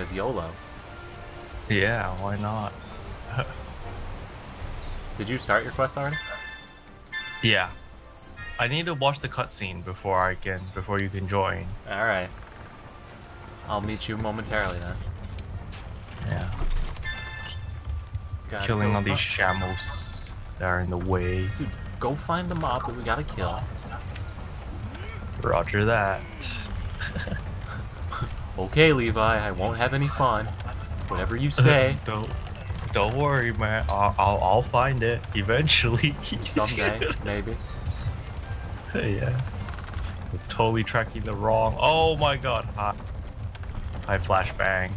because YOLO. Yeah, why not? Did you start your quest already? Yeah. I need to watch the cutscene before you can join. Alright. I'll meet you momentarily then. Yeah. Gotta killing all these shambles that are in the way. Dude, go find the mob that we gotta kill. Roger that. Okay, Levi, I won't have any fun. Whatever you say. Don't worry, man. I'll find it eventually. Someday, maybe. Yeah. I'm totally tracking the wrong. Oh my god! I flashbang.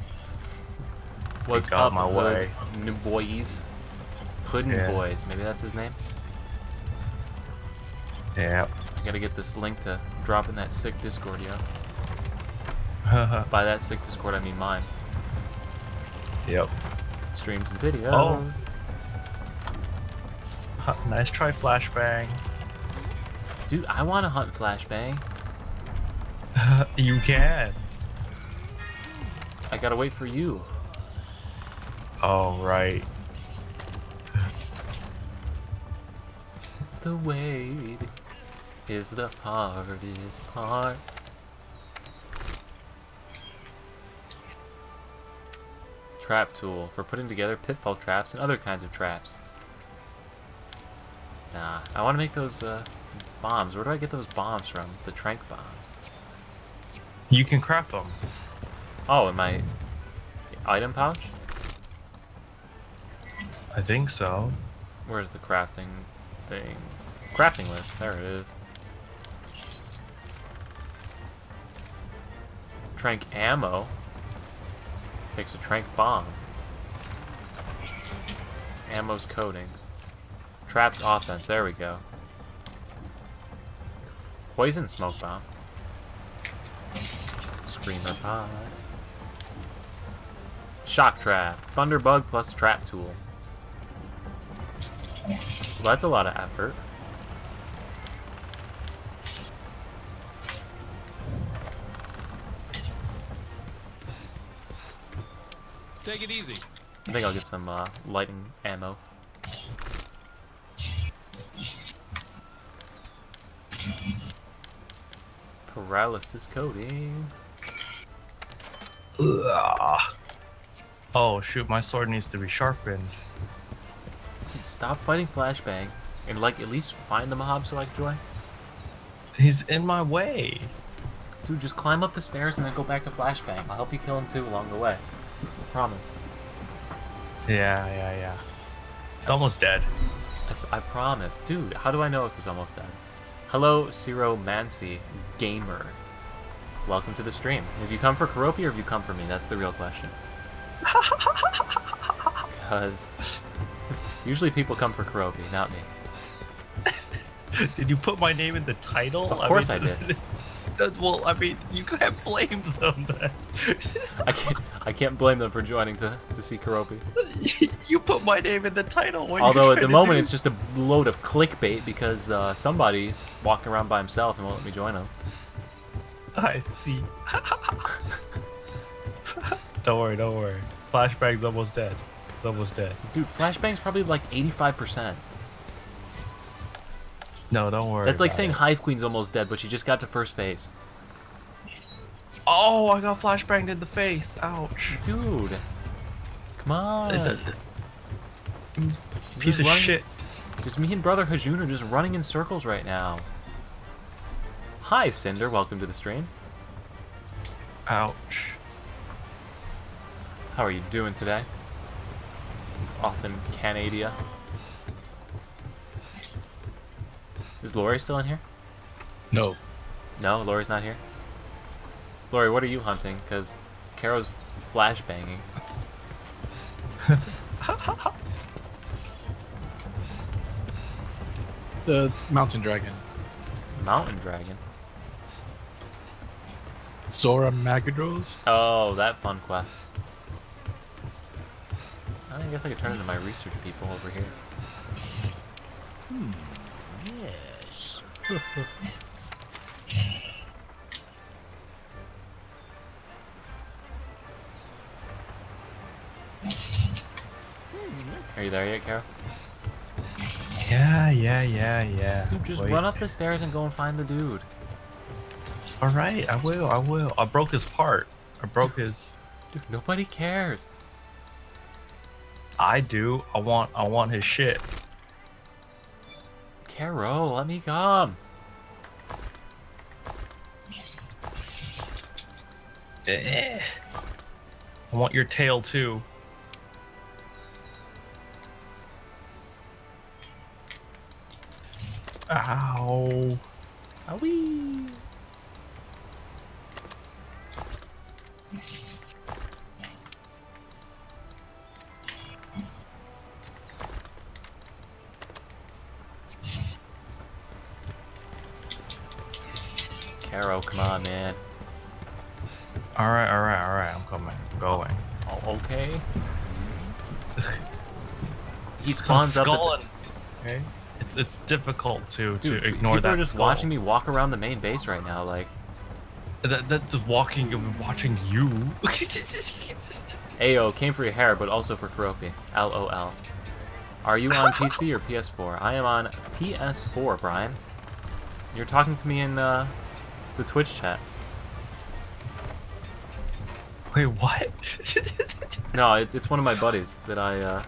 What's up, my way? New boys. Puddin' boys. Maybe that's his name. Yeah. I gotta get this link to drop in that sick Discord, yo. By that sick Discord, I mean mine. Yep. Streams and videos. Oh. Nice try, flashbang. Dude, I want to hunt flashbang. You can. I gotta wait for you. Oh, right. The wait is the hardest part. Trap tool for putting together pitfall traps and other kinds of traps. Nah, I want to make those bombs. Where do I get those bombs from? The Tranq bombs. You can craft them. Oh, in my item pouch? I think so. Where's the crafting things? Crafting list. There it is. Tranq ammo. Takes a Tranq bomb. Ammo's coatings. Traps offense, there we go. Poison smoke bomb. Screamer pod. Shock trap. Thunderbug plus trap tool. Well, that's a lot of effort. Take it easy. I think I'll get some lightning ammo. Paralysis coatings. Ugh. Oh shoot, my sword needs to be sharpened. Dude, stop fighting flashbang and like at least find the mob so I can join. He's in my way. Dude, just climb up the stairs and then go back to flashbang. I'll help you kill him too along the way. Promise. Yeah. It's almost dead. I promise. Dude, how do I know if he's almost dead? Hello, Ciromancy Gamer. Welcome to the stream. Have you come for Keroppi or have you come for me? That's the real question. Because usually people come for Keroppi, not me. Did you put my name in the title? Of course I did. Well, I mean, you can't blame them then. I can't blame them for joining to see Keroppi. You put my name in the title. Although at the moment it's just a load of clickbait because somebody's walking around by himself and won't let me join him. I see. Don't worry. Flashbang's almost dead. It's almost dead. Dude, Flashbang's probably like 85%. No, don't worry. That's like saying Hive Queen's almost dead, but she just got to first phase. Oh, I got flashbanged in the face. Ouch. Dude. Come on. Piece of shit. Because me and brother Hajoon are just running in circles right now. Hi, Cinder. Welcome to the stream. Ouch. How are you doing today? Off in Canada. Is Lori still in here? No. No, Lori's not here? Lori, what are you hunting? Because Carol's flashbanging. The mountain dragon. Mountain dragon? Zorah Magdaros? Oh, that fun quest. I guess I could turn into my research people over here. Hmm. Are you there yet, Carol? Yeah. Dude, just run up the stairs and go and find the dude. Alright, I will. I broke his part. I broke his... Dude, nobody cares. I do. I want his shit. Carol, let me come. I want your tail too. Ow. Owie. Carol, come on, man. All right. I'm coming. I'm going. Oh, okay. He spawns up. Okay. It's difficult to ignore that. People are just watching me walk around the main base right now, like. That's walking and watching you. Ayo came for your hair, but also for Keroppi. LOL. Are you on PC or PS4? I am on PS4, Brian. You're talking to me in the Twitch chat. Wait, what? No, it's one of my buddies that I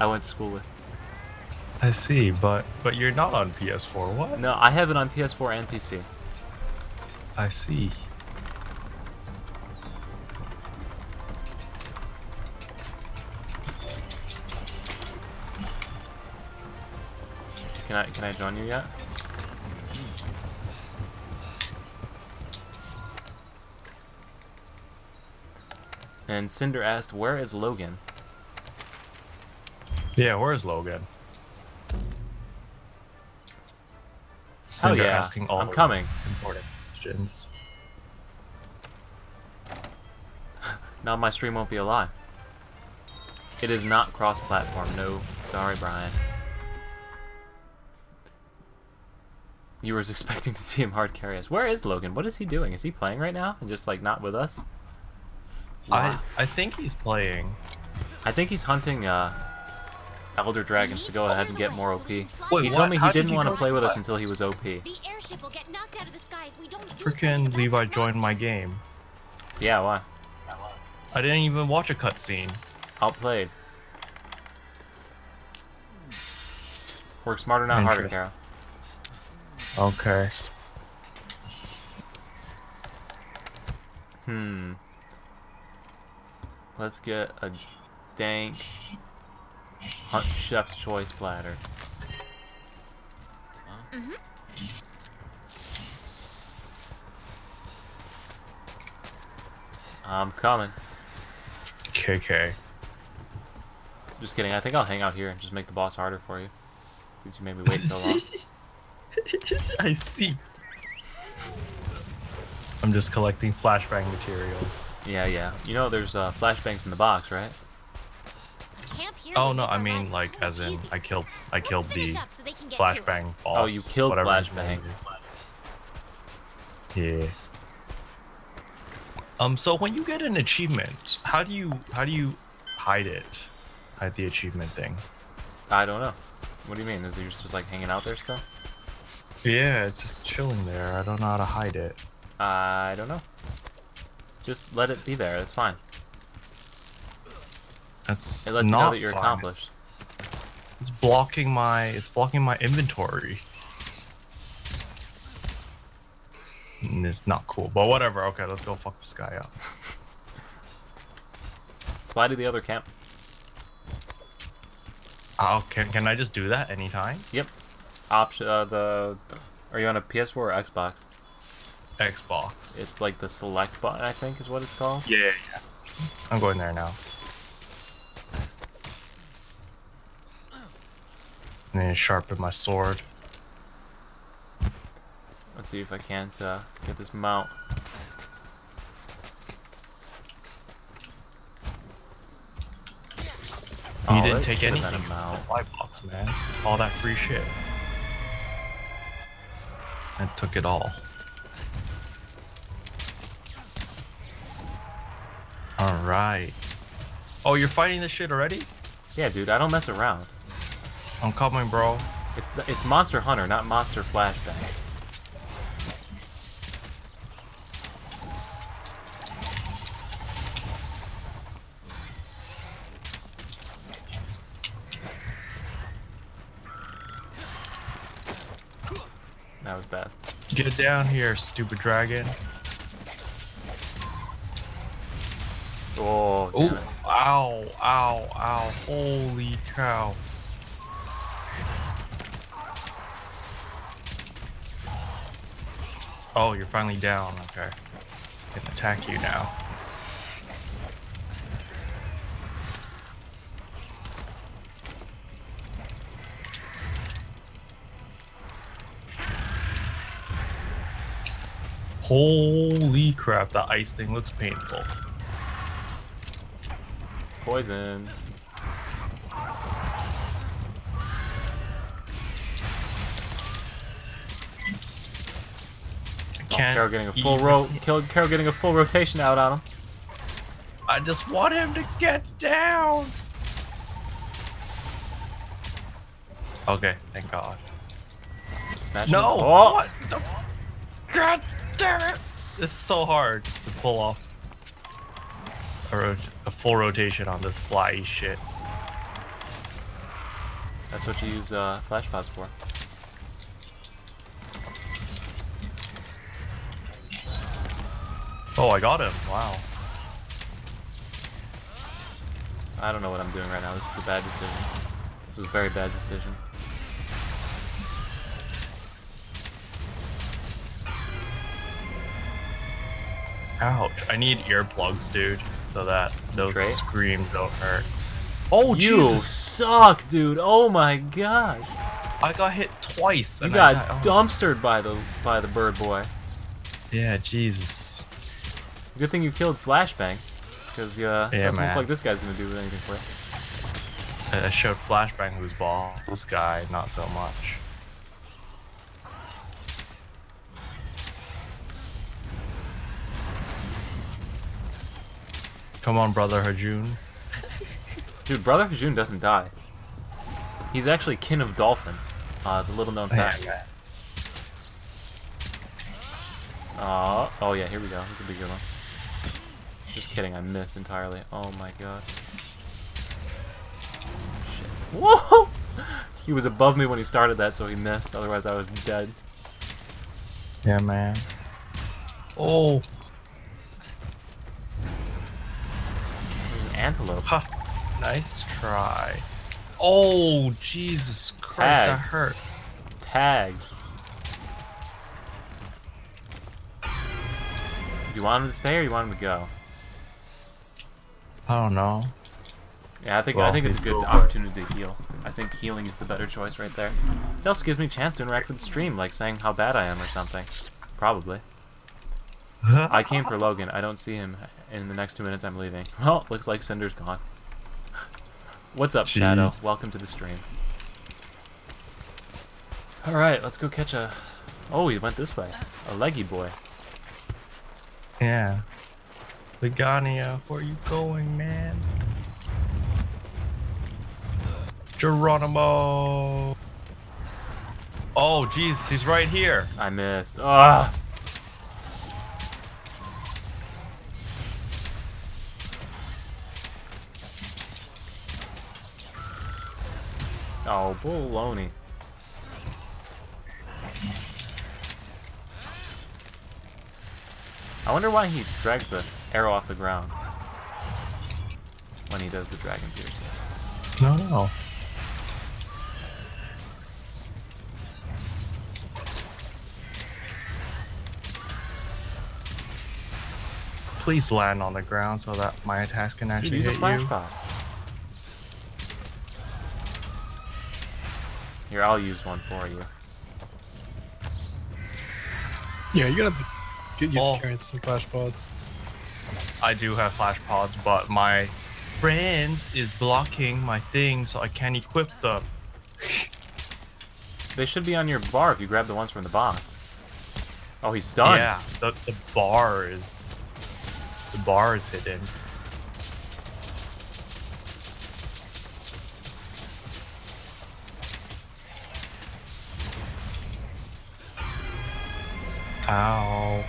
went to school with. I see, but you're not on PS4, what? No, I have it on PS4 and PC. I see. Can I join you yet? And Cinder asked, where is Logan? Yeah, where is Logan? Cinder asking all I'm coming. Important questions. Now my stream won't be alive. It is not cross-platform. No, sorry, Brian. You were expecting to see him hard carry us. Where is Logan? What is he doing? Is he playing right now and just like not with us? Wow. I think he's playing. I think he's hunting elder dragons to go ahead and get more OP. Wait, he told me he didn't want to play with us until he was OP. Freaking Levi joined my game. Yeah, why? I didn't even watch a cutscene. Outplayed. Work smarter, not harder, Carol. Okay. Let's get a dank hunt chef's choice platter. Huh? I'm coming. KK. Just kidding. I think I'll hang out here and just make the boss harder for you, since you made me wait so long. I see. I'm just collecting flashbang material. Yeah. You know there's flashbangs in the box, right? Oh no, I mean like as in I killed the flashbang boss. Oh, you killed flashbang. Yeah. So when you get an achievement, how do you hide it? Hide the achievement thing? I don't know. What do you mean? Is it just like hanging out there still? Yeah, it's just chilling there. I don't know how to hide it. I don't know. Just let it be there. That's fine. That's it lets you know that you're accomplished. It's blocking my inventory. And it's not cool, but whatever. Okay, let's go fuck this guy up. Fly to the other camp. Oh, can I just do that anytime? Yep. Option Are you on a PS4 or Xbox? Xbox. It's like the select button, I think, is what it's called. Yeah. I'm going there now. And then sharpen my sword. Let's see if I can't get this mount. You didn't take anything from the fly box, man. All that free shit. I took it all. All right. Oh, you're fighting this shit already? Yeah, dude, I don't mess around. I'm coming, bro. It's Monster Hunter, not Monster Flashback. That was bad. Get down here, stupid dragon. Oh, damn it. Ow, ow, ow. Holy cow. Oh, you're finally down. Okay. I can attack you now. Holy crap, that ice thing looks painful. Poison. Carol getting a full Carol getting a full rotation out on him. I just want him to get down. Okay, thank God. No! Oh. What the? God damn it! It's so hard to pull off a full rotation on this fly shit. That's what you use flash pods for. Oh, I got him. Wow. I don't know what I'm doing right now. This is a bad decision. This is a very bad decision. Ouch. I need earplugs, dude, so that those screams don't hurt. Oh, you suck, dude. Oh my gosh. I got hit twice. You got dumpstered by the bird boy. Yeah, Jesus. Good thing you killed Flashbang, because yeah, doesn't look like this guy's gonna do anything for it. I showed Flashbang who's ball. This guy, not so much. Come on, brother Hajoon. Dude, brother Hajoon doesn't die. He's actually kin of Dolphin. It's a little known fact. Yeah. Oh yeah, here we go. This is a big one. Just kidding, I missed entirely. Oh my god. Shit. Whoa! He was above me when he started that, so he missed. Otherwise, I was dead. Yeah, man. Oh! There's an antelope. Huh. Nice try. Oh, Jesus Christ, that hurt. Tag. Do you want him to stay or you want him to go? I don't know. Yeah, I think it's a good opportunity to heal. I think healing is the better choice right there. It also gives me a chance to interact with the stream, like saying how bad I am or something. Probably. I came for Logan. I don't see him. In the next 2 minutes, I'm leaving. Well, looks like Cinder's gone. What's up, Shadow? Welcome to the stream. All right, let's go catch a. Oh, he went this way. A leggy boy. Yeah. Legiana, where you going, man? Geronimo! Oh, jeez, he's right here! I missed. Ah! Oh, baloney. I wonder why he drags the arrow off the ground when he does the Dragon Piercer. No, no. Please land on the ground so that my attacks can actually hit you. Pop. Here, I'll use one for you. Yeah, you gotta. Get used to carrying some flash pods. I do have flash pods, but my friends is blocking my thing, so I can't equip them. They should be on your bar if you grab the ones from the box. Oh, he's stunned. Yeah, the bar is hidden. Ow.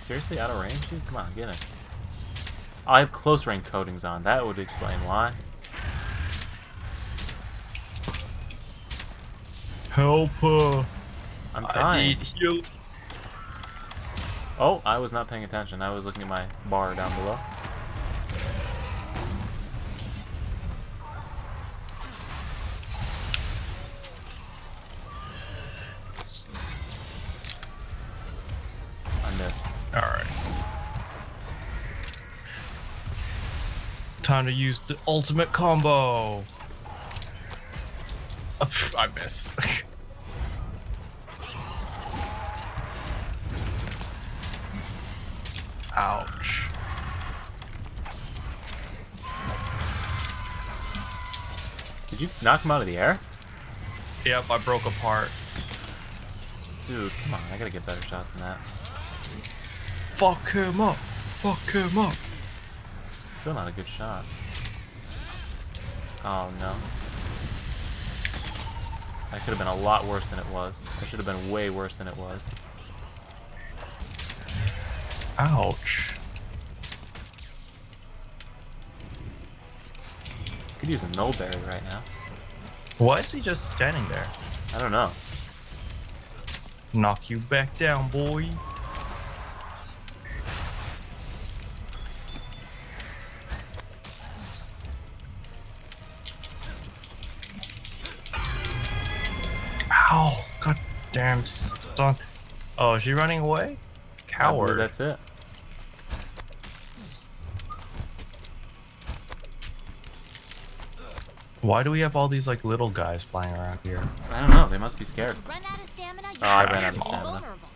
Seriously, out of range, dude? Come on, get it. I have close range coatings on. That would explain why. Help! I'm trying. I need heal. Oh, I was not paying attention. I was looking at my bar down below. Time to use the ultimate combo. I missed. Ouch. Did you knock him out of the air? Yep, I broke apart. Dude, come on, I gotta get better shots than that. Fuck him up. Fuck him up. Still not a good shot. Oh no. That could have been a lot worse than it was. That should have been way worse than it was. Ouch. Could use a null berry right now. Why is he just standing there? I don't know. Knock you back down, boy. Damn stun. Oh, is she running away? Coward. That's it. Why do we have all these like little guys flying around here? I don't know. They must be scared. Run out of stamina, oh, I ran out of stamina. Vulnerable.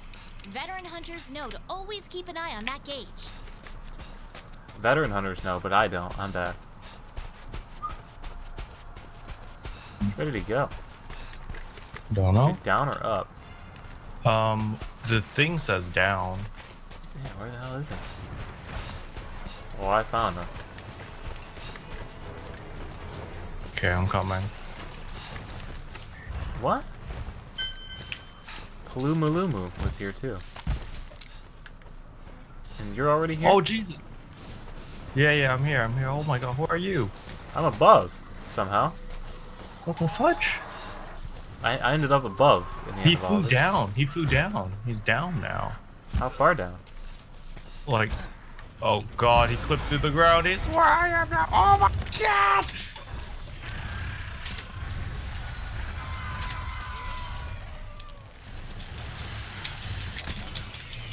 Veteran hunters know to always keep an eye on that gauge. Veteran hunters know, but I don't. I'm bad. Where did he go? Don't know. Is it down or up? The thing says down. Yeah, where the hell is it? Well, I found him. Okay, I'm coming. What? Palumulumu was here too. And you're already here? Oh, Jesus. Yeah, yeah, I'm here, I'm here. Oh my god, who are you? I'm above, somehow. What the fudge? I ended up above. In the he flew down. He flew down. He's down now. How far down? Like, oh god, he clipped through the ground. He's where I am now. Oh my god!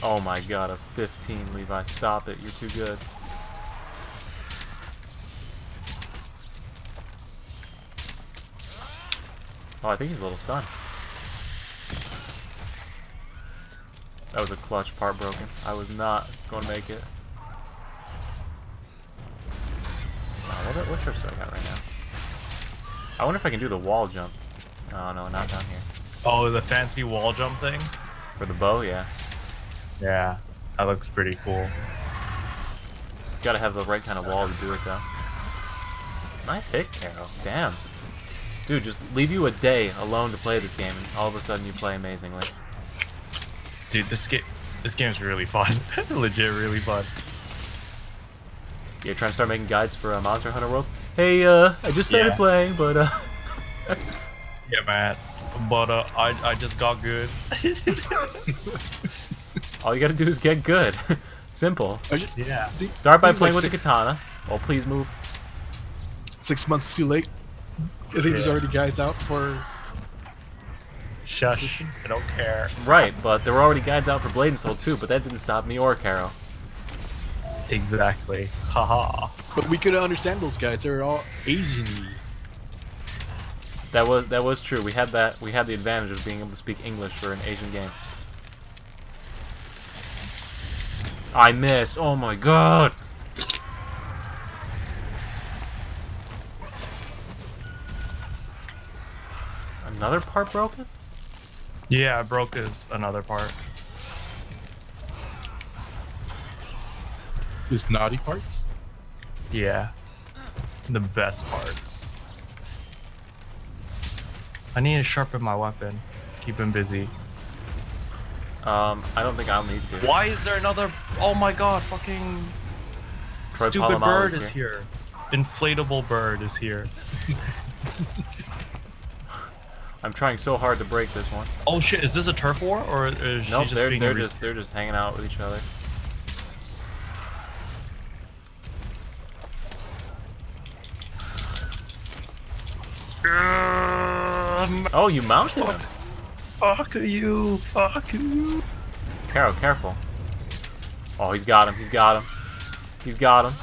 Oh my god, a 15, Levi. Stop it. You're too good. Oh, I think he's a little stunned. That was a clutch part broken. I was not going to make it. Wow, what trips do I got right now? I wonder if I can do the wall jump. Oh, no, not down here. Oh, the fancy wall jump thing? For the bow, yeah. Yeah, that looks pretty cool. Gotta have the right kind of wall to do it, though. Nice hit, Carol. Damn. Dude, just leave you a day alone to play this game, and all of a sudden you play amazingly. Dude, this game's really fun. Legit, really fun. Yeah, trying to start making guides for Monster Hunter World. Hey, I just started playing, but yeah, man. But I just got good. All you gotta do is get good. Simple. Yeah. Start by playing like with the katana. Oh, please move. 6 months too late. I think there's already guys out for... Shush, I don't care. Right, but there were already guys out for Blade and Soul too, but that didn't stop me or Carol. Exactly. Haha. But we could understand those guys, they were all Asian-y. That was true. We had the advantage of being able to speak English for an Asian game. I missed, oh my god! another part broken? Yeah, broke is another part. Is naughty parts? Yeah. The best parts. I need to sharpen my weapon. Keep him busy. I don't think I'll need to. Why is there another? Oh my god, fucking Troy stupid bird is here. Inflatable bird is here. I'm trying so hard to break this one. Oh shit, is this a turf war or is she nope, just they're just hanging out with each other. Oh, you mounted him. Fuck you, fuck you. Carol, careful. Oh, he's got him, he's got him. He's got him.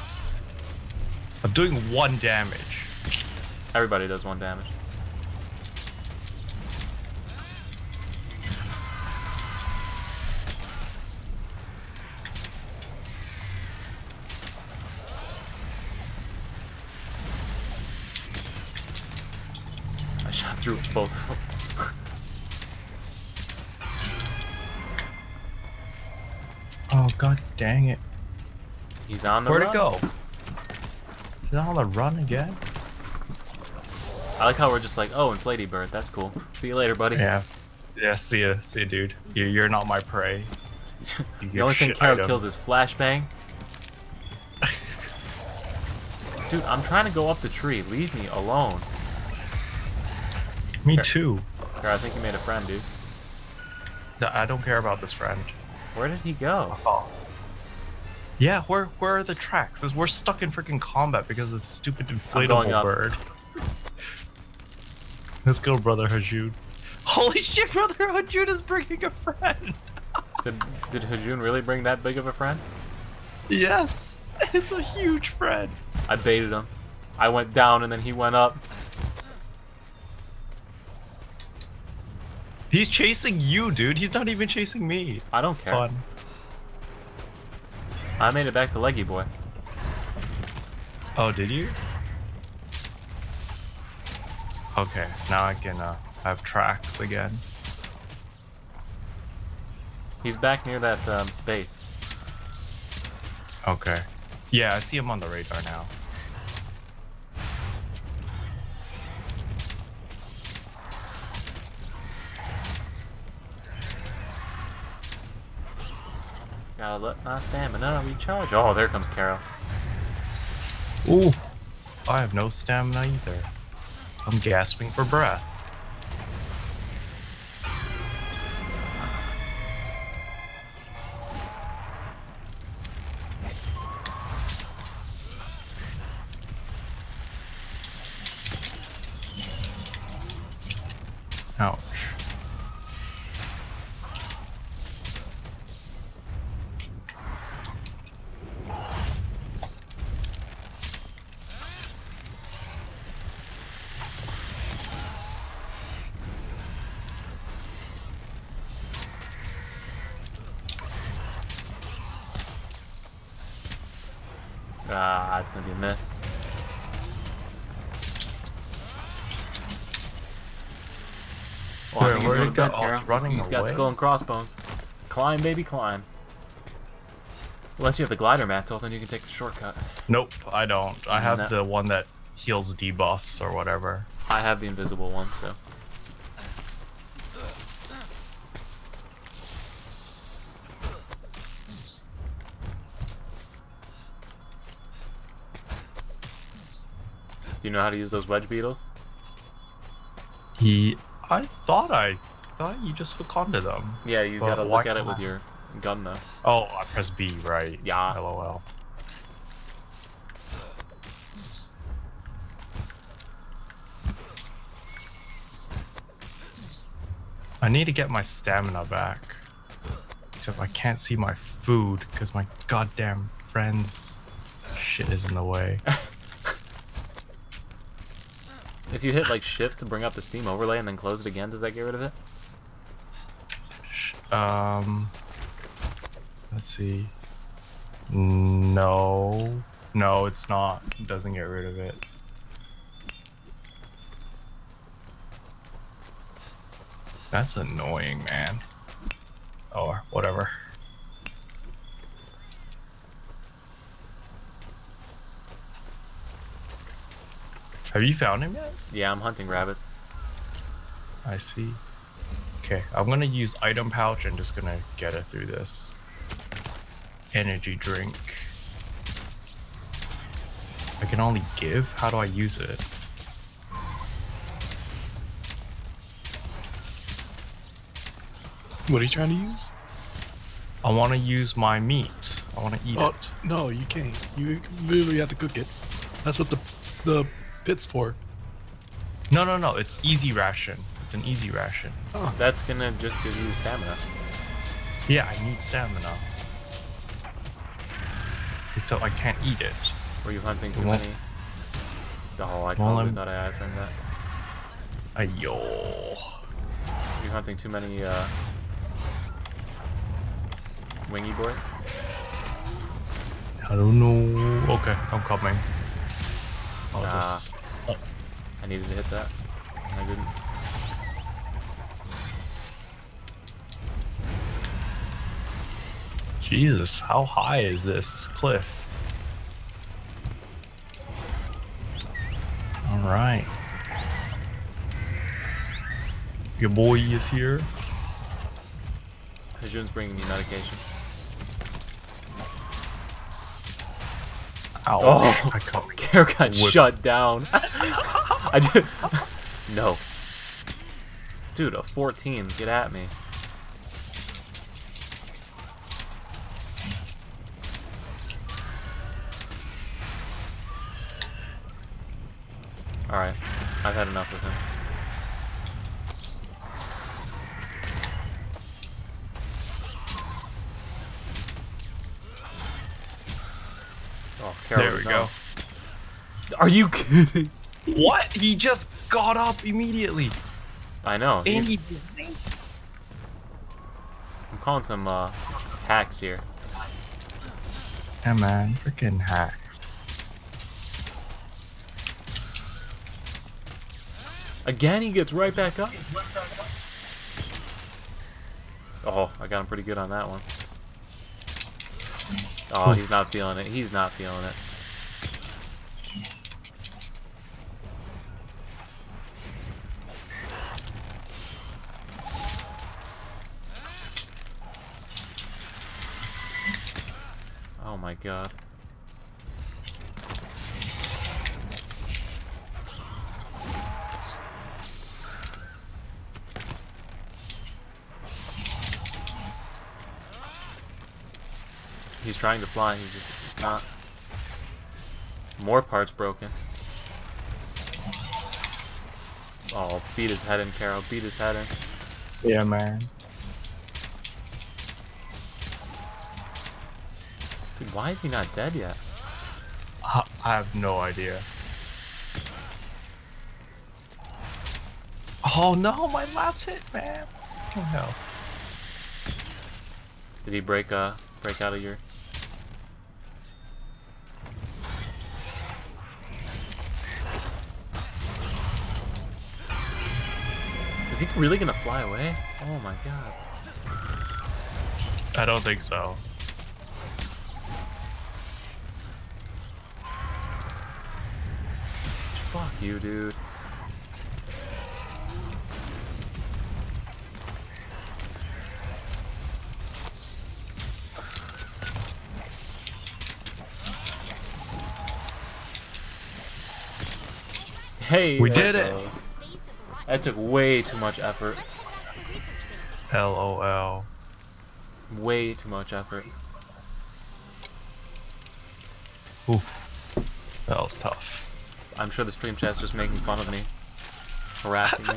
I'm doing one damage. Everybody does one damage. I shot through both of them. Oh god dang it. He's on the run. Where'd it go? Is it on the run again? I like how we're just like, oh, inflaty bird, that's cool. See you later, buddy. Yeah. Yeah, see ya dude. You're not my prey. The only thing Carol kills is flashbang. Dude, I'm trying to go up the tree. Leave me alone. Me too. Carol, I think you made a friend, dude. No, I don't care about this friend. Where did he go? Oh. Yeah, where are the tracks? We're stuck in freaking combat because of this stupid inflatable bird. Let's go, brother Hajoon. Holy shit, brother Hajoon is bringing a friend. Did Hajoon really bring that big of a friend? Yes, it's a huge friend. I baited him. I went down and then he went up. He's chasing you, dude. He's not even chasing me. I don't care. Fun. I made it back to Leggy Boy. Oh, did you? Okay, now I can have tracks again. He's back near that base. Okay. Yeah, I see him on the radar now. Gotta let my stamina recharge. Oh, there comes Carol. Ooh, I have no stamina either. I'm gasping for breath. Ouch. It's gonna be a mess. Oh, I think he's going to bed, Carol. He's got skull and crossbones. Climb, baby, climb. Unless you have the glider mantle, then you can take the shortcut. Nope, I don't. I have the one that heals debuffs or whatever. I have the invisible one, so. Do you know how to use those wedge beetles? I thought you just hook onto them. Yeah, you gotta look at it with your gun though. Oh, I press B, right? Yeah. LOL. I need to get my stamina back. Except I can't see my food because my goddamn friend's shit is in the way. If you hit like shift to bring up the Steam overlay and then close it again, does that get rid of it? Let's see. No. No, it's not. It doesn't get rid of it. That's annoying, man. Or whatever. Have you found him yet? Yeah, I'm hunting rabbits. I see. Okay, I'm gonna use item pouch and just gonna get it through this energy drink. I can only give? How do I use it? What are you trying to use? I want to use my meat. I want to eat it. No, you can't. You literally have to cook it. That's what the pit's for. No, no, no. It's easy ration. It's an easy ration. Oh. That's going to just give you stamina. Yeah, I need stamina. Except I can't eat it. Were you hunting too many? Oh, I totally thought I had done that. Ayo. Were you hunting too many, wingy boy? I don't know. Okay, I'm coming. I'll just... oh. I needed to hit that. I didn't. Jesus, how high is this cliff? Alright. Your boy is here. Hajoon's bringing me medication. Ow. Oh, I can't. Carol got shut down. I just... No. Dude, a 14. Get at me. Alright. I've had enough with him. Oh, Carol. There we go. Are you kidding? What? He just got up immediately. I know. And he... I'm calling some hacks here. Yeah, man. Freaking hacks. Again, he gets right back up. Oh, I got him pretty good on that one. Oh, he's not feeling it. He's not feeling it. Oh my god. He's trying to fly, he's just not. More parts broken. Oh, beat his head in, Carol. Beat his head in. Yeah, man. Dude, why is he not dead yet? I have no idea. Oh no, my last hit, man. Oh no. Did he break out of your... Is he really gonna fly away? Oh my god. I don't think so. Fuck you, dude. Hey, we did it! That took way too much effort. LOL. Way too much effort. Oof. That was tough. I'm sure the stream chat's just making fun of me. Harassing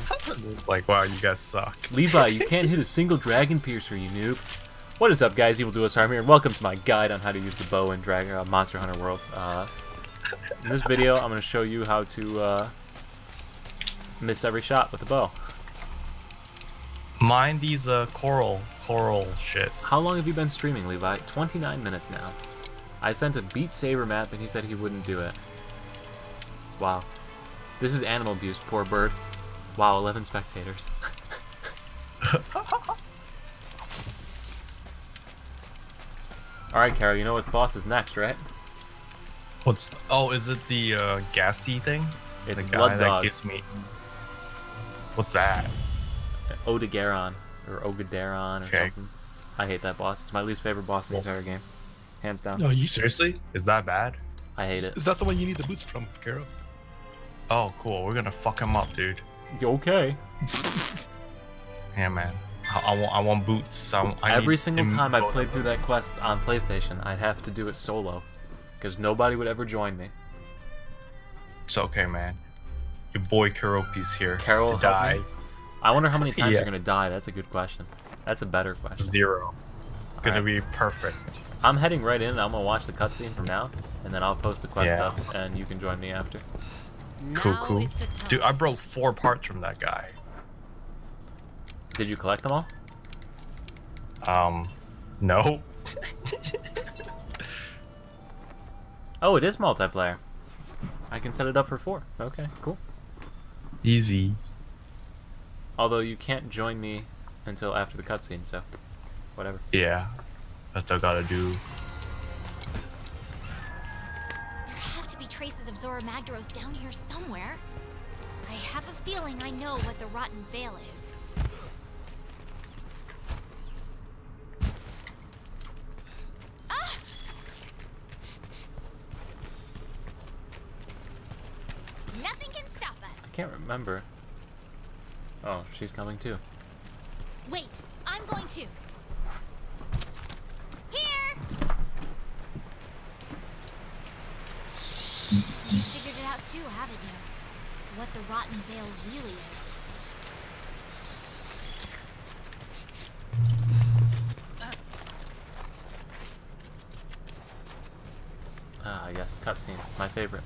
me. Like, wow, you guys suck. Levi, you can't hit a single Dragon Piercer, you noob. What is up, guys? Evil Duelist Arm here, and welcome to my guide on how to use the bow in Monster Hunter World. In this video, I'm going to show you how to... miss every shot with the bow. Mind these coral shits. How long have you been streaming, Levi? 29 minutes now. I sent a Beat Saber map and he said he wouldn't do it. Wow. This is animal abuse, poor bird. Wow, 11 spectators. Alright, Carol, you know what boss is next, right? What's... Oh, is it the gassy thing? It's the Blood Dog. That gives me... What's that? Odogaron. Or Odogaron or something. I hate that boss. It's my least favorite boss in the entire game. Hands down. No, you seriously? Is that bad? I hate it. Is that the one you need the boots from, Carol? Oh, cool. We're gonna fuck him up, dude. Okay. Yeah, man. I want boots. Every single time I played through that quest on PlayStation, I'd have to do it solo. Because nobody would ever join me. It's okay, man. Your boy Keroppi's here. Carol, die. Me. I wonder how many times you're gonna die. That's a good question. That's a better question. 0. All gonna be perfect. I'm heading right in. I'm gonna watch the cutscene from now, and then I'll post the quest up, and you can join me after. Cool, cool. Dude, I broke 4 parts from that guy. Did you collect them all? No. Oh, it is multiplayer. I can set it up for 4. Okay, cool. Easy. Although you can't join me until after the cutscene, so whatever. Yeah, I still gotta do. There have to be traces of Zorah Magdaros down here somewhere. I have a feeling I know what the Rotten Vale is. Nothing can stop us. I can't remember. Oh, she's coming too. Wait, I'm going to. Here! You figured it out too, haven't you? What the Rotten Vale really is. Ah, yes, cutscenes. My favorite.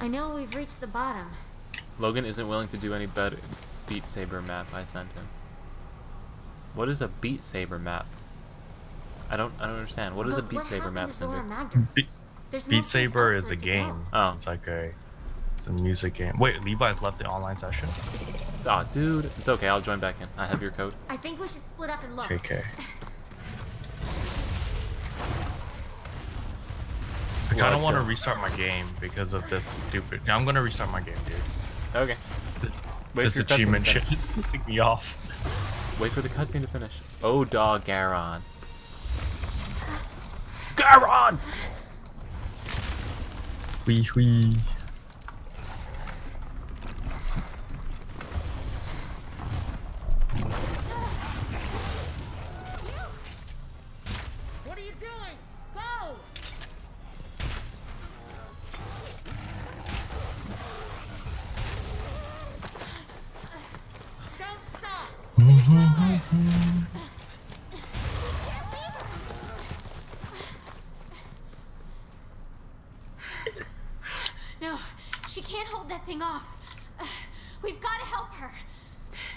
I know we've reached the bottom. Logan isn't willing to do any better Beat Saber map I sent him. What is a Beat Saber map? I don't understand. What is a Beat Saber map, Cinder? Beat Saber is a game. Oh. It's like it's a music game. Wait, Levi's left the online session. Aw, oh, dude. It's okay, I'll join back in. I have your code. I think we should split up and look. Okay. I kind of want to restart my game because of this stupid. I'm gonna restart my game, dude. Okay. This achievement shit is pissing me off. Wait for the cutscene to finish. Odogaron. Garon! Wee wee.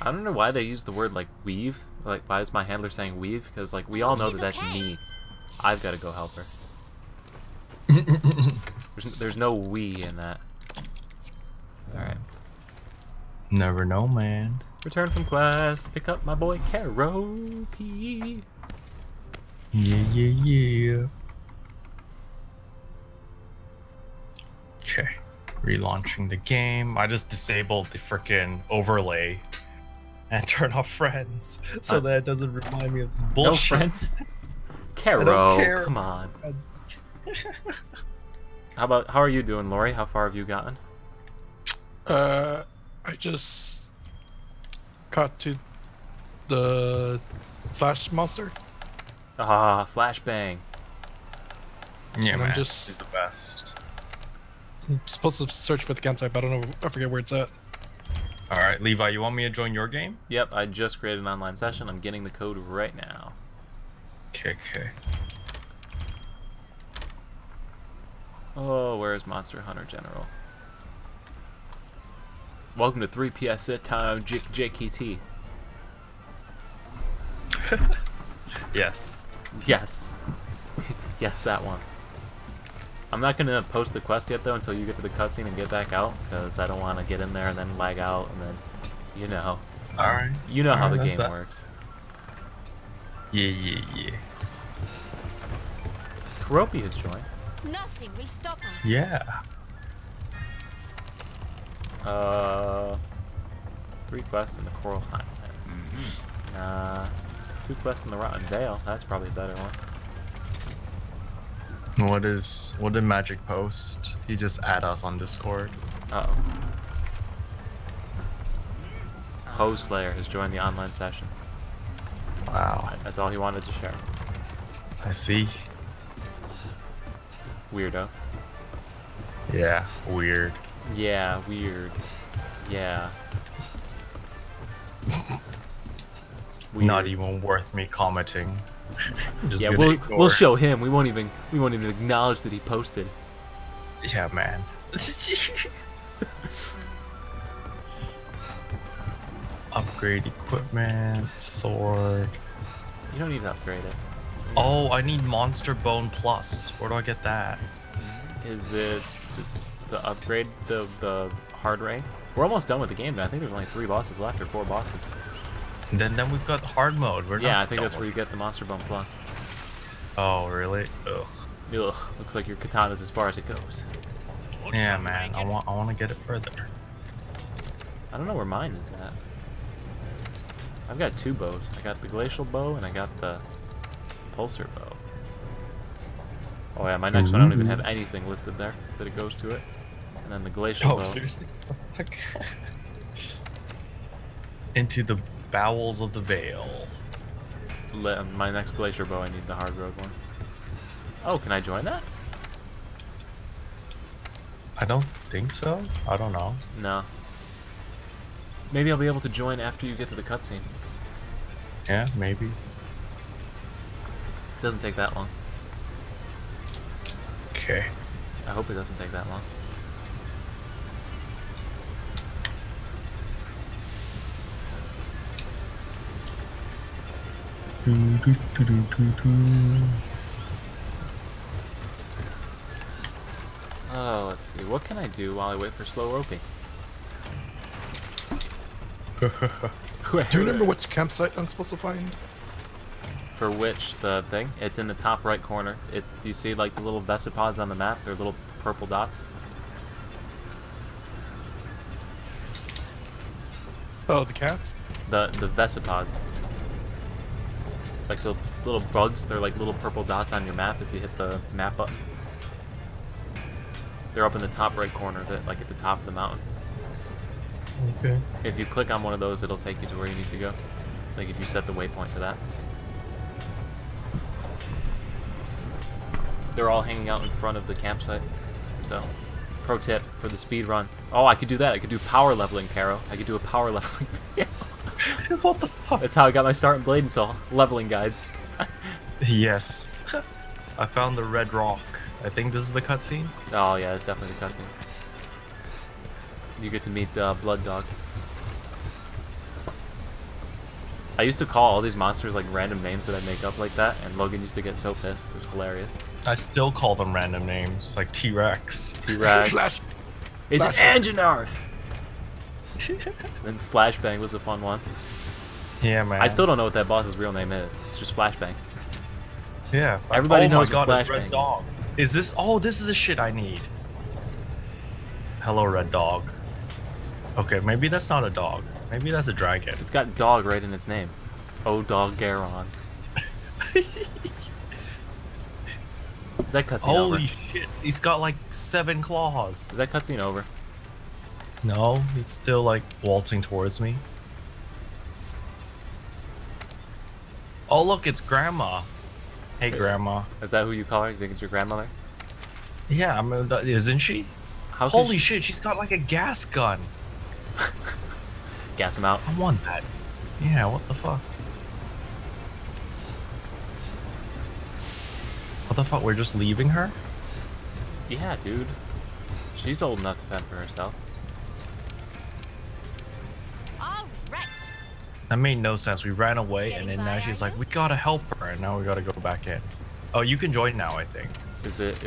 I don't know why they use the word like weave. Like, why is my handler saying weave? Because like we all know that that's me. I've got to go help her. There's no we in that. All right. Never know, man. Return from quest. Pick up my boy Keroppi. Yeah, yeah, yeah. Okay. Relaunching the game. I just disabled the frickin' overlay. And turn off friends so that it doesn't remind me of this bullshit. No friends? Carol, come on. How are you doing, Lori? How far have you gotten? I just got to the flash monster. Ah, flashbang. Yeah, and man. He's the best. I'm supposed to search for the campsite, but I don't know. I forget where it's at. Alright, Levi, you want me to join your game? Yep, I just created an online session. I'm getting the code right now. Okay, okay. Oh, where is Monster Hunter General? Welcome to 3 PSA time, JKT. Yes. Yes. Yes, that one. I'm not going to post the quest yet, though, until you get to the cutscene and get back out, because I don't want to get in there and then lag out, and then, you know. Alright. You know how the game works. Yeah. Keroppi has joined. Nothing will stop us. Yeah. 3 quests in the Coral Highlands. Mm-hmm. 2 quests in the Rotten Vale. That's probably a better one. What did Magic post? He just add us on Discord. Uh oh. Ho Slayer has joined the online session. Wow. That's all he wanted to share. I see. Weirdo. Yeah, weird. Yeah, weird. Yeah. Weird. Not even worth me commenting. Yeah, we'll show him. We won't even acknowledge that he posted. Yeah, man. Upgrade equipment, sword. You don't need to upgrade it. Oh, I need Monster Bone Plus. Where do I get that? Is it the upgrade, the hard raid? We're almost done with the game, though. I think there's only 3 bosses left, or 4 bosses. And then we've got hard mode. We're yeah, I think that's where you get the Monster Bone Plus. Oh, really? Ugh. Ugh. Looks like your katana's as far as it goes. Yeah, man. I want to get it further. I don't know where mine is at. I've got 2 bows. I got the glacial bow and I got the pulsar bow. Oh yeah, my next one I don't even have anything listed there that it goes to it. And then the glacial bow. Oh seriously? Into the bowels of the Vale. My next glacier bow, I need the hard road one. Oh, can I join that? I don't think so. I don't know. No. Maybe I'll be able to join after you get to the cutscene. Yeah, maybe. It doesn't take that long. Okay. I hope it doesn't take that long. Oh, let's see. What can I do while I wait for slow roping? Do you remember which campsite I'm supposed to find? For which the thing? It's in the top right corner. Do you see like the little vesipods on the map? They're little purple dots. Oh, the cats? The vesipods. Like the little bugs. They're like little purple dots on your map if you hit the map button. They're up in the top right corner, like at the top of the mountain. Okay. If you click on one of those, it'll take you to where you need to go. Like if you set the waypoint to that. They're all hanging out in front of the campsite. So, pro tip for the speed run. Oh, I could do that. I could do power leveling, Caro. I could do a power leveling. What the fuck? That's how I got my start in Blade and Soul. Leveling guides. Yes. I found the red rock. I think this is the cutscene. Oh yeah, it's definitely the cutscene. You get to meet Blood Dog. I used to call all these monsters like random names that I make up like that, and Logan used to get so pissed. It was hilarious. I still call them random names, like T-Rex. T-Rex. It's an Anjanath. And Flashbang was a fun one. Yeah, man. I still don't know what that boss's real name is. It's just Flashbang. Yeah. Everybody knows what Flashbang is. Oh my god, it's Red Dog. Is this? Oh, this is the shit I need. Hello, Red Dog. Okay, maybe that's not a dog. Maybe that's a dragon. It's got dog right in its name. Odogaron. Is that cutscene over? Holy shit, he's got like 7 claws. Is that cutscene over? No, it's still like waltzing towards me. Oh look, it's Grandma. Hey, Grandma. Is that who you call her? You think it's your grandmother? Yeah, isn't she? Holy shit, she's got like a gas gun. Gas him out. I want that. Yeah, what the fuck? What the fuck? We're just leaving her? Yeah, dude. She's old enough to fend for herself. All right. That made no sense. We ran away, and then now she's like, we gotta help her, and now we gotta go back in. Oh, you can join now, I think. Is it?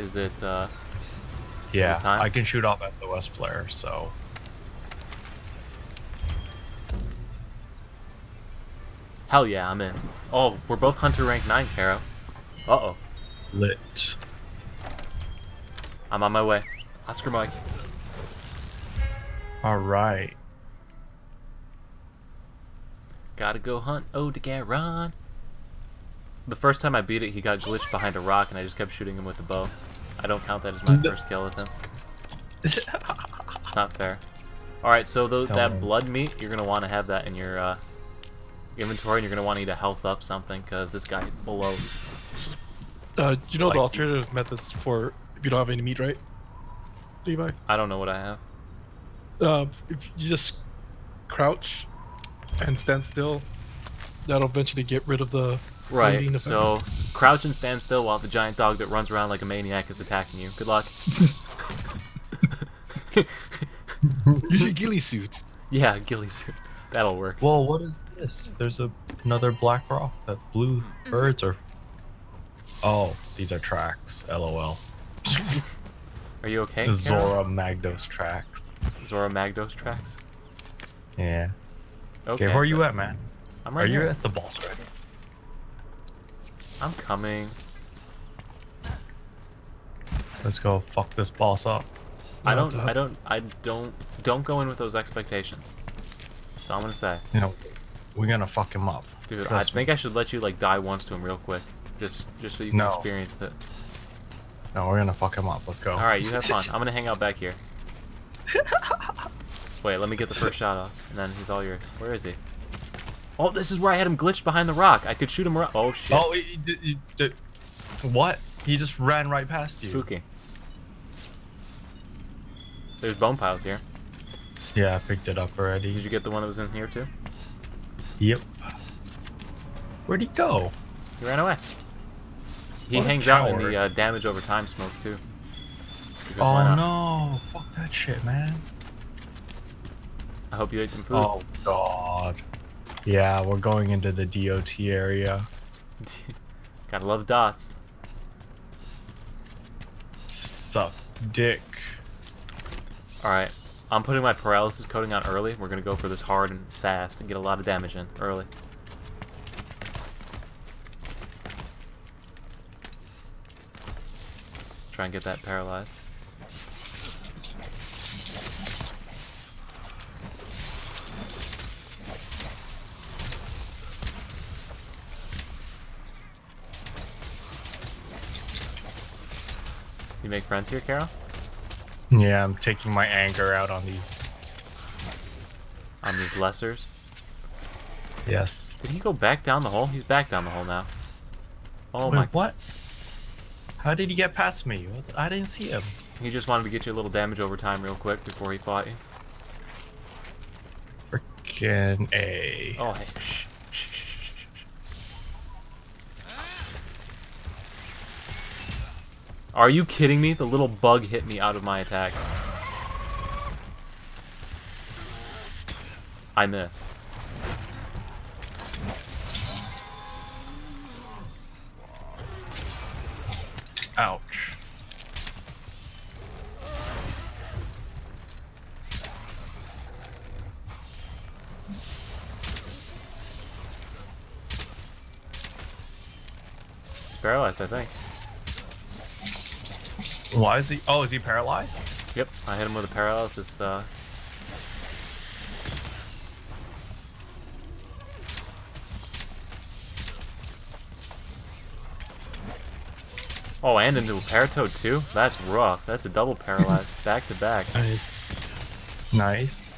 Yeah, I can shoot off SOS flare, so. Hell yeah, I'm in. Oh, we're both Hunter rank 9, Caro. Uh-oh. Lit. I'm on my way. Oscar Mike. Alright. Gotta go hunt Odogaron. The first time I beat it, he got glitched behind a rock, and I just kept shooting him with a bow. I don't count that as my first kill with him. It's not fair. Alright, so that blood meat, you're going to want to have that in your inventory, and you're going to want to need a health up something, because this guy blows. You know like, the alternative methods for if you don't have any meat, right, Levi? I don't know what I have. If you just crouch and stand still, that'll eventually get rid of the... Right, so crouch and stand still while the giant dog that runs around like a maniac is attacking you. Good luck. Use your ghillie suit. Yeah, ghillie suit. That'll work. Well, what is this? There's another black rock that blue birds are... Oh, these are tracks. LOL. Are you okay? The Zorah Magdaros tracks. Zorah Magdaros tracks? Yeah. Okay, where are you at, man? I'm right here. Are you at the boss right now? I'm coming. Let's go fuck this boss up. Don't go in with those expectations. That's all I'm gonna say. You know, we're gonna fuck him up. Dude, I think I should let you like die once to him real quick. Just so you can experience it. No, we're gonna fuck him up. Let's go. Alright, you have fun. I'm gonna hang out back here. Wait, let me get the first shot off, and then he's all yours. Where is he? Oh, this is where I had him glitched behind the rock. I could shoot him around. Oh, shit. Oh, what? He just ran right past you. Spooky. There's bone piles here. Yeah, I picked it up already. Did you get the one that was in here, too? Yep. Where'd he go? He ran away. He hangs out in the damage over time smoke, too. Oh, no. Fuck that shit, man. I hope you ate some food. Oh, God. Yeah, we're going into the DOT area. Gotta love dots. Sucks dick. Alright, I'm putting my paralysis coating on early. We're gonna go for this hard and fast and get a lot of damage in early. Try and get that paralyzed. You make friends here, Carol? Yeah, I'm taking my anger out on these. On these lessers? Yes. Did he go back down the hole? He's back down the hole now. Oh my... What? How did he get past me? I didn't see him. He just wanted to get you a little damage over time real quick before he fought you. Frickin' A. Oh, hey. Shh. Are you kidding me? The little bug hit me out of my attack. I missed. Ouch. He's paralyzed, I think. Why is he? Oh, is he paralyzed? Yep, I hit him with a paralysis. Oh, and into a Paratoad too? That's rough. That's a double paralyzed, back to back. Nice.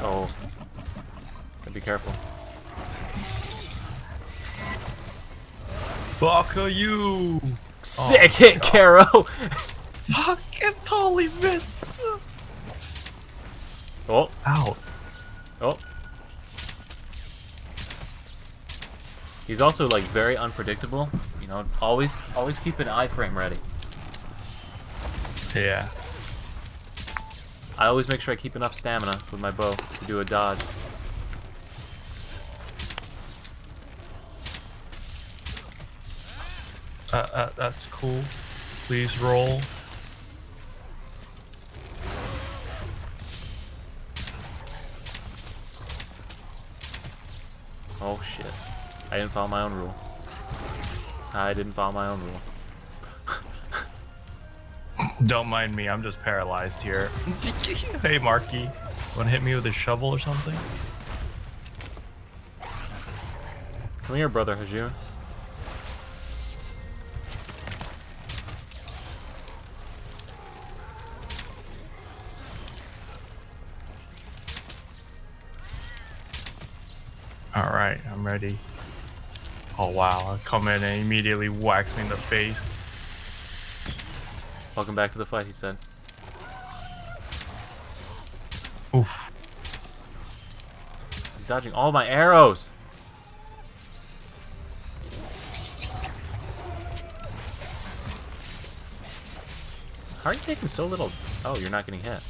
Oh, be careful. Fuck you! Sick hit, Caro! Fuck, I totally missed! Oh. Ow. Oh. He's also, like, very unpredictable. You know, always keep an iframe ready. Yeah. I always make sure I keep enough stamina with my bow to do a dodge. That's cool. Please roll. Oh shit. I didn't follow my own rule. I didn't follow my own rule. Don't mind me, I'm just paralyzed here. Hey Marky, wanna hit me with a shovel or something? Come here, brother Hajoon. Alright, I'm ready. Oh wow, I come in and immediately whacks me in the face. Welcome back to the fight, he said. Oof. He's dodging all my arrows! How are you taking so little? Oh, you're not getting hit.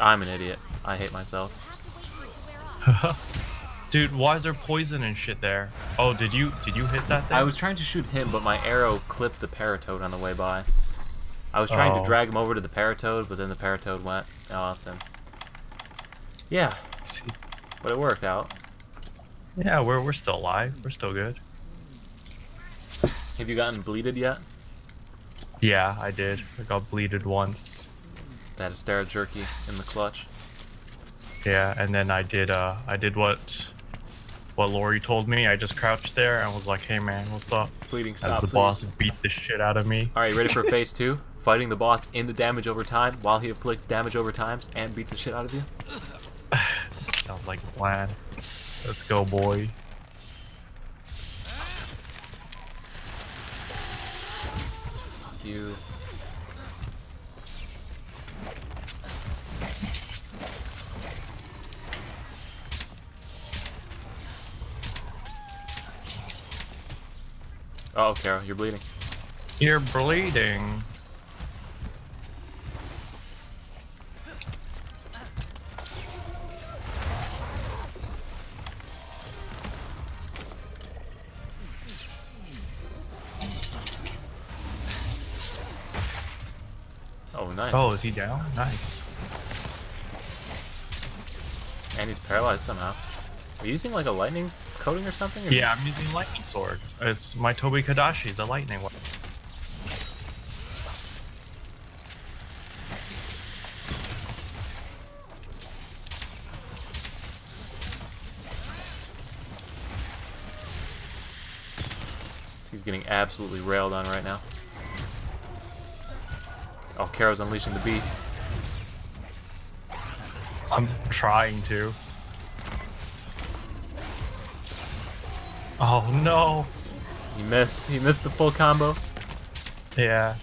I'm an idiot. I hate myself. Dude, why is there poison and shit there? Oh, did you hit that thing? I was trying to shoot him, but my arrow clipped the paratoad on the way by. I was trying to drag him over to the paratoad, but then the paratoad went off him. Yeah. See? But it worked out. Yeah, we're still alive. We're still good. Have you gotten bleeded yet? Yeah, I did. I got bleeded once. That is Dara jerky in the clutch. Yeah, and then I did what Lori told me. I just crouched there and was like, "Hey man, what's up?" Bleeding stop. As the boss beat the shit out of me. All right, ready for phase two? Fighting the boss in the damage over time while he inflicts damage over times and beats the shit out of you. Sounds like a plan. Let's go, boy. Fuck you. Oh, Carol, you're bleeding. You're bleeding. Oh, nice. Oh, is he down? Nice. And he's paralyzed somehow. Are you using like a lightning coating or something? Or yeah, I'm using lightning sword. It's my Tobi-Kadachi's a lightning one. He's getting absolutely railed on right now. Oh, Carol's unleashing the beast. I'm trying to. Oh no! He missed. He missed the full combo. Yeah.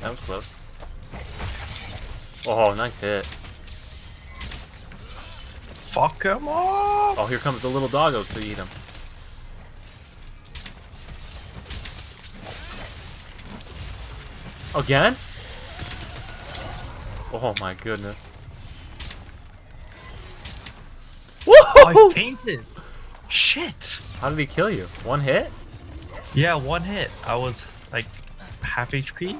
That was close. Oh, nice hit. Fuck him up! Oh, here comes the little doggos to eat him. Again? Oh my goodness. Woo! I fainted! Shit! How did he kill you? One hit? Yeah, one hit. I was like half HP.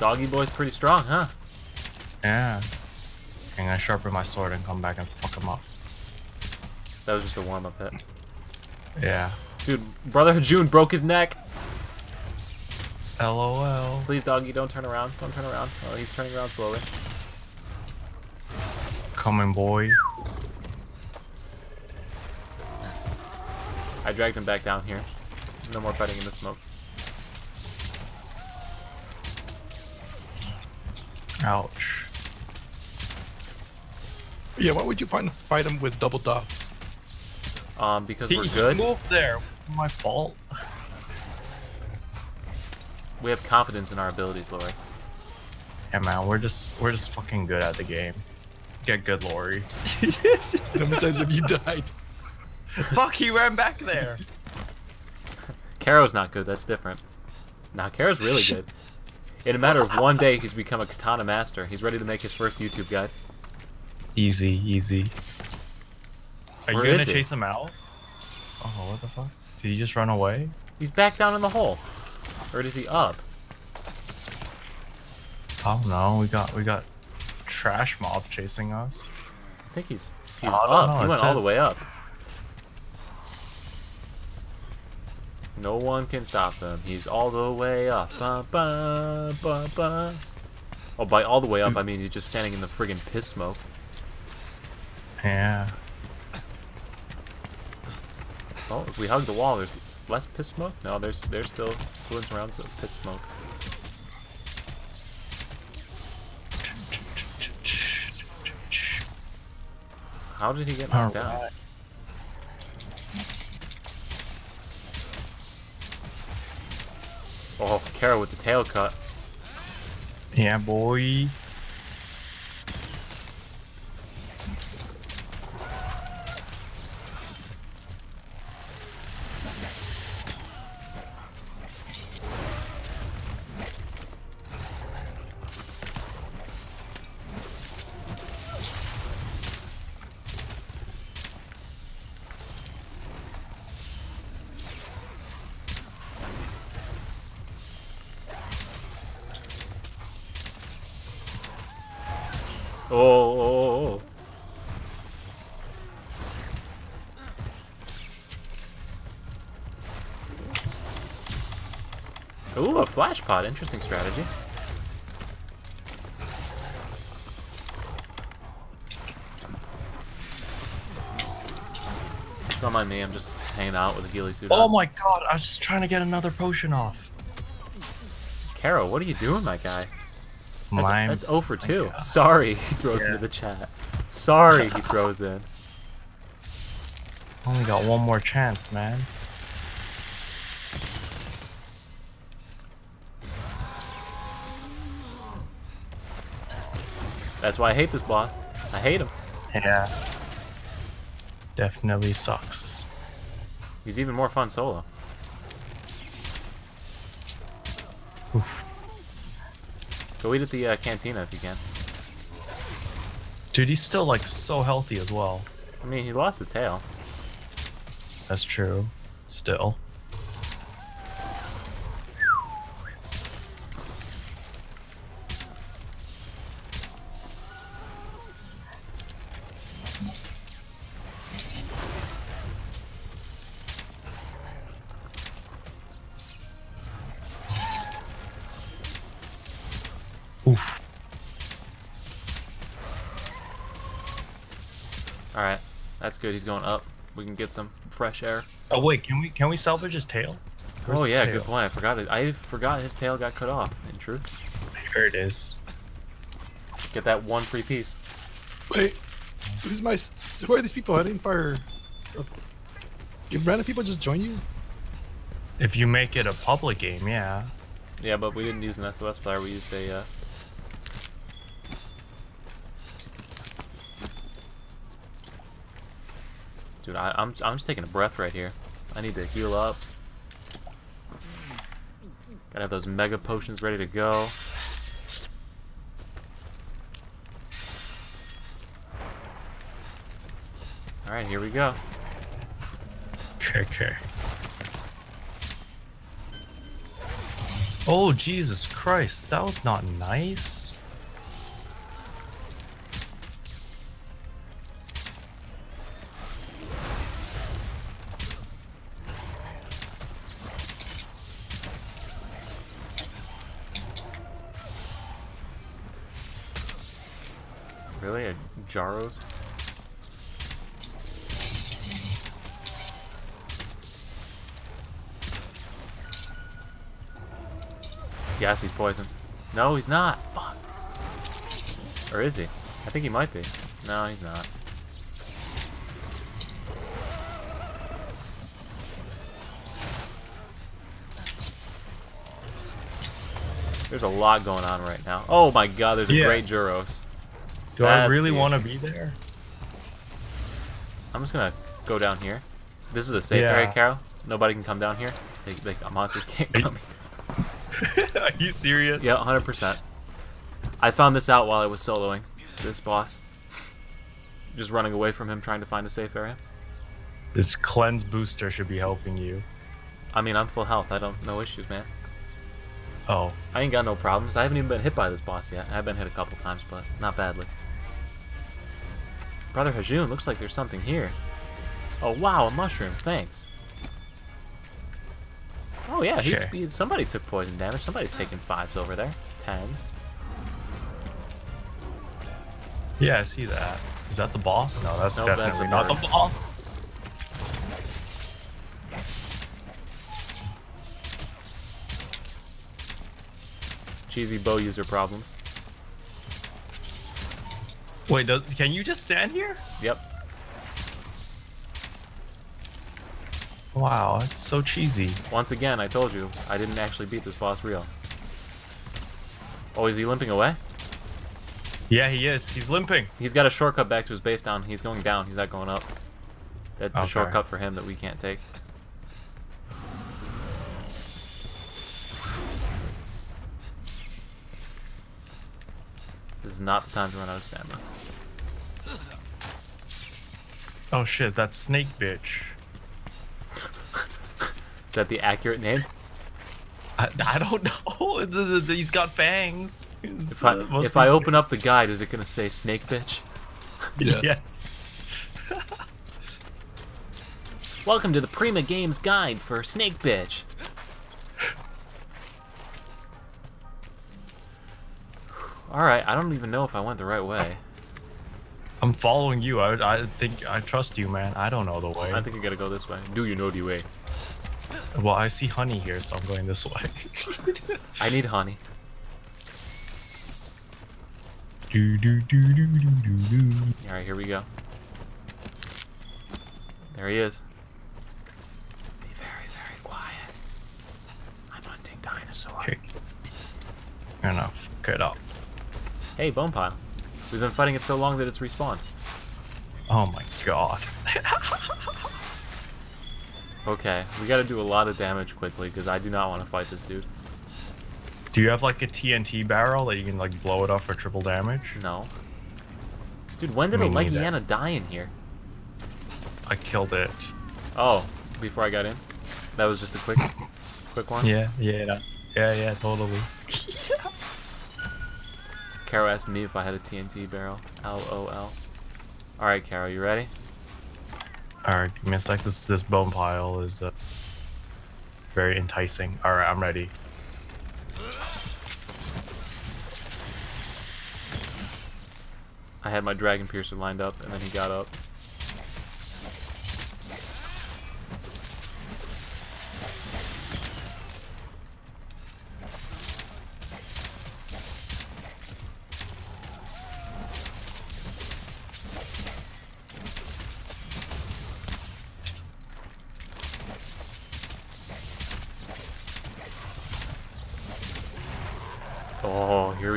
Doggy boy's pretty strong, huh? Yeah. I'm gonna sharpen my sword and come back and fuck him up. That was just a warm-up hit. Yeah. Dude, brother Hajoon broke his neck. LOL. Please, doggy, don't turn around. Don't turn around. Oh, he's turning around slowly. Coming, boy. I dragged him back down here. No more fighting in the smoke. Ouch. Yeah, why would you fight him with double dots? Because we're good. He moved there. My fault. We have confidence in our abilities, Lori. Yeah, man, we're just fucking good at the game. Get good, Lori. How many times have you died? Fuck, he ran back there. Caro's not good, that's different. Nah, Caro's really good. In a matter of one day, he's become a katana master. He's ready to make his first YouTube guide. Easy, easy. Are you gonna chase him out? Oh, what the fuck? Did he just run away? He's back down in the hole. Or is he up? Oh no, we got trash mob chasing us. I think he's up. He went all the way up. No one can stop him. He's all the way up. Ba, ba, ba, ba. Oh, by all the way up, I mean he's just standing in the friggin' piss smoke. Yeah. Oh, if we hug the wall, there's less piss smoke? No, there's still fluence around, so piss smoke. How did he get knocked out? Right. Oh, Carol with the tail cut. Yeah, boy. Ooh, a flash pod. Interesting strategy. Don't mind me, I'm just hanging out with a Ghillie suit on. Oh my god, I was just trying to get another potion off. Carol, what are you doing, my guy? That's 0 for 2. Sorry, he throws into the chat. Sorry, he throws in. Only got one more chance, man. That's why I hate this boss. I hate him. Yeah. Definitely sucks. He's even more fun solo. Oof. Go eat at the cantina if you can. Dude, he's still like so healthy as well. I mean, he lost his tail. That's true. Still. Alright, that's good, he's going up. We can get some fresh air. Oh wait, can we salvage his tail? Where's his tail? Good point. I forgot his tail got cut off, in truth. There it is. Get that one free piece. Wait, who are these people? I didn't fire. Did random people just join you? If you make it a public game, yeah. Yeah, but we didn't use an SOS player, we used a Dude, I'm just taking a breath right here. I need to heal up. Gotta have those mega potions ready to go. Alright, here we go. Okay. Oh, Jesus Christ, that was not nice. Really? A Jaros? Yes, he's poisoned. No, he's not! Fuck. Or is he? I think he might be. No, he's not. There's a lot going on right now. Oh my god, there's a great Jaros. Do I really want to be there? I'm just gonna go down here. This is a safe area, Carol. Nobody can come down here. Big monsters can't come. Are you serious? Yeah, 100%. I found this out while I was soloing this boss. Just running away from him, trying to find a safe area. This cleanse booster should be helping you. I mean, I'm full health. I don't no issues, man. Oh. I ain't got no problems. I haven't even been hit by this boss yet. I've been hit a couple times, but not badly. Brother Hajoon, looks like there's something here. Oh, wow, a mushroom. Thanks. Oh, yeah, he's, sure. Somebody took poison damage. Somebody's taking 5s over there. 10s. Yeah, I see that. Is that the boss? No, that's no, definitely that's not the boss. Cheesy bow user problems. Wait, can you just stand here? Yep. Wow, it's so cheesy. Once again, I told you, I didn't actually beat this boss real. Oh, is he limping away? Yeah, he is. He's limping. He's got a shortcut back to his base down. He's going down. He's not going up. That's a shortcut for him that we can't take. This is not the time to run out of stamina. Oh shit, that's Snake Bitch. Is that the accurate name? I don't know. He's got fangs. If I open up the guide, is it gonna say Snake Bitch? Yeah. Yes. Welcome to the Prima Games guide for Snake Bitch. Alright, I don't even know if I went the right way. I'm following you. I think I trust you, man. I don't know the way. I think you gotta go this way. Do you know the way? Well, I see honey here, so I'm going this way. I need honey. Alright, here we go. There he is. Be very, very quiet. I'm hunting dinosaur. Okay. Fair enough. Get up. Hey, bone pile. We've been fighting it so long that it's respawned. Oh my god. Okay, we gotta do a lot of damage quickly because I do not want to fight this dude. Do you have like a TNT barrel that you can like blow it up for triple damage? No. Dude, when did a Legiana die in here? I killed it. Oh, before I got in? That was just a quick one? Yeah, totally. Carol asked me if I had a TNT barrel. LOL. Alright, Carol, you ready? Alright, I mean, it's like this bone pile is very enticing. Alright, I'm ready. I had my Dragon Piercer lined up, and then he got up.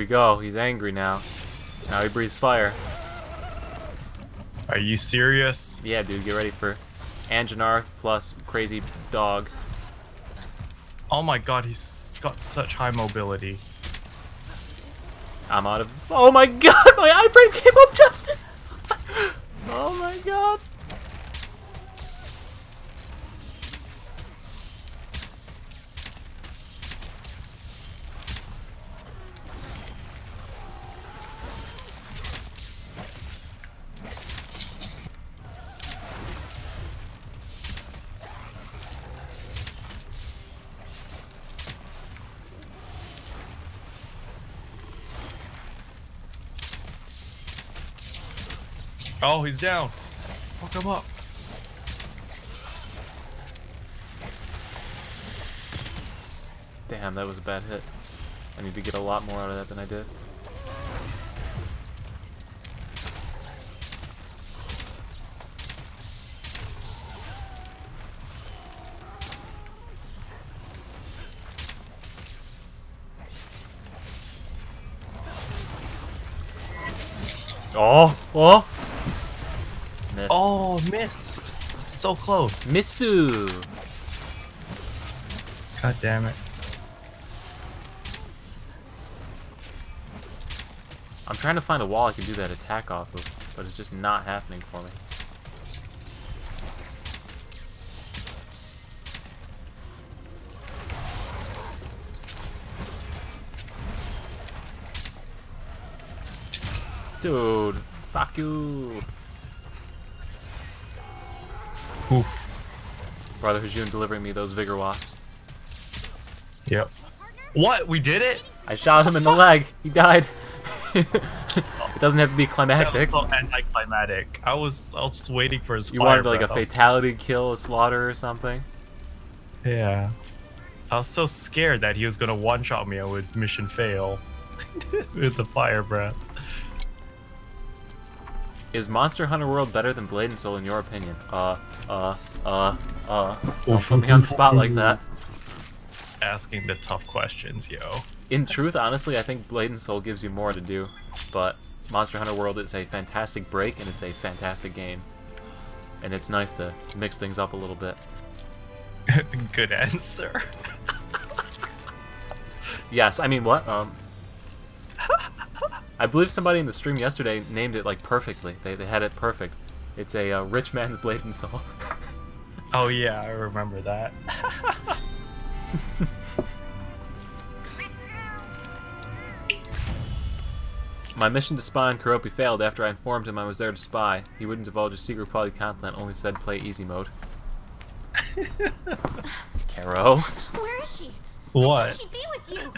Go, he's angry now. Now he breathes fire. Are you serious? Yeah, dude, get ready for Anjanath plus crazy dog. Oh my god, he's got such high mobility. I'm out of. Oh my god, my iframe came up just. Oh my god. Oh, he's down. Fuck him up. Damn, that was a bad hit. I need to get a lot more out of that than I did. Oh, oh. Oh, missed! So close. Missu! God damn it. I'm trying to find a wall I can do that attack off of, but it's just not happening for me. Dude, fuck you. Oof. Brother Hajoon delivering me those Vigor Wasps. Yep. What? We did it? I shot him in the leg. He died. It doesn't have to be climactic. That was so anticlimactic. I was just waiting for his. You wanted like a fatality kill, a slaughter, or something. Yeah. I was so scared that he was gonna one-shot me. I would mission fail with the fire breath. Is Monster Hunter World better than Blade and Soul in your opinion? Don't put me on the spot like that. Asking the tough questions, yo. In truth, honestly, I think Blade and Soul gives you more to do, but Monster Hunter World is a fantastic break and it's a fantastic game. And it's nice to mix things up a little bit. Good answer. Yes, I mean, what? I believe somebody in the stream yesterday named it like perfectly. They had it perfect. It's a rich man's Blade and Soul. Oh yeah, I remember that. My mission to spy on Keroppi failed after I informed him I was there to spy. He wouldn't divulge his secret quality content, only said play easy mode. Caro? Where is she? What? How can she be with you?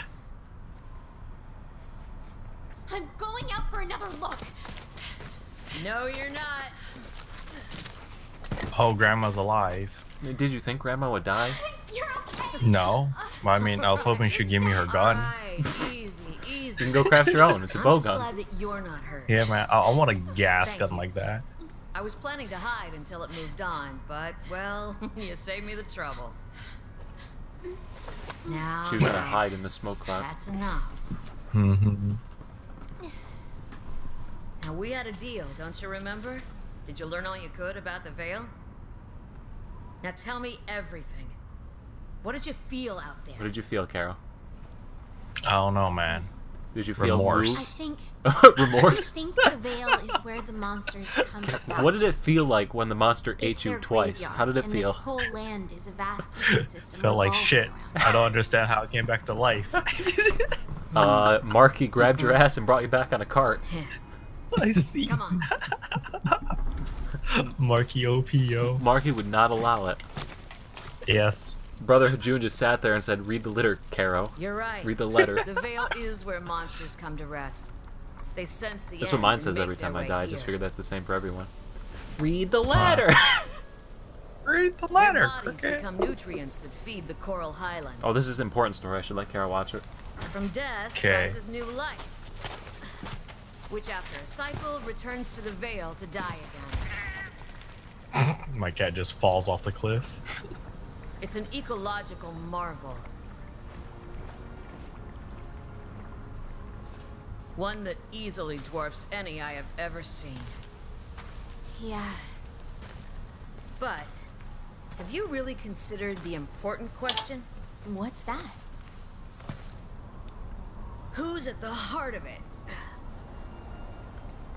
I'm going out for another look. No, you're not. Oh, Grandma's alive. Did you think Grandma would die? You're okay. No. I mean, I was hoping she'd give me her gun. Easy, easy. You can go craft your own. It's a bow gun. I'm glad that you're not hurt. Yeah, man. I want a gas gun like that. I was planning to hide until it moved on, but, well, you saved me the trouble. Now, she was going to hide in the smoke cloud. That's enough. Mm-hmm. Now, we had a deal, don't you remember? Did you learn all you could about the Veil? Now tell me everything. What did you feel out there? What did you feel, Carol? I don't know, man. Did you feel remorse? Remorse? I think the Veil is where the monsters come from. What did it feel like when the monster ate you twice? How did it feel? This whole land is a vast ecosystem. Felt like shit. I don't understand how it came back to life. Marky grabbed your ass and brought you back on a cart. I see. Come on. Marky OPO. Marky would not allow it. Yes. Brother Hajoon just sat there and said, read the letter, Caro. You're right. Read the letter. The Veil is where monsters come to rest. They sense the That's what mine says every time I die. I just figured that's the same for everyone. Read the letter. Read the letter. Bodies become nutrients that feed the Coral Highlands. Oh, this is an important story. I should let Caro watch it. From death rises new life, which after a cycle returns to the Veil to die again. My cat just falls off the cliff. It's an ecological marvel. One that easily dwarfs any I have ever seen. Yeah. But, have you really considered the important question? What's that? Who's at the heart of it?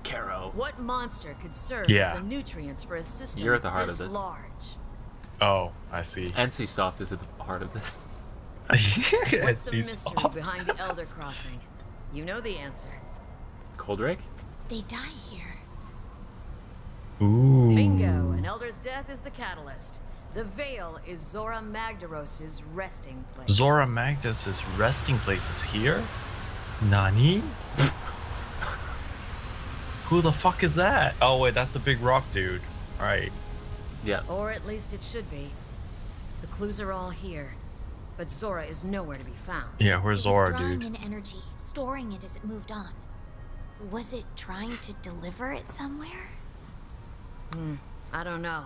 Caro. What monster could serve as the nutrients for a system You're at the heart this, of this large? Oh, I see. NCSoft is at the heart of this. What's the mystery behind the Elder Crossing? You know the answer. Coldrick? They die here. Ooh. Bingo, an Elder's death is the catalyst. The Veil is Zorah Magdaros' resting place. Zorah Magdaros' resting place is here? Nani? Who the fuck is that? Oh wait, that's the big rock dude. Alright. Yes. Or at least it should be. The clues are all here. But Zorah is nowhere to be found. Yeah, where's Zorah, dude? It was drawing in energy, storing it as it moved on. Was it trying to deliver it somewhere? I don't know.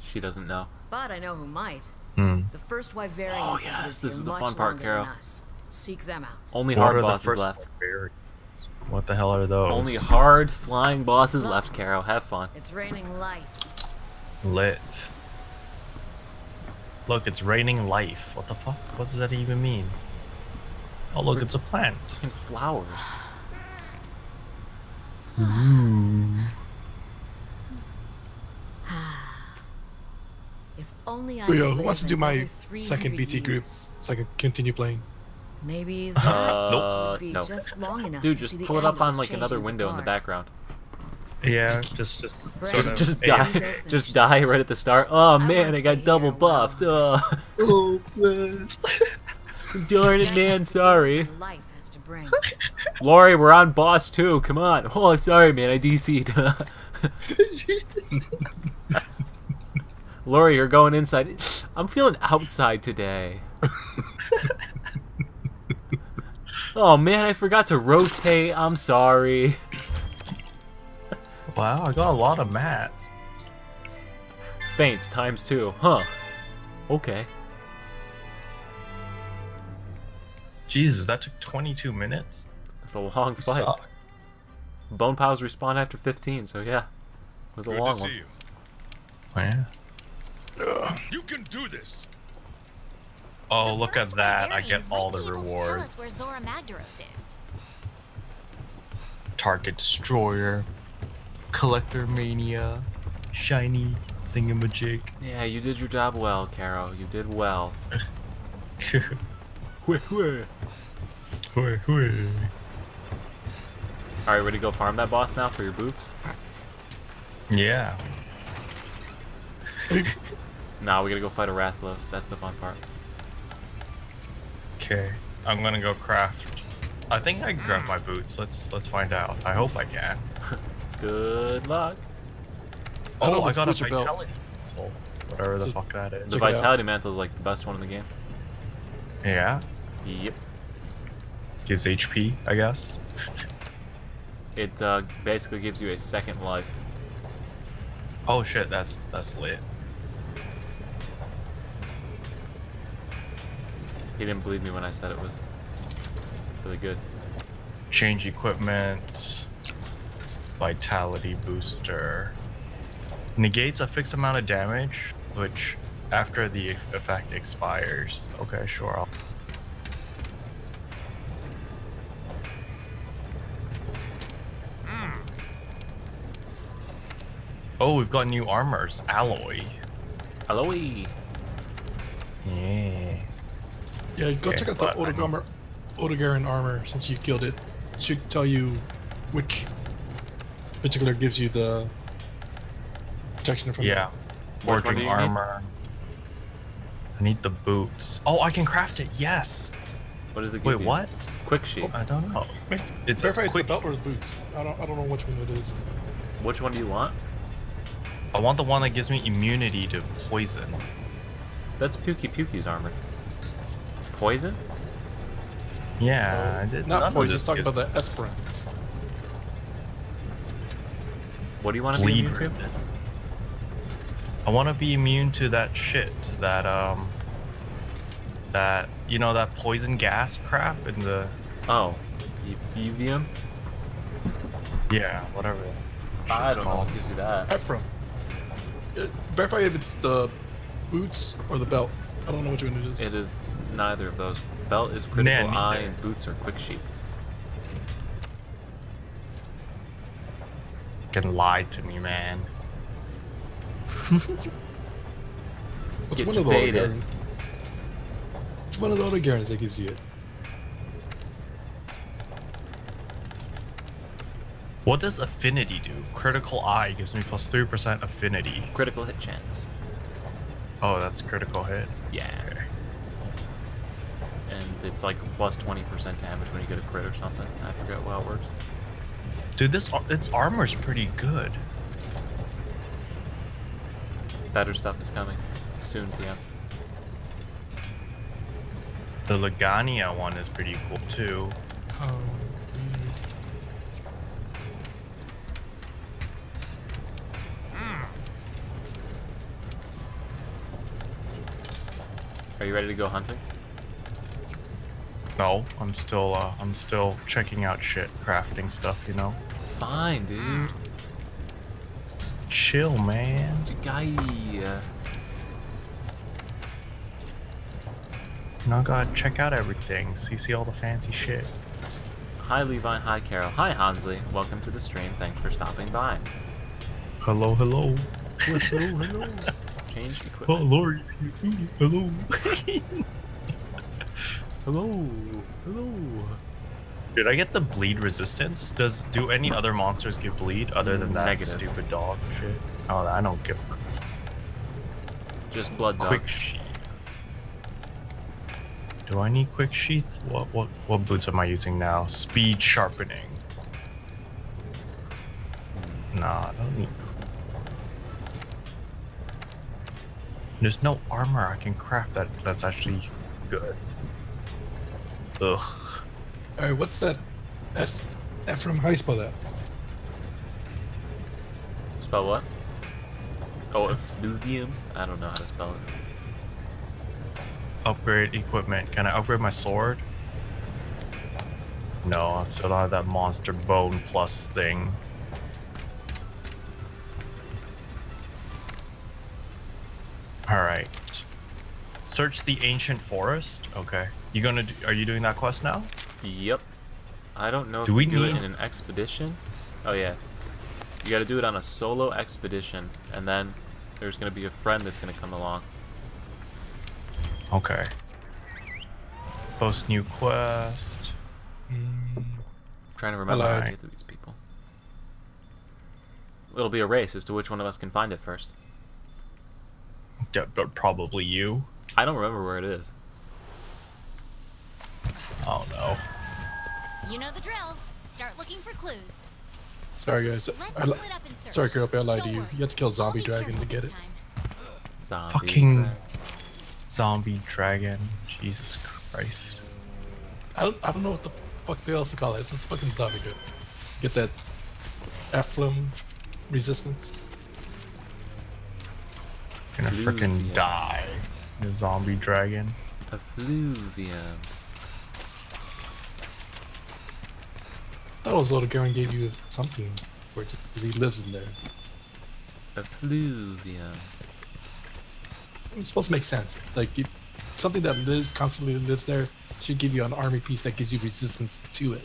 She doesn't know. But I know who might. The first Wyverians this is the fun part, Carol. Seek them out. Only hard bosses left. What the hell are those? Only hard flying bosses left, Carol. Have fun. It's raining light. Lit. Look, it's raining life. What the fuck? What does that even mean? Oh, look, it's a plant. It's flowers. Mm. If only I who wants to do my second BT group so I can continue playing? Maybe nope. No. Just long enough dude, just pull it up on like another window in the background. Yeah, just die, just die right at the start. Oh man, I got double buffed. Oh man, darn it, man. Sorry. Lori, we're on boss 2. Come on. Oh, sorry, man. I DC'd. Lori, you're going inside. I'm feeling outside today. Oh man, I forgot to rotate. I'm sorry. Wow, I got a lot of mats. Feints ×2, huh? Okay. Jesus, that took 22 minutes. It's a long fight. Bone piles respawn after 15, so yeah, it was a long one. Oh, yeah. Ugh. You can do this. Oh, look at that! I get all the rewards. Where Zorah Magdaros is. Target destroyer, collector mania, shiny thingamajig. Yeah, you did your job well, Carol. You did well. Alright, ready to go farm that boss now for your boots? Yeah. Nah, we gotta go fight a Rathalos. That's the fun part. Okay, I'm gonna go craft. I think I can grab my boots. Let's find out. I hope I can. Good luck. Oh, I got a Vitality Mantle. Whatever the fuck that is. The Vitality Mantle is like the best one in the game. Yeah? Yep. Gives HP, I guess. It basically gives you a second life. Oh shit, that's lit. He didn't believe me when I said it was really good. Change equipment. Vitality booster. Negates a fixed amount of damage, which after the effect expires. Okay, sure. I'll... Oh, we've got new armors. Alloy. Alloy. Yeah. Yeah, go check out the Odogaron armor since you killed it. It should tell you which particular gives you the protection from forging armor. I need the boots. Oh, I can craft it. Yes. What is it? Wait, what? Quick sheet. I don't know. It's the belt or the boots. I don't know which one it is. Which one do you want? I want the one that gives me immunity to poison. That's Pookie Pookie's armor. Poison? Yeah, I did not. Not poison. Just talking about the Esperant. What do you want to be immune to? I want to be immune to that shit that you know, that poison gas crap in the Effluvium. Yeah, whatever. I don't know what gives you that. Ephraim. Verify if it's the boots or the belt. I don't know which one it is. It is neither of those. Belt is critical eye and boots are quick sheep. You can lie to me, man. It's one of the Odogarons. It's one of the Odogarons that gives you it. What does affinity do? Critical eye gives me +3% affinity. Critical hit chance. Oh, that's critical hit? Yeah. Okay. And it's like +20% damage when you get a crit or something. I forget how it works. Dude, its armor's pretty good. Better stuff is coming soon, TM. The Legiana one is pretty cool too. Oh. Are you ready to go hunting? No, I'm still checking out shit, crafting stuff, you know. Fine, dude. Chill, man. Guy. Now gotta check out everything, see all the fancy shit. Hi Levi, hi Carol, hi Hansley, welcome to the stream, thanks for stopping by. Hello, hello. Hello, hello. Changed equipment. Oh, Lori, excuse me. Hello. Hello, hello. Did I get the bleed resistance? Do any other monsters get bleed other than that stupid dog shit? Oh, I don't give a crap. Just blood dog. Quick sheath. Do I need quick sheath? What boots am I using now? Speed sharpening. Nah, I don't need. There's no armor I can craft that's actually good. Ugh. Alright, what's that? That's from how do you spell that? Spell what? Oh, Effluvium? I don't know how to spell it. Upgrade equipment. Can I upgrade my sword? No, I still don't have that monster bone plus thing. Alright. Search the ancient forest? Okay. You gonna do, are you doing that quest now? Yep. I don't know if we do it in an expedition. Oh yeah. You gotta do it on a solo expedition, and then there's gonna be a friend that's gonna come along. Okay. Post new quest. I'm trying to remember how to get to these people. It'll be a race as to which one of us can find it first. Yeah, but probably you. I don't remember where it is. Oh no. You know the drill. Start looking for clues. Sorry guys. Sorry Keroppi, I lied to you. You have to kill zombie dragon to get it. Zombie zombie dragon. Jesus Christ. I don't know what the fuck they also call it. It's fucking zombie dragon. Get that Effluvium resistance. Gonna freaking die. The zombie dragon. Effluvium. I thought it was Odogaron gave you something for it because he lives in there. Effluvium. It's supposed to make sense. Like, something that constantly lives there should give you an army piece that gives you resistance to it.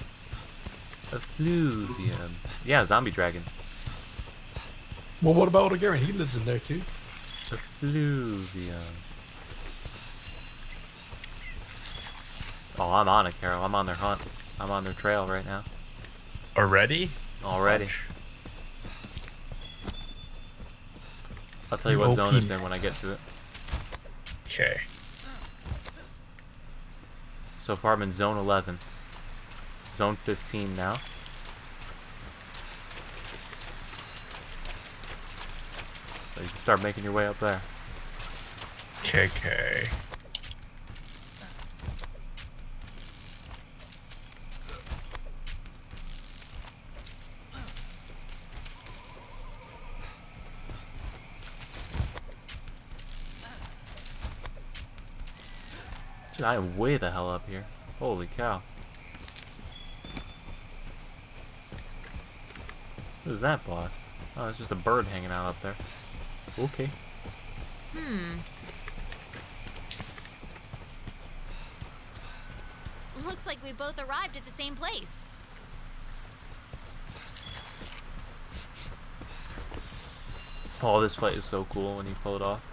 Effluvium. Yeah, zombie dragon. Well, what about Odogaron? He lives in there too. Effluvium. Oh, I'm on it, Carol. I'm on their hunt. I'm on their trail right now. Already? Already. I'll tell you what zone it's in when I get to it. Okay. So far I'm in zone 11. Zone 15 now. So you can start making your way up there. Okay. Dude, I am way the hell up here. Holy cow. Who's that boss? Oh, it's just a bird hanging out up there. Okay. Looks like we both arrived at the same place. Oh, this fight is so cool when you pull it off.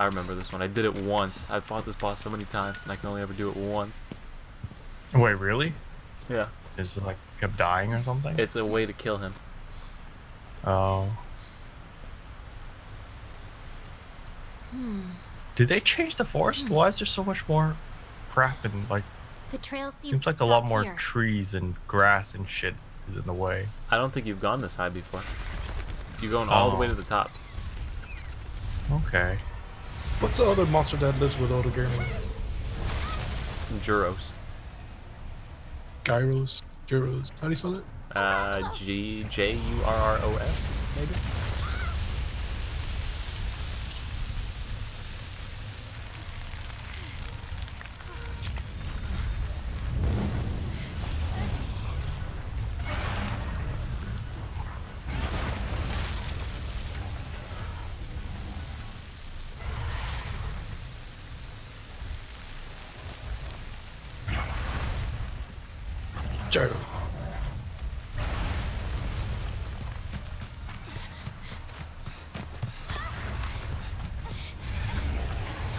I remember this one. I did it once. I fought this boss so many times, and I can only ever do it once. Wait, really? Yeah. Is it like kept dying or something? It's a way to kill him. Oh. Did they change the forest? Why is there so much more crap and like? The trail seems like a lot more trees and grass and shit is in the way. I don't think you've gone this high before. You're going all the way to the top. Okay. What's the other monster that lives with Odogaron? Gyros. How do you spell it? J-U-R-R-O-S, maybe? Journal.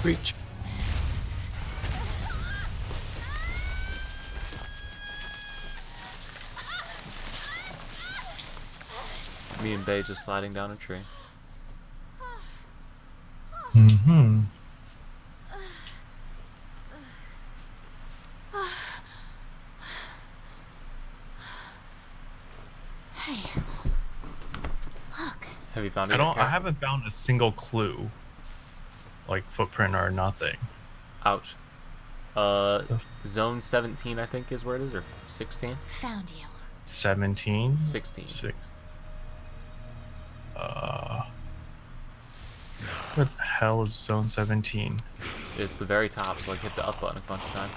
Reach. Me and Bay just sliding down a tree. Mm-hmm. Hey, look. Have you found it? I haven't found a single clue, like footprint or nothing. Ouch. Zone 17, I think, is where it is, or 16. Found you. 17. 16. 6. What the hell is zone 17? It's the very top, so I hit the up button a bunch of times.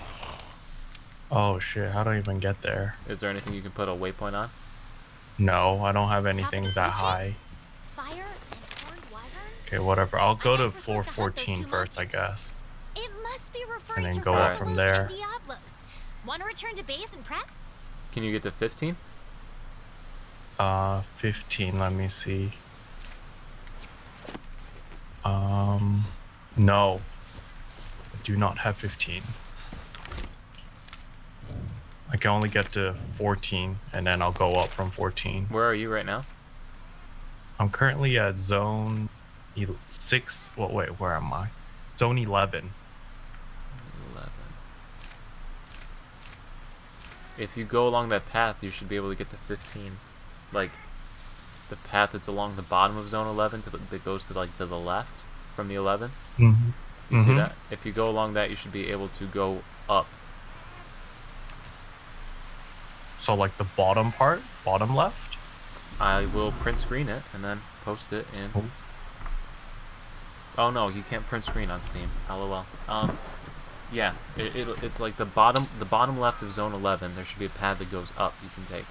Oh shit, how do I even get there? Is there anything you can put a waypoint on? No, I don't have anything that high. Fire and horned wyverns? Okay, whatever. I'll go to floor 14 first, I guess. It must be referring to Rathalos and Diablos. Want to return to base and prep? Can you get to 15? 15, let me see. No, I do not have 15. I can only get to 14, and then I'll go up from 14. Where are you right now? I'm currently at zone 6. Well, wait, where am I? Zone 11. 11. If you go along that path, you should be able to get to 15. Like, the path that's along the bottom of zone 11 that goes to like to the left from the 11. Mm-hmm. You see that? If you go along that, you should be able to go up. So like the bottom part, bottom left? I will print screen it and then post it in. Oh, oh no, you can't print screen on Steam. LOL. Yeah, it's like the bottom left of zone 11. There should be a path that goes up you can take.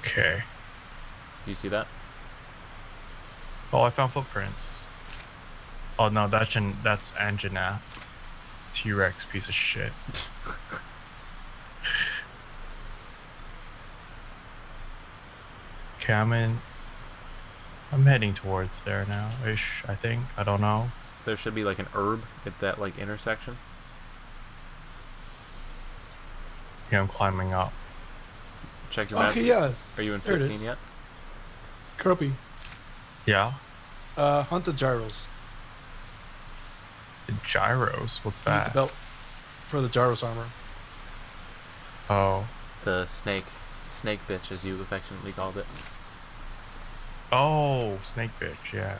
Okay. Do you see that? Oh, I found footprints. Oh no, that's Anjanath. T-Rex piece of shit. Okay, I'm heading towards there now, ish, I think. I don't know. There should be like an herb at that like intersection. Yeah, I'm climbing up. Check your map. Okay, yes. Are you in 15 yet? Keroppi. Yeah? Hunt the gyros. The gyros? What's that? The belt for the gyros armor. Oh. The snake. Snake bitch, as you affectionately called it. Oh, snake bitch, yeah.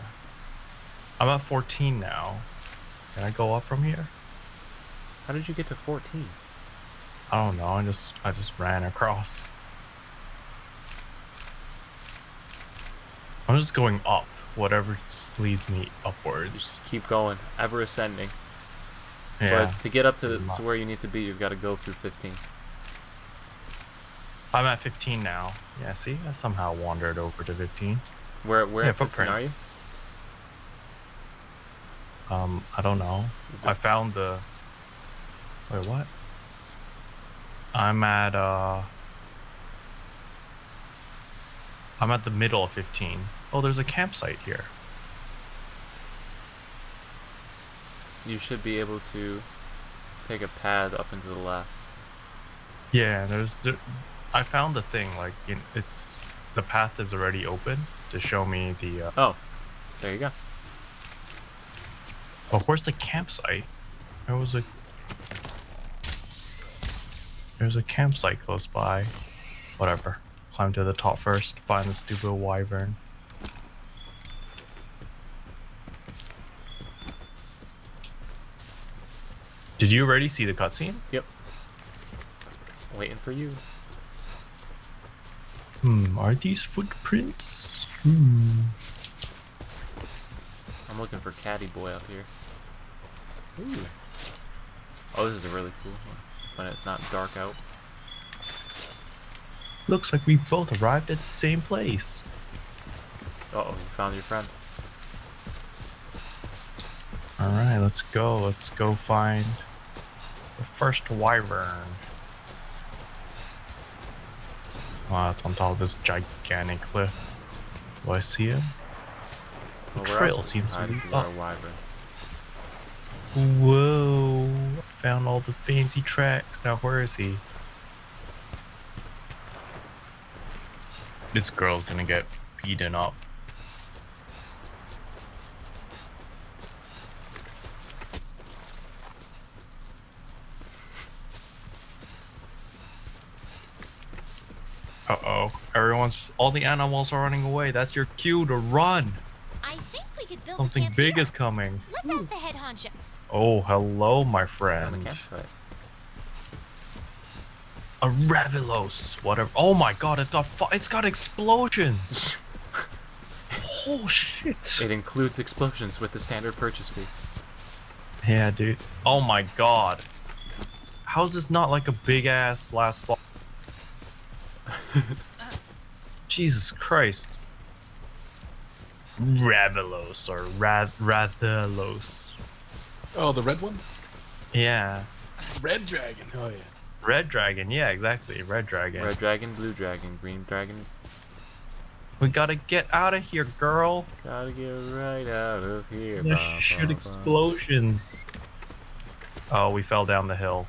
I'm at 14 now. Can I go up from here? How did you get to 14? I don't know, I just ran across. I'm just going up, whatever leads me upwards. Just keep going, ever ascending. Yeah. But to get up to where you need to be, you've got to go through 15. I'm at 15 now. Yeah, see? I somehow wandered over to 15. Where yeah, 15 are you? I don't know. I found the... Wait, what? I'm at, I'm at the middle of 15. Oh, there's a campsite here. You should be able to take a path up into the left. Yeah, I found the thing. Like, it's the path is already open to show me the. Oh, there you go. Oh, where's the campsite? There's a campsite close by. Whatever. Climb to the top first, find the stupid wyvern. Did you already see the cutscene? Yep. Waiting for you. Are these footprints? I'm looking for Caddy Boy up here. Ooh. Oh, this is a really cool one. When it's not dark out. Looks like we both arrived at the same place. Uh-oh, you found your friend. Alright, let's go. Let's go find the first wyvern. Wow, it's on top of this gigantic cliff. Do I see it? The trail seems to be up. Whoa! Found all the fancy tracks. Now where is he? This girl's gonna get beaten up. Uh-oh. Everyone's... all the animals are running away. That's your cue to run. I think we could build something big here. Is coming. Let's ask the head honchos. Oh, hello, my friend. A Rathalos, whatever. Oh my God, it's got explosions. Oh shit! It includes explosions with the standard purchase fee. Yeah, dude. Oh my God. How's this not like a big ass last fall? Jesus Christ. Rathalos or Rathalos. Oh, the red one? Yeah. Red dragon. Oh yeah. Red dragon, yeah, exactly. Red dragon. Red dragon, blue dragon, green dragon. We gotta get out of here, girl. Gotta get right out of here. Shoot explosions. Oh, we fell down the hill.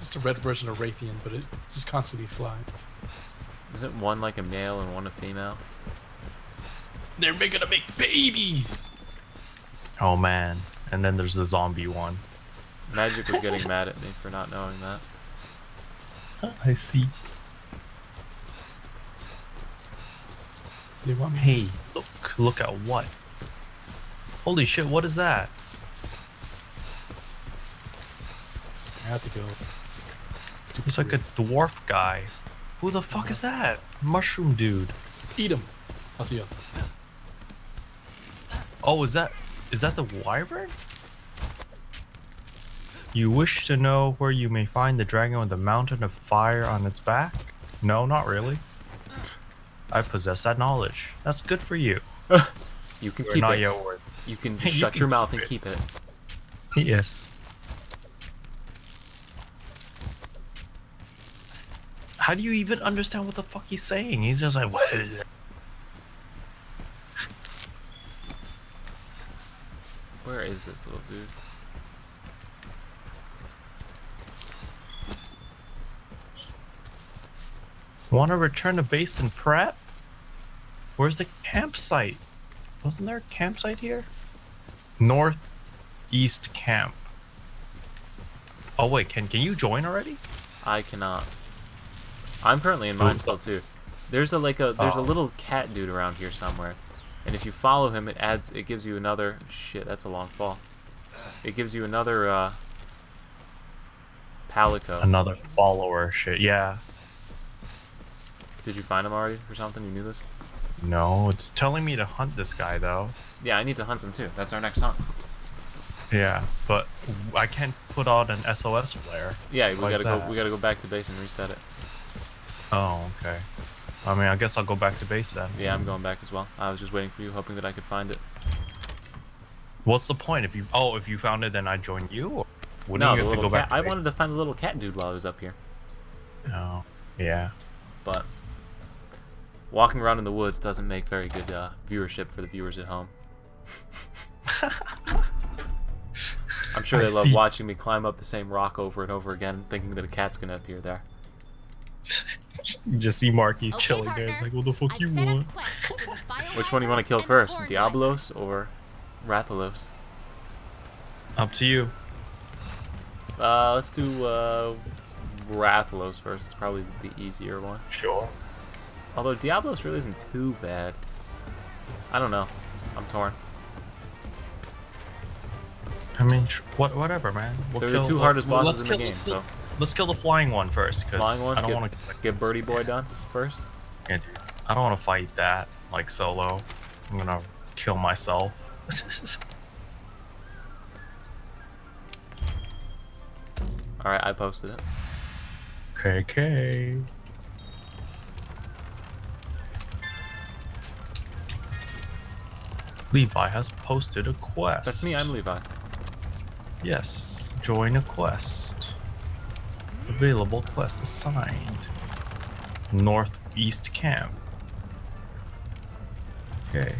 Just a red version of Raytheon, but it just constantly flies. Isn't one like a male and one a female? They're gonna make babies. Oh man! And then there's the zombie one. Magic was getting mad at me for not knowing that. I see. They want me. Hey, look! Look at what? Holy shit! What is that? I have to go. He's like a dwarf guy. Who the fuck is that? Mushroom dude. Eat him. I'll see you. Oh, is that the wyvern? You wish to know where you may find the dragon with the mountain of fire on its back? No, not really. I possess that knowledge. That's good for you. You can keep it. You can shut your mouth and keep it. Yes. How do you even understand what the fuck he's saying? He's just like, what? Where is this little dude? Want to return to base and prep? Where's the campsite? Wasn't there a campsite here? Northeast camp. Oh wait, can you join already? I cannot. I'm currently in mine still too. There's a little cat dude around here somewhere, and if you follow him, it gives you another shit. That's a long fall. It gives you another palico. Another follower shit. Yeah. Did you find him already or something? You knew this? No, it's telling me to hunt this guy though. Yeah, I need to hunt him too. That's our next hunt. Yeah, but I can't put on an SOS flare. Yeah, we gotta go back to base and reset it. Oh, okay. I mean, I guess I'll go back to base then. Yeah, I'm going back as well. I was just waiting for you, hoping that I could find it. What's the point? If you found it, then I join you? Or wouldn't you have to go back to base? I wanted to find the little cat dude while I was up here. Oh, yeah. But... walking around in the woods doesn't make very good viewership for the viewers at home. I'm sure they love watching me climb up the same rock over and over again, thinking that a cat's gonna appear there. You just see Marky's chilling there. It's like, what the fuck you want? Which one do you want to kill first, Diablos or Rathalos? Up to you. Let's do Rathalos first. It's probably the easier one. Sure. Although Diablos really isn't too bad. I don't know. I'm torn. I mean, whatever, man. They're the two hardest bosses in the game, so. Let's kill the flying one first, because I don't want to get Birdie Boy done first. Yeah, dude. I don't want to fight that like solo. I'm gonna kill myself. All right, I posted it. Okay. Levi has posted a quest. That's me. I'm Levi. Yes, join a quest. Available quest assigned. northeast camp. Okay.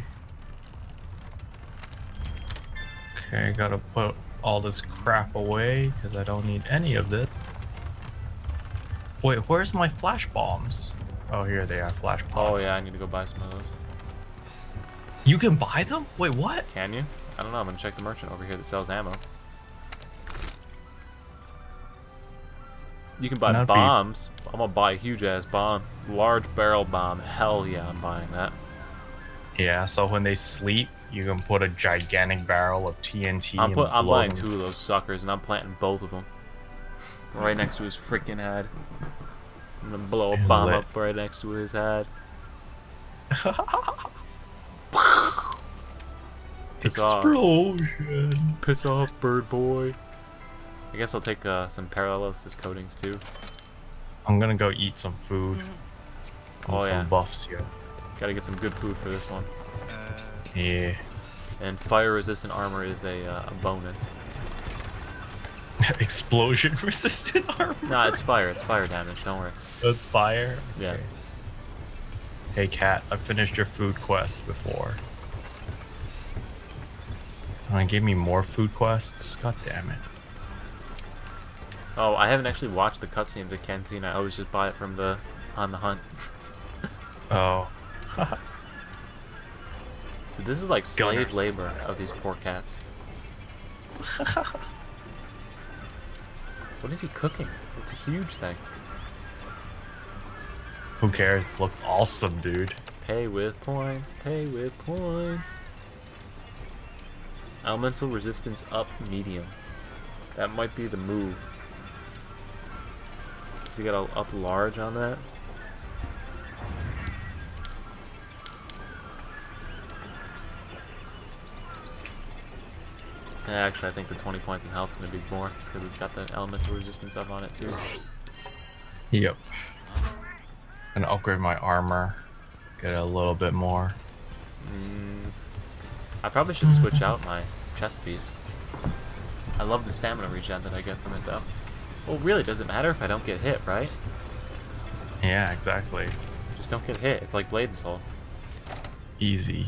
Okay, gotta put all this crap away because I don't need any of this. Wait, where's my flash bombs? Oh, here they are, flash bombs. Oh yeah, I need to go buy some of those. You can buy them? Wait, what? Can you? I don't know, I'm gonna check the merchant over here that sells ammo. You can buy bombs. I'm gonna buy a huge ass bomb. Large barrel bomb. Hell yeah, I'm buying that. Yeah, so when they sleep, you can put a gigantic barrel of TNT. I'm buying 2 of those suckers and I'm planting both of them. Right next to his freaking head. I'm gonna blow a bomb up right next to his head. Piss explosion. Off. Piss off, bird boy. I guess I'll take some Paralysis coatings too. I'm gonna go eat some food. Oh yeah. Some buffs here. Gotta get some good food for this one. Yeah. And fire resistant armor is a bonus. Explosion resistant armor? Nah, it's fire. It's fire damage. Don't worry. It's fire? Yeah. Okay. Hey Cat, I finished your food quest before. Give me more food quests? God damn it. Oh, I haven't actually watched the cutscene of the canteen. I always just buy it from the On the Hunt. Oh. Dude, this is like slave labor of these poor cats. What is he cooking? It's a huge thing. Who cares? It looks awesome, dude. Pay with points. Pay with points. Elemental resistance up medium. That might be the move. So you gotta up large on that. Actually, I think the 20 points in health is gonna be more because it's got the elemental resistance up on it too. Yep. And upgrade my armor. Get a little bit more. I probably should switch out my chest piece. I love the stamina regen that I get from it though. Well, really doesn't matter if I don't get hit, right? Yeah, exactly. Just don't get hit. It's like Blade and Soul. Easy.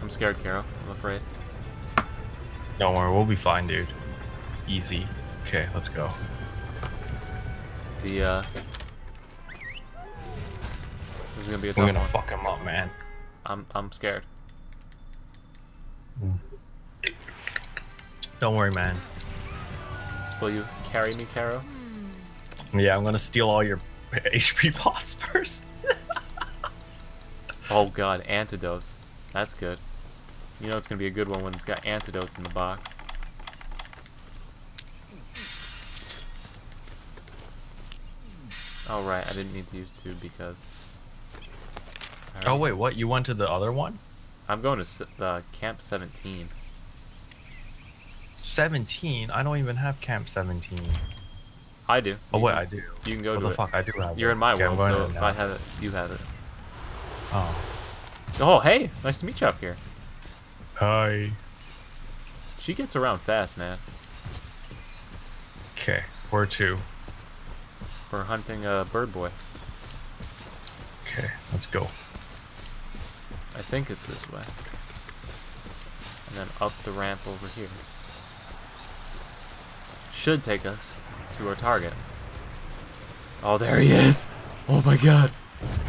I'm scared, Carol. I'm afraid. Don't worry, we'll be fine, dude. Easy. Okay, let's go. The this is gonna be a tough one. We're gonna fuck him up, man. I'm scared. Don't worry, man. Will you carry me, Carol? Yeah, I'm gonna steal all your HP pots first. Oh god, antidotes. That's good. You know it's gonna be a good one when it's got antidotes in the box. Oh right, I didn't need to use 2 because... Right. Oh wait, what? You went to the other one? I'm going to Camp 17. 17? I don't even have Camp 17. I do. Oh wait, I do. You can go to it. What the fuck, I do have it. You're in my world, so if I have it, you have it. Oh. Oh, hey! Nice to meet you up here. Hi. She gets around fast, man. Okay, where to? We're hunting a bird boy. Okay, let's go. I think it's this way. And then up the ramp over here. Should take us to our target. Oh, there he is! Oh my god!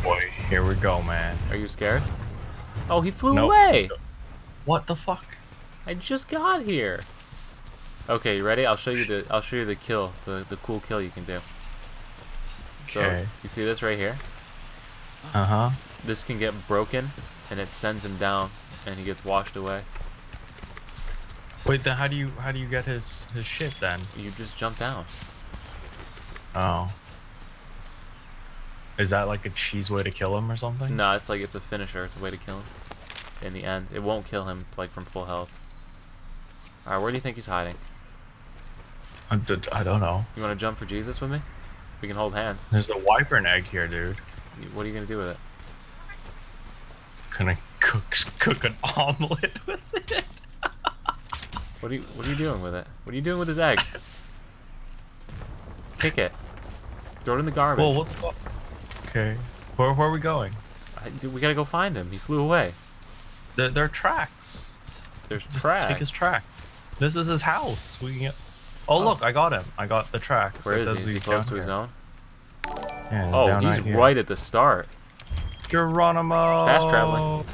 Boy, here we go, man. Are you scared? Oh, he flew away! What the fuck? I just got here. Okay, you ready? I'll show you the kill, the cool kill you can do. So, you see this right here? Uh-huh. This can get broken, and it sends him down, and he gets washed away. Wait, then how do you get his shit then? You just jump down. Oh. Is that like a cheese way to kill him or something? No, it's like it's a finisher. It's a way to kill him. In the end, it won't kill him like from full health. All right, where do you think he's hiding? I don't know. You want to jump for Jesus with me? We can hold hands. There's a wiper and egg here, dude. What are you gonna do with it? Can I cook an omelet with it? What are you doing with it? What are you doing with his egg? Kick it. Throw it in the garbage. Whoa, what the fuck? Okay. Where are we going? Dude, we gotta go find him. He flew away. There are tracks. There's tracks. Take his track. This is his house. We can get... oh, look, I got him. I got the tracks. Where is he? Is he close to his own? Yeah, oh, he's right at the start. Geronimo! Fast traveling.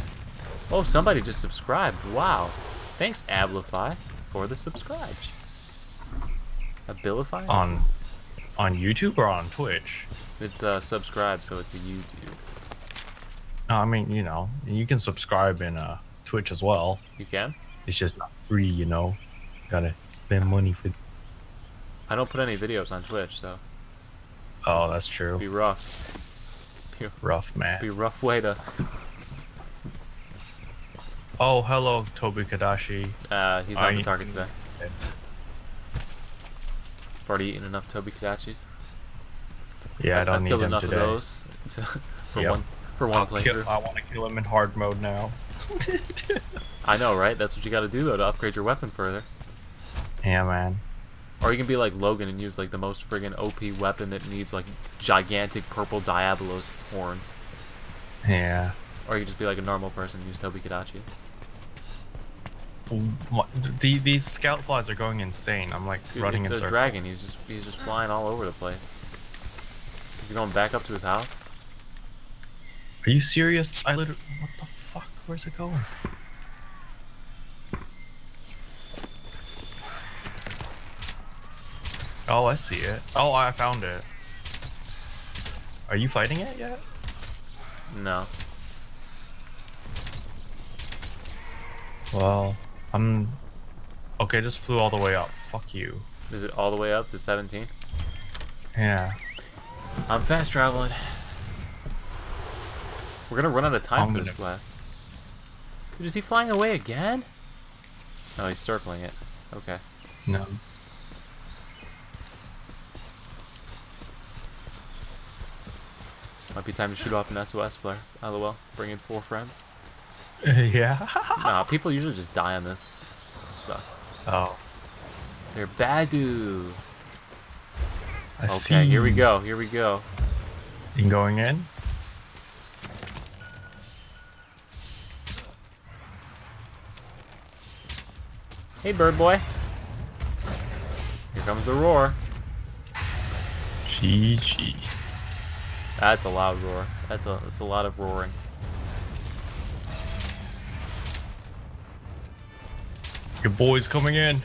Oh, somebody just subscribed. Wow. Thanks, Ablify, for the subscribes. Abilify? On YouTube or on Twitch? It's subscribe, so it's a YouTube. No, I mean, you know, you can subscribe in Twitch as well. You can? It's just not free, you know. Gotta spend money for... I don't put any videos on Twitch, so... Oh, that's true. It'd be rough. Rough, man. It'd be a rough way to... Oh, hello, Tobi-Kadachi. He's on the target today. Okay. I've already eaten enough Tobi-Kadachis. Yeah, I don't need them today. I've killed enough of those for one playthrough. I want to kill him in hard mode now. I know, right? That's what you got to do, though, to upgrade your weapon further. Yeah, man. Or you can be like Logan and use like the most friggin' OP weapon that needs like gigantic purple Diablos horns. Yeah. Or you can just be like a normal person and use Tobi-Kadachi. These scout flies are going insane. I'm like dude, running in circles. It's a dragon. He's just flying all over the place. Is he going back up to his house? Are you serious? I literally... What the fuck? Where's it going? Oh, I see it. Oh, I found it. Are you fighting it yet? No. Well, I'm... Okay, I just flew all the way up. Fuck you. Is it all the way up to 17? Yeah. I'm fast traveling. We're gonna run out of time for this blast. Dude, is he flying away again? No, he's circling it. Okay. No. Might be time to shoot off an SOS flare. LOL. Bring in 4 friends. Yeah. Nah, people usually just die on this. Suck. Oh. They're Badu. Okay, here we go. Here we go. You going in? Hey, bird boy. Here comes the roar. GG. That's a loud roar. That's a lot of roaring. Your boy's coming in.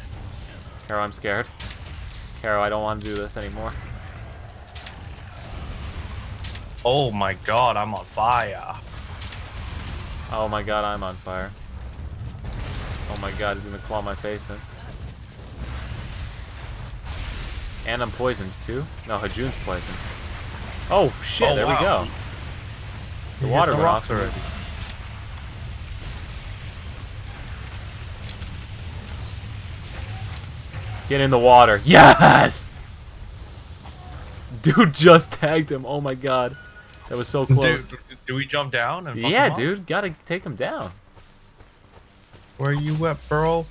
Carol, I'm scared. Carol, I don't want to do this anymore. Oh my god, I'm on fire. Oh my god, I'm on fire. Oh my god, he's gonna claw my face in. And I'm poisoned too? No, Hajoon's poisoned. Oh shit, oh, there wow. we go. The you water went off already. Get in the water. Yes! Dude just tagged him. Oh my god. That was so close. Dude, do we jump down? And fuck him up? Dude. Gotta take him down. Where you at, bro?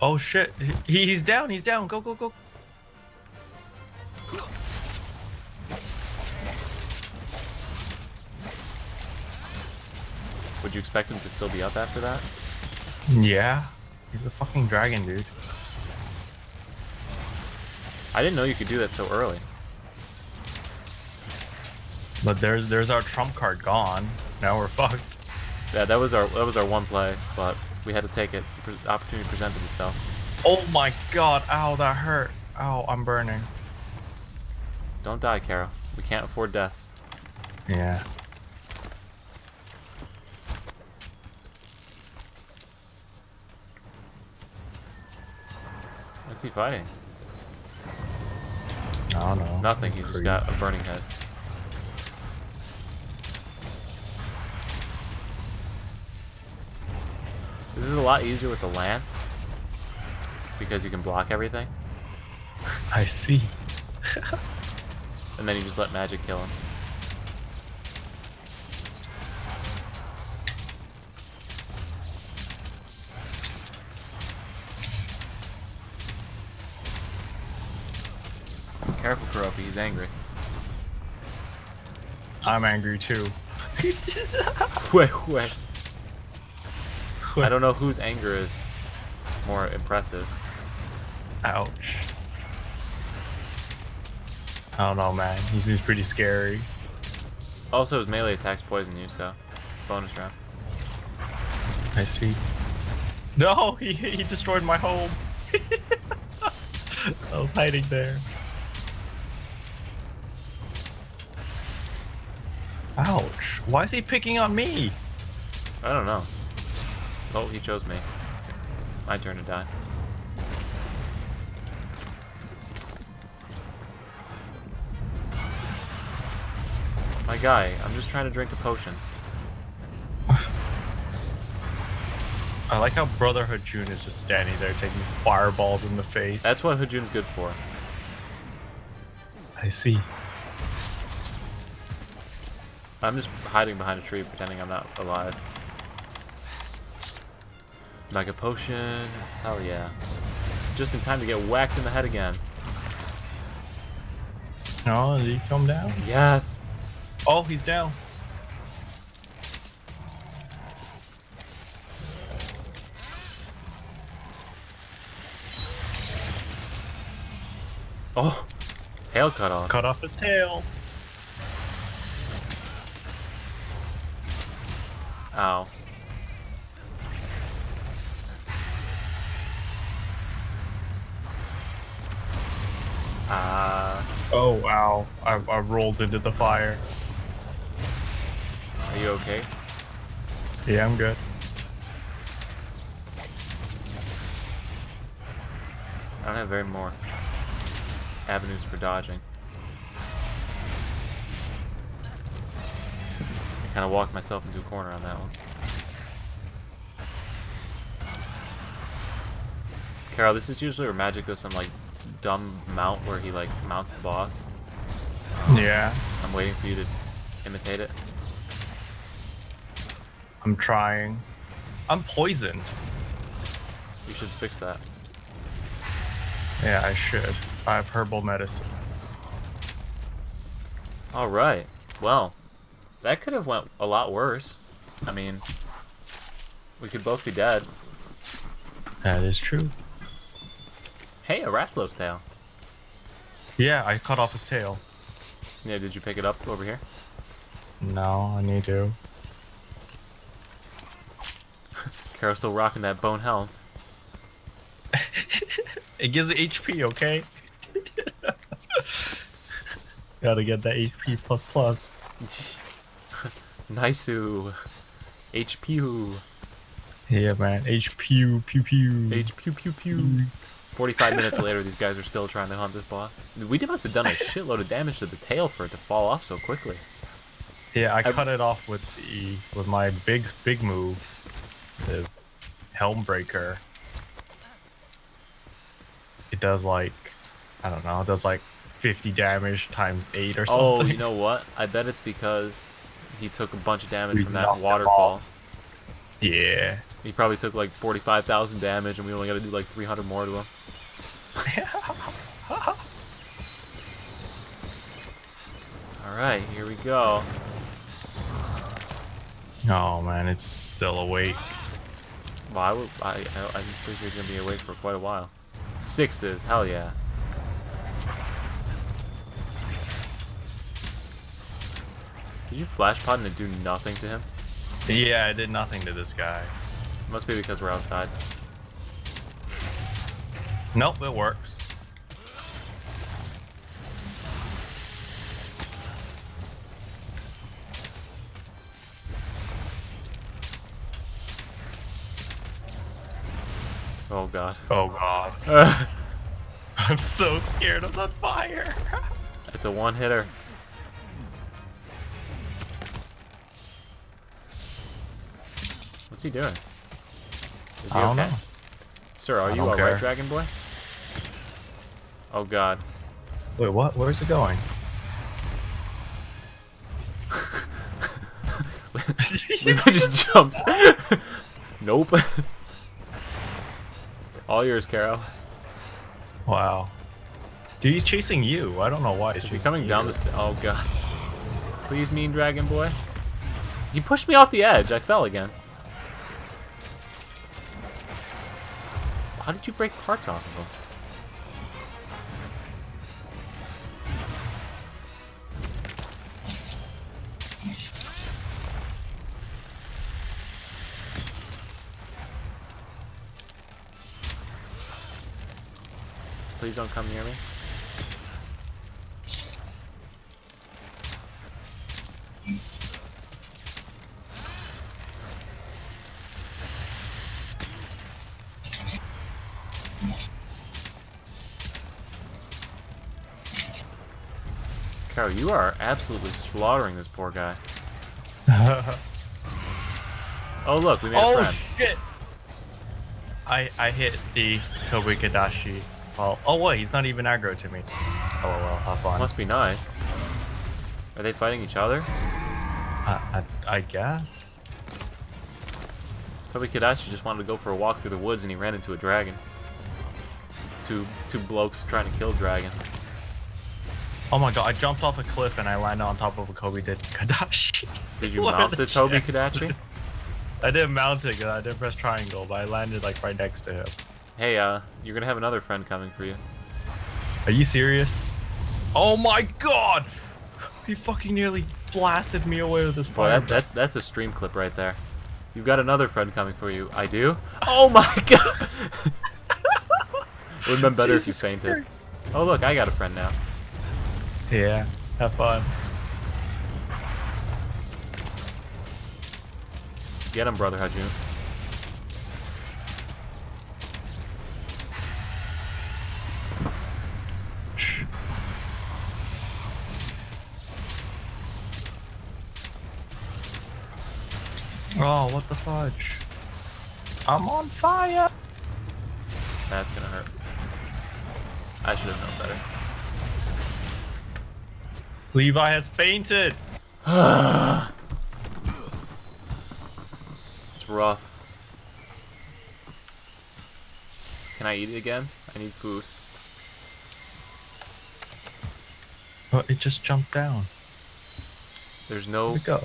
Oh shit. He's down. He's down. Go, go, go. Would you expect him to still be up after that? Yeah. He's a fucking dragon, dude. I didn't know you could do that so early. But there's our trump card gone. Now we're fucked. Yeah, that was our one play, but we had to take it. The opportunity presented itself. Oh my god! Ow, that hurt. Ow, I'm burning. Don't die, Carol. We can't afford deaths. Yeah. What's he fighting? I don't know. Nothing, he's just got a burning head. This is a lot easier with the lance. Because you can block everything. I see. And then you just let magic kill him. Careful, Keroppi, he's angry. I'm angry too. Wait. I don't know whose anger is more impressive. Ouch. I don't know, man. He's pretty scary. Also, his melee attacks poison you, so bonus round. I see. No, he destroyed my home. I was hiding there. Ouch. Why is he picking on me? I don't know. Oh, he chose me. My turn to die. My guy, I'm just trying to drink a potion. I like how Brother Hajoon is just standing there taking fireballs in the face. That's what Hajoon's good for. I see. I'm just hiding behind a tree pretending I'm not alive. Mega potion, hell yeah. Just in time to get whacked in the head again. Oh, did he come down? Yes. Oh, he's down. Oh, tail cut off. Cut off his tail. Ow. Oh, wow. I rolled into the fire. Are you okay? Yeah, I'm good. I don't have very more avenues for dodging. I kind of walked myself into a corner on that one. Carol, this is usually where Magic does some, like, dumb mount where he like mounts the boss. Yeah. I'm waiting for you to imitate it. I'm trying. I'm poisoned. You should fix that. Yeah, I should. I have herbal medicine. Alright. Well, that could have went a lot worse. I mean, we could both be dead. That is true. Hey, a Rathalos tail. Yeah, I cut off his tail. Yeah, did you pick it up over here? No, I need to. Carol's still rocking that bone helm. It gives it HP, okay? Gotta get that HP plus plus. Nice-oo. HP-oo. Yeah, man. HP-oo, pew-pew. HP-pew-pew. 45 minutes later, these guys are still trying to hunt this boss. We must have done a shitload of damage to the tail for it to fall off so quickly. Yeah, I cut it off with my big move, the Helmbreaker. It does like, I don't know, it does like 50 damage times 8 or something. Oh, you know what? I bet it's because he took a bunch of damage from that waterfall. Yeah. He probably took like 45,000 damage, and we only got to do like 300 more to him. All right, here we go. Oh man, it's still awake. Well, I'm pretty sure he's gonna be awake for quite a while. Sixes, hell yeah. Did you flash pod and do nothing to him? Yeah, I did nothing to this guy. Must be because we're outside. Nope, it works. Oh god. Oh god. I'm so scared of that fire. It's a one-hitter. What's he doing? Is he okay? I don't know. Sir, are you alright, Dragon Boy? Oh god. Wait, what? Where's it going? Levi just jumps. Nope. All yours, Carol. Wow. Dude, he's chasing you. I don't know why. He's coming down the stairs. Oh, God. Please, mean dragon boy. You pushed me off the edge. I fell again. How did you break parts off of him? Please don't come near me. Carol, you are absolutely slaughtering this poor guy. Oh look, we made a friend. Oh shit! I hit the Tobi-Kadachi. Oh wait, he's not even aggro to me. Oh well, hop on. Must be nice. Are they fighting each other? I guess. Tobi-Kadachi just wanted to go for a walk through the woods and he ran into a dragon. Two blokes trying to kill dragon. Oh my god, I jumped off a cliff and I landed on top of a Tobi-Kadachi. Did you mount the Tobi-Kadachi? I didn't mount it, I didn't press triangle, but I landed like right next to him. Hey, you're gonna have another friend coming for you. Are you serious? Oh my god! He fucking nearly blasted me away with his fire. That's a stream clip right there. You've got another friend coming for you. I do? Oh my god! It would've been better if you fainted. Oh look, I got a friend now. Yeah, have fun. Get him, brother Hajoon. Oh, what the fudge? I'm on fire! That's gonna hurt. I should have known better. Levi has fainted! It's rough. Can I eat it again? I need food. Oh, it just jumped down. There's no... Where'd it go?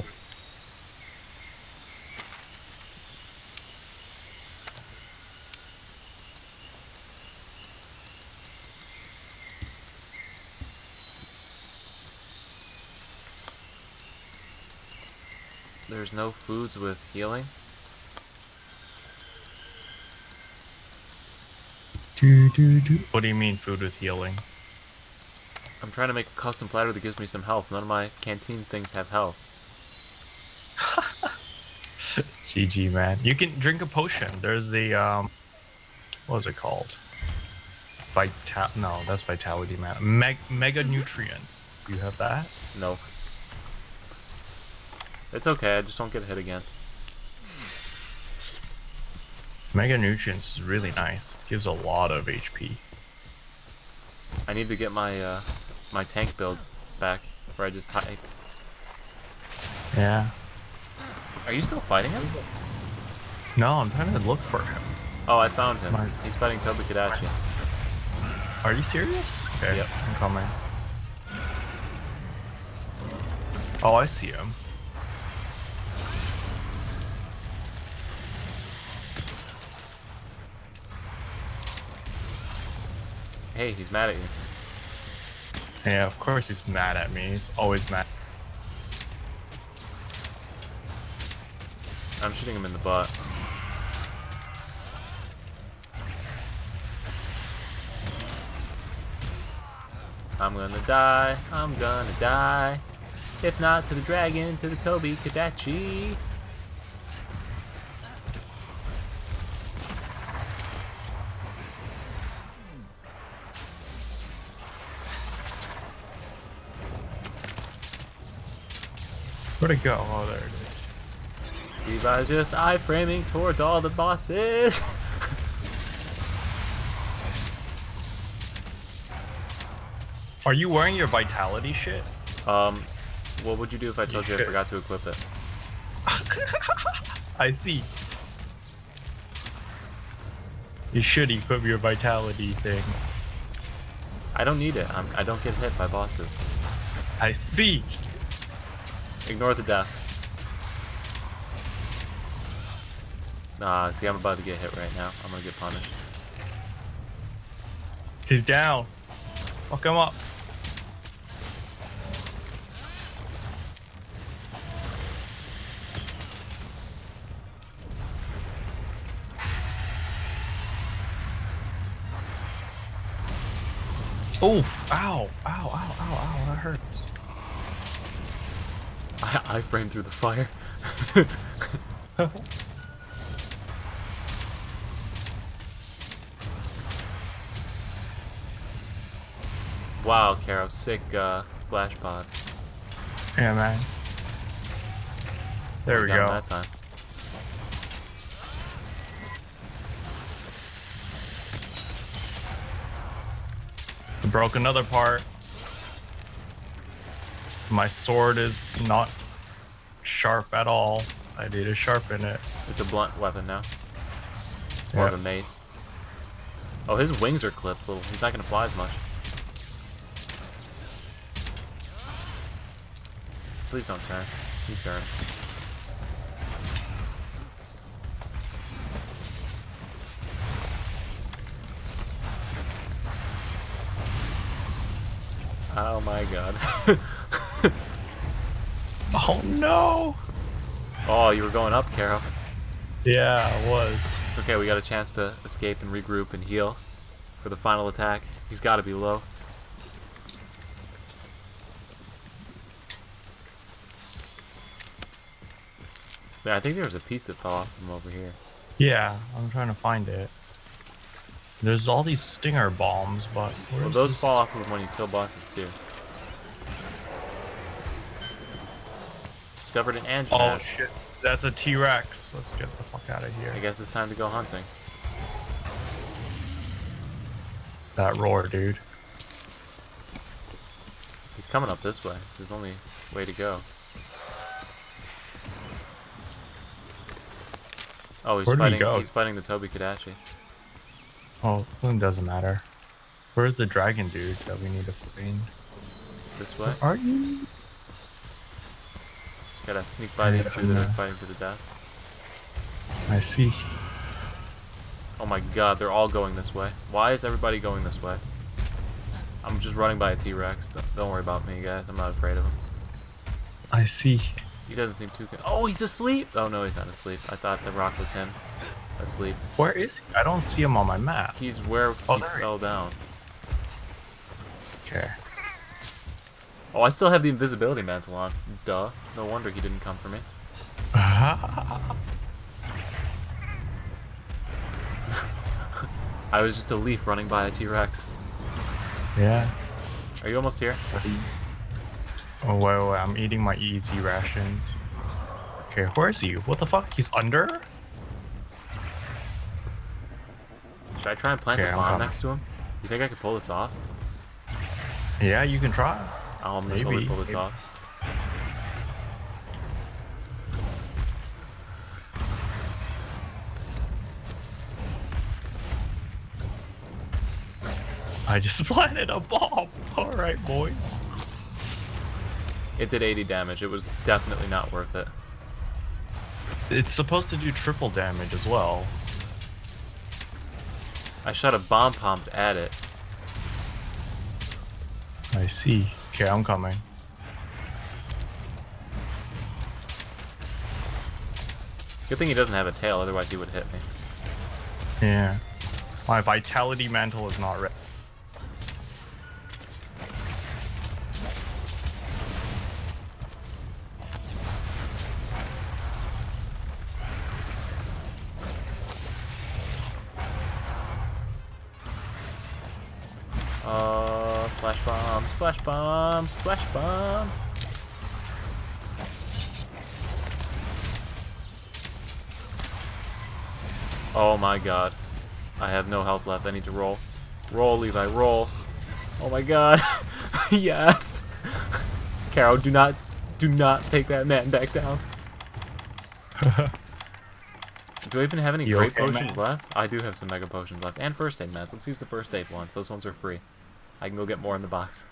There's no foods with healing. What do you mean food with healing? I'm trying to make a custom platter that gives me some health. None of my canteen things have health. GG, man. You can drink a potion. There's the, what is it called? No, that's Vitality Mantle. Mega Nutrients. Do you have that? No. It's okay, I just don't get hit again. Mega Nutrients is really nice. Gives a lot of HP. I need to get my my tank build back where I just hide. Yeah. Are you still fighting him? No, I'm trying to look for him. Oh, I found him. He's fighting Tobi-Kadachi. Are you serious? Okay, yep. I'm coming. Oh, I see him. Hey, he's mad at you. Yeah, of course he's mad at me. He's always mad. I'm shooting him in the butt. I'm gonna die. I'm gonna die. If not to the dragon, to the Tobi-Kadachi. Where'd it go? Oh, there it is. Levi's just eye-framing towards all the bosses. Are you wearing your vitality shit? What would you do if I told you I forgot to equip it? I see. You should equip your vitality thing. I don't need it. I don't get hit by bosses. I see. Ignore the death. Ah, see, I'm about to get hit right now. I'm gonna get punished. He's down. Fuck him up. Oh, ow, ow, ow, ow, ow, that hurts. I framed through the fire. Wow, Carol, sick flash pod. Yeah, man. There we go. That time. Broke another part. My sword is not sharp at all. I need to sharpen it. It's a blunt weapon now. It's more of a mace. Oh, his wings are clipped. Little. He's not gonna fly as much. Please don't turn. You turn. Oh my god. Oh no! Oh, you were going up, Carol. Yeah, I was. It's okay, we got a chance to escape and regroup and heal for the final attack. He's got to be low. Yeah, I think there was a piece that fell off from over here. Yeah, I'm trying to find it. There's all these stinger bombs, but well, those this? Fall off when you kill bosses too. Discovered an Anjanath. Oh shit, that's a T-Rex. Let's get the fuck out of here. I guess it's time to go hunting. That roar, dude. He's coming up this way. There's only way to go. Oh, he's fighting the Tobi-Kadachi. Oh, it doesn't matter. Where's the dragon dude that we need to find? This way? Where are you? Just gotta sneak by these two that are fighting to the death. I see. Oh my god, they're all going this way. Why is everybody going this way? I'm just running by a T-Rex. Don't worry about me, guys. I'm not afraid of him. I see. He doesn't seem too good. Oh, he's asleep! Oh no, he's not asleep. I thought the rock was him. Asleep. Where is he? I don't see him on my map. He's where he fell down. Okay. Oh, I still have the invisibility mantle on. Duh. No wonder he didn't come for me. I was just a leaf running by a T-Rex. Yeah. Are you almost here? Oh, wait, wait, wait. I'm eating my EEZ rations. Okay, where is he? What the fuck? He's under? Should I try and plant a bomb next to him? You think I could pull this off? Yeah, you can try. I'll maybe pull this off. I just planted a bomb. All right, boys. It did 80 damage. It was definitely not worth it. It's supposed to do triple damage as well. I shot a bomb pump at it. I see. Okay, I'm coming. Good thing he doesn't have a tail, otherwise he would hit me. Yeah. My Vitality Mantle is not ready. Flash bombs, flash bombs, flash bombs. Oh my god. I have no health left. I need to roll. Roll, Levi, roll. Oh my god. Yes. Carol, do not take that man back down. Do I even have any great potions left? I do have some mega potions left. And first aid meds. Let's use the first aid ones. Those ones are free. I can go get more in the box.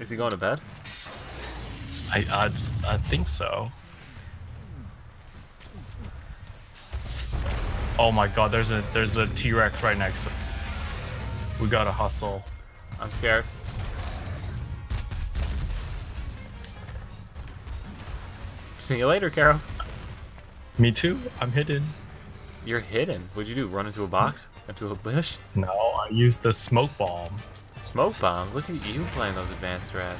Is he going to bed? I think so. Oh my god, there's a T-Rex right next to him. We gotta hustle. I'm scared. See you later, Carol. Me too. I'm hidden. You're hidden? What'd you do? Run into a box? Into a bush? No, I used the smoke bomb. Smoke bomb? Look at you playing those advanced strats.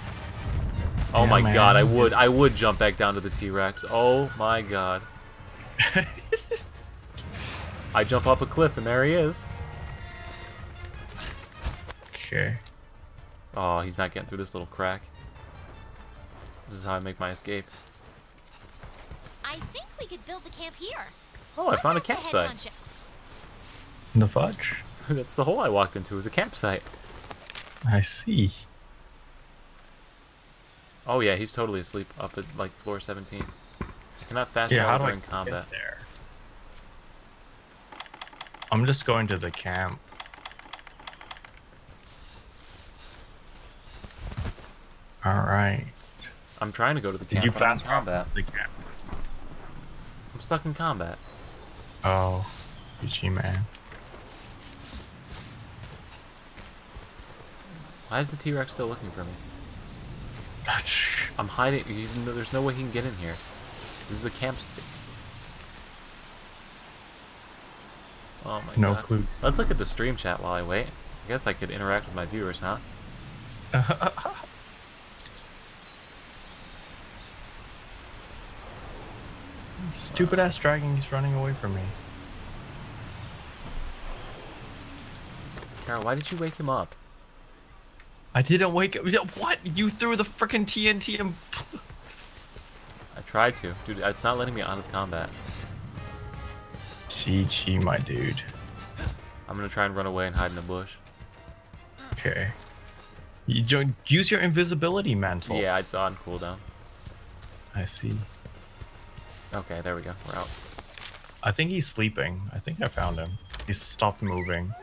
Oh yeah, my man. God, I would jump back down to the T-Rex. Oh my god. I jump off a cliff and there he is. Okay. Oh, he's not getting through this little crack. This is how I make my escape. I think we could build the camp here. Oh, I found a campsite. The fudge? That's the hole I walked into, is a campsite. I see. Oh yeah, he's totally asleep up at like floor 17. You cannot fast travel during combat. There? I'm just going to the camp. Alright. I'm trying to go to the camp. Did you fast travel the camp? I'm stuck in combat. Oh, GG man. Why is the T-Rex still looking for me? I'm hiding. There's no way he can get in here. This is a campsite. Oh my god. No clue. Let's look at the stream chat while I wait. I guess I could interact with my viewers, huh? Stupid ass dragon, he's running away from me. Carol, why did you wake him up? I didn't wake up. What? You threw the frickin' TNT and... I tried to. Dude, it's not letting me out of combat. GG, my dude. I'm gonna try and run away and hide in a bush. Okay. You don't use your invisibility mantle. Yeah, it's on cooldown. I see. Okay, there we go. We're out. I think he's sleeping. I think I found him. He's stopped moving.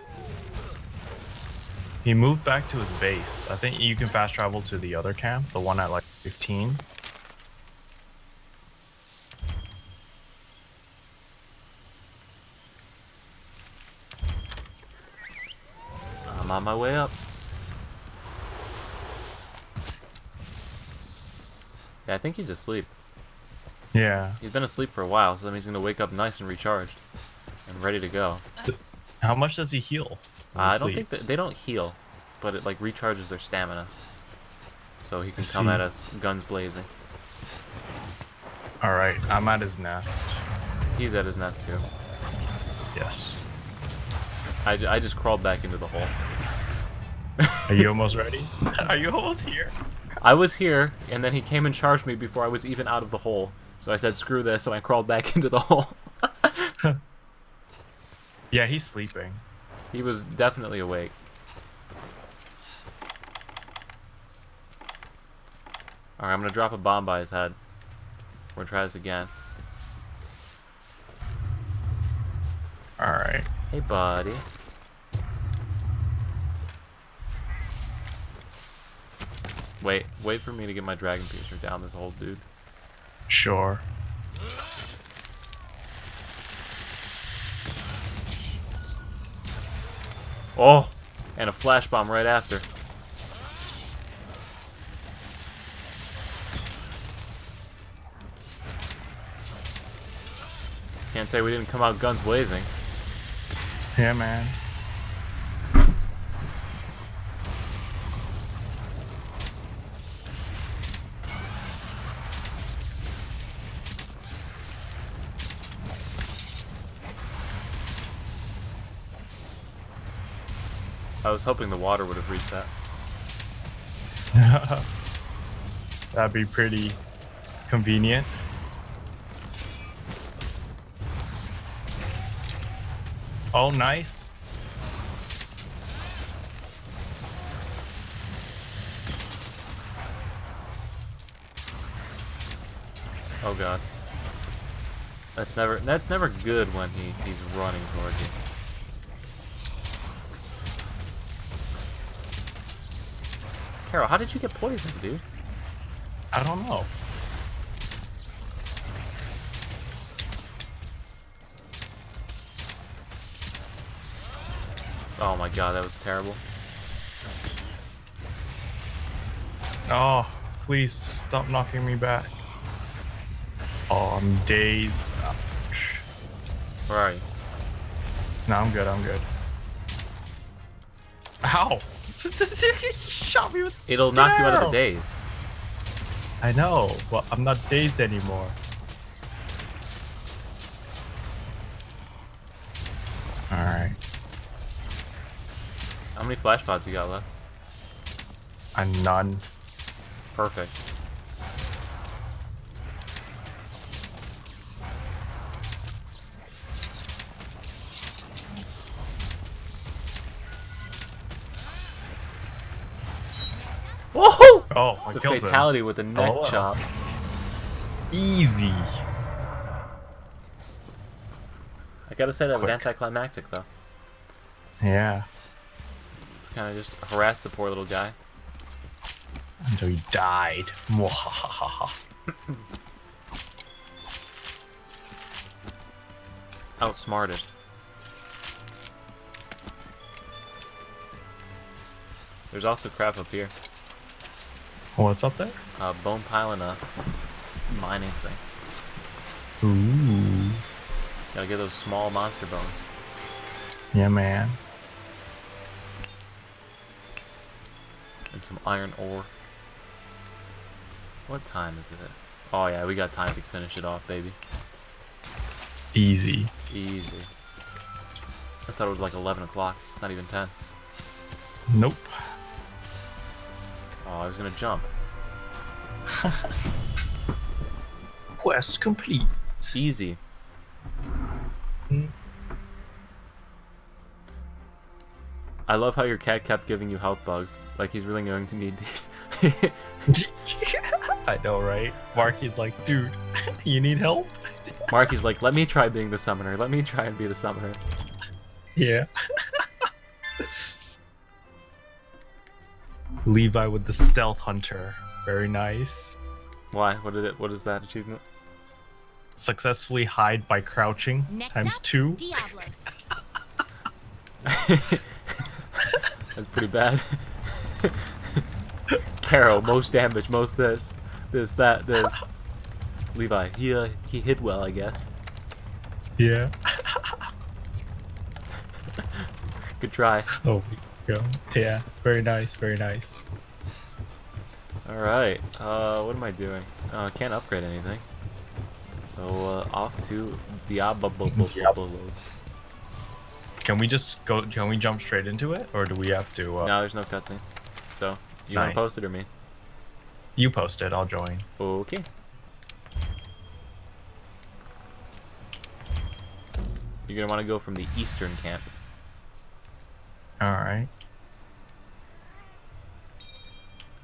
He moved back to his base. I think you can fast travel to the other camp, the one at like 15. I'm on my way up. Yeah, I think he's asleep. Yeah. He's been asleep for a while, so that means he's going to wake up nice and recharged and ready to go. How much does he heal? I don't think that, they don't heal, but it like recharges their stamina. So he can come at us guns blazing. Alright, I'm at his nest. He's at his nest too. Yes. I just crawled back into the hole. Are you almost ready? Are you almost here? I was here, and then he came and charged me before I was even out of the hole. So I said, screw this, and I crawled back into the hole. Yeah, he's sleeping. He was definitely awake. Alright, I'm gonna drop a bomb by his head. We're gonna try this again. Alright. Hey, buddy. Wait for me to get my Dragon Piercer down this hole, dude. Sure. Oh, and a flash bomb right after. Can't say we didn't come out guns blazing. Yeah, man. I was hoping the water would have reset. That'd be pretty convenient. Oh, nice. Oh god. That's never good when he's running towards you. Carol, how did you get poisoned, dude? I don't know. Oh my god, that was terrible. Oh, please stop knocking me back. Oh, I'm dazed. Ouch. Where are you? No, I'm good, I'm good. Ow! You shot me with It'll knock you out of the daze. I know, but I'm not dazed anymore. Alright. How many flash pods you got left? None. Perfect. Whoa! Oh, I killed him. The fatality with the neck chop. Easy. I gotta say that was anticlimactic, though. Yeah. Kind of just harassed the poor little guy. Until he died. Outsmarted. There's also crap up here. What's up there? Bone pile and a mining thing. Ooh. Gotta get those small monster bones. Yeah, man. And some iron ore. What time is it? Oh yeah, we got time to finish it off, baby. Easy. Easy. I thought it was like 11 o'clock. It's not even 10. Nope. Oh, I was gonna jump. Quest complete. Easy. I love how your cat kept giving you health bugs. Like, he's really going to need these. I know, right? Marky's like, dude, you need help? Marky's like, let me try being the summoner. Let me try and be the summoner. Yeah. Levi with the stealth hunter. Very nice. Why? What did it? What is that achievement? Successfully hide by crouching. Next times up, 2. Diablos. That's pretty bad. Carol, most damage, most this. Levi, he hid well, I guess. Yeah. Good try. Oh, yeah. Very nice, very nice. All right. What am I doing? I can't upgrade anything. So off to Diablos. Can we just go? Can we jump straight into it, or do we have to? No, there's no cutscene. So you want to post it or me? You post it. I'll join. Okay. You're gonna want to go from the eastern camp. All right.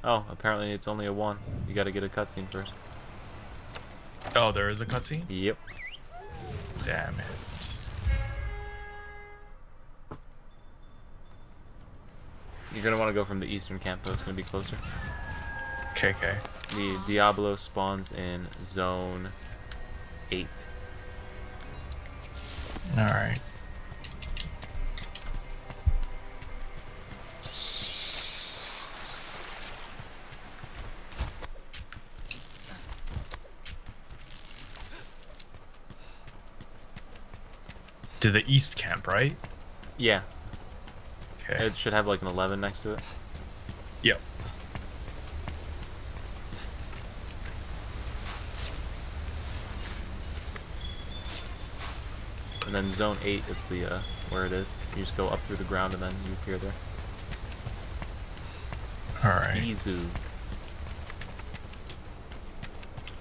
Oh, apparently it's only a 1. You got to get a cutscene first. Oh, there is a cutscene. Yep. Damn it. You're gonna want to go from the eastern camp, though. It's gonna be closer. Okay. The Diablo spawns in zone 8. All right. To the east camp, right? Yeah. Okay. It should have like an 11 next to it. Yep. And then zone 8 is the where it is. You just go up through the ground and then you appear there. All right. Izu.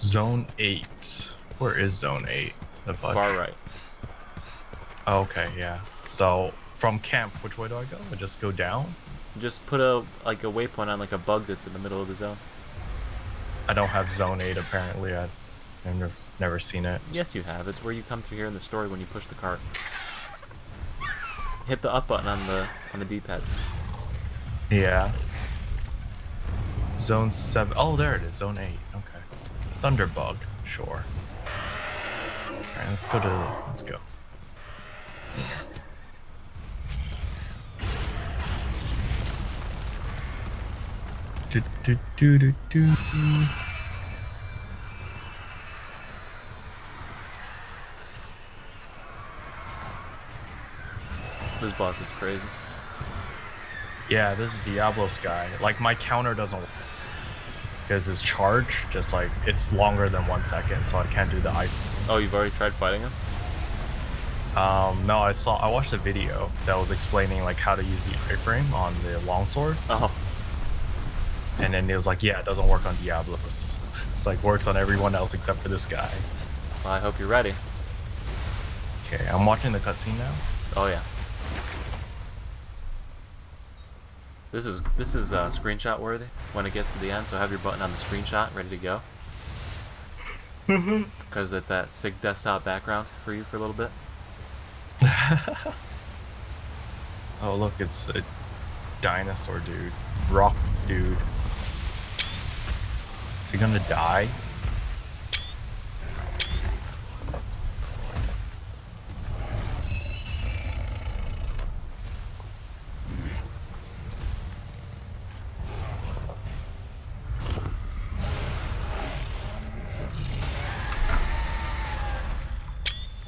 Zone 8. Where is zone 8? The far right. Oh, okay. Yeah. So. From camp, which way do I go? I just go down? Just put a waypoint on like a bug that's in the middle of the zone. I don't have zone 8 apparently. I've never seen it. Yes you have. It's where you come through here in the story when you push the cart. Hit the up button on the D-pad. Yeah. Zone 7. Oh, there it is. Zone 8. Okay. Thunderbug. Sure. All right, let's go to... Let's go. Do, do, do, do, do. This boss is crazy. Yeah, this is Diablos guy. Like, my counter doesn't work because his charge, just like, it's longer than 1 second, so I can't do the item. Oh, you've already tried fighting him? No, I watched a video that was explaining like how to use the iframe on the longsword. Oh. And then it was like, yeah, it doesn't work on Diablos. It's like works on everyone else except for this guy. Well, I hope you're ready. Okay, I'm watching the cutscene now. Oh yeah. This is screenshot worthy when it gets to the end. So have your button on the screenshot ready to go. Because it's that sick desktop background for you for a little bit. Oh look, it's a dinosaur dude, rock dude. Is he gonna die?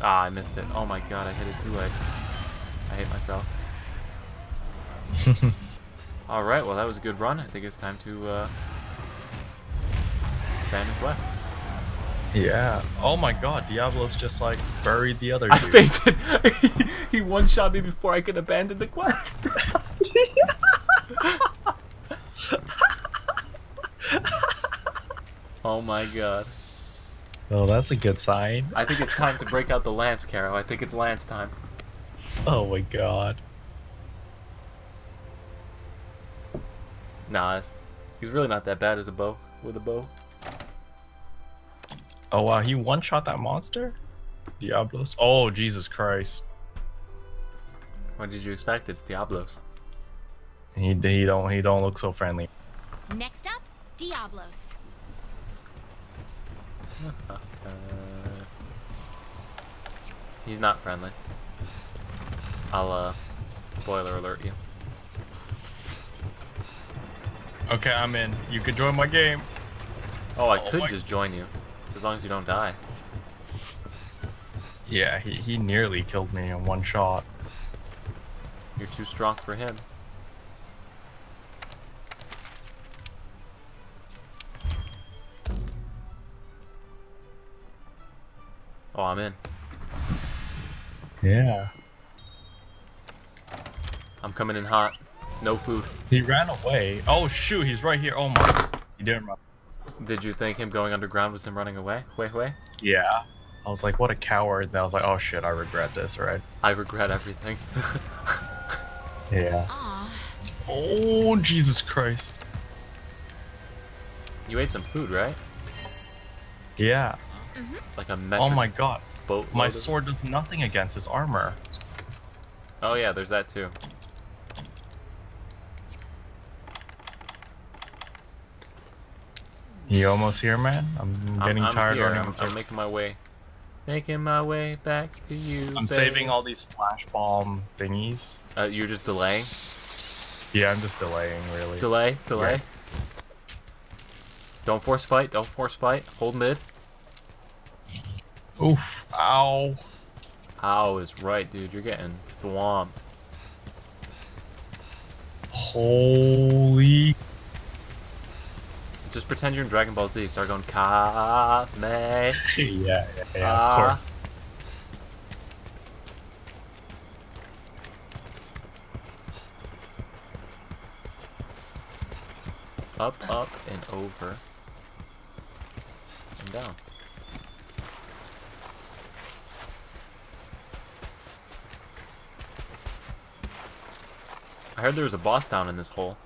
Ah, I missed it. Oh my god, I hit it too late. I hate myself. Alright, well that was a good run. I think it's time to abandon quest. Yeah. Oh my god, Diablos just like buried the other dude. I fainted! He one-shot me before I could abandon the quest! Oh my god. Oh, that's a good sign. I think it's time to break out the lance, Carol. I think it's lance time. Oh my god. Nah, he's really not that bad as a bow. With a bow. Oh wow, he one-shot that monster? Diablos? Oh, Jesus Christ. What did you expect? It's Diablos. He don't look so friendly. Next up, Diablos. He's not friendly. I'll spoiler alert you. Okay, I'm in. You could join my game. Oh, I could just join you, as long as you don't die. Yeah, he nearly killed me in one shot. You're too strong for him. Oh, I'm in. Yeah. I'm coming in hot. No food. He ran away. Oh shoot, he's right here. Oh my. He didn't run. Did you think him going underground was him running away? Wait. Yeah. I was like, what a coward. And I was like, oh shit, I regret this, right? I regret everything. Yeah. Aww. Oh, Jesus Christ. You ate some food, right? Yeah. Like a metric. Oh my god. Boat my sword does nothing against his armor. Oh yeah, there's that too. You almost here, man? I'm tired here. I'm making my way. Making my way back to you. I'm saving all these flash bomb thingies. You're just delaying? Yeah, I'm just delaying, really. Delay. Yeah. Don't force fight. Hold mid. Oof. Ow. Ow is right, dude. You're getting thwomped. Holy. Just pretend you're in Dragon Ball Z. Start going Kame. Yeah, of course. Up, up, and over. And down. I heard there was a boss down in this hole.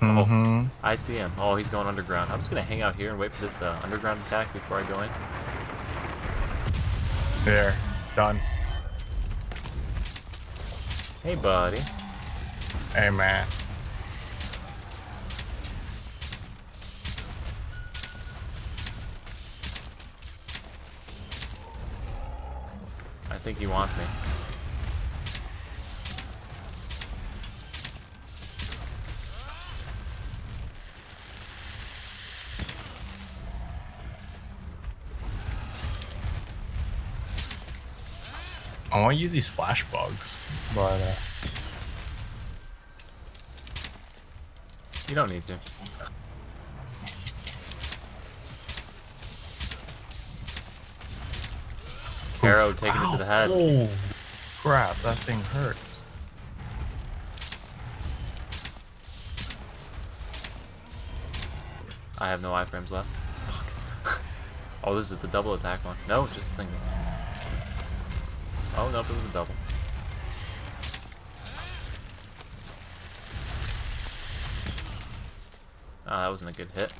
Mm-hmm. Oh, I see him. Oh, he's going underground. I'm just gonna hang out here and wait for this underground attack before I go in. There. Done. Hey, buddy. Hey, man. think he wants me. I want to use these flash bugs, but you don't need to. Carol taking it to the head. Oh, crap, that thing hurts. I have no iframes left. Fuck. Oh, this is the double attack one. No, just a single. Oh, nope, it was a double. That wasn't a good hit.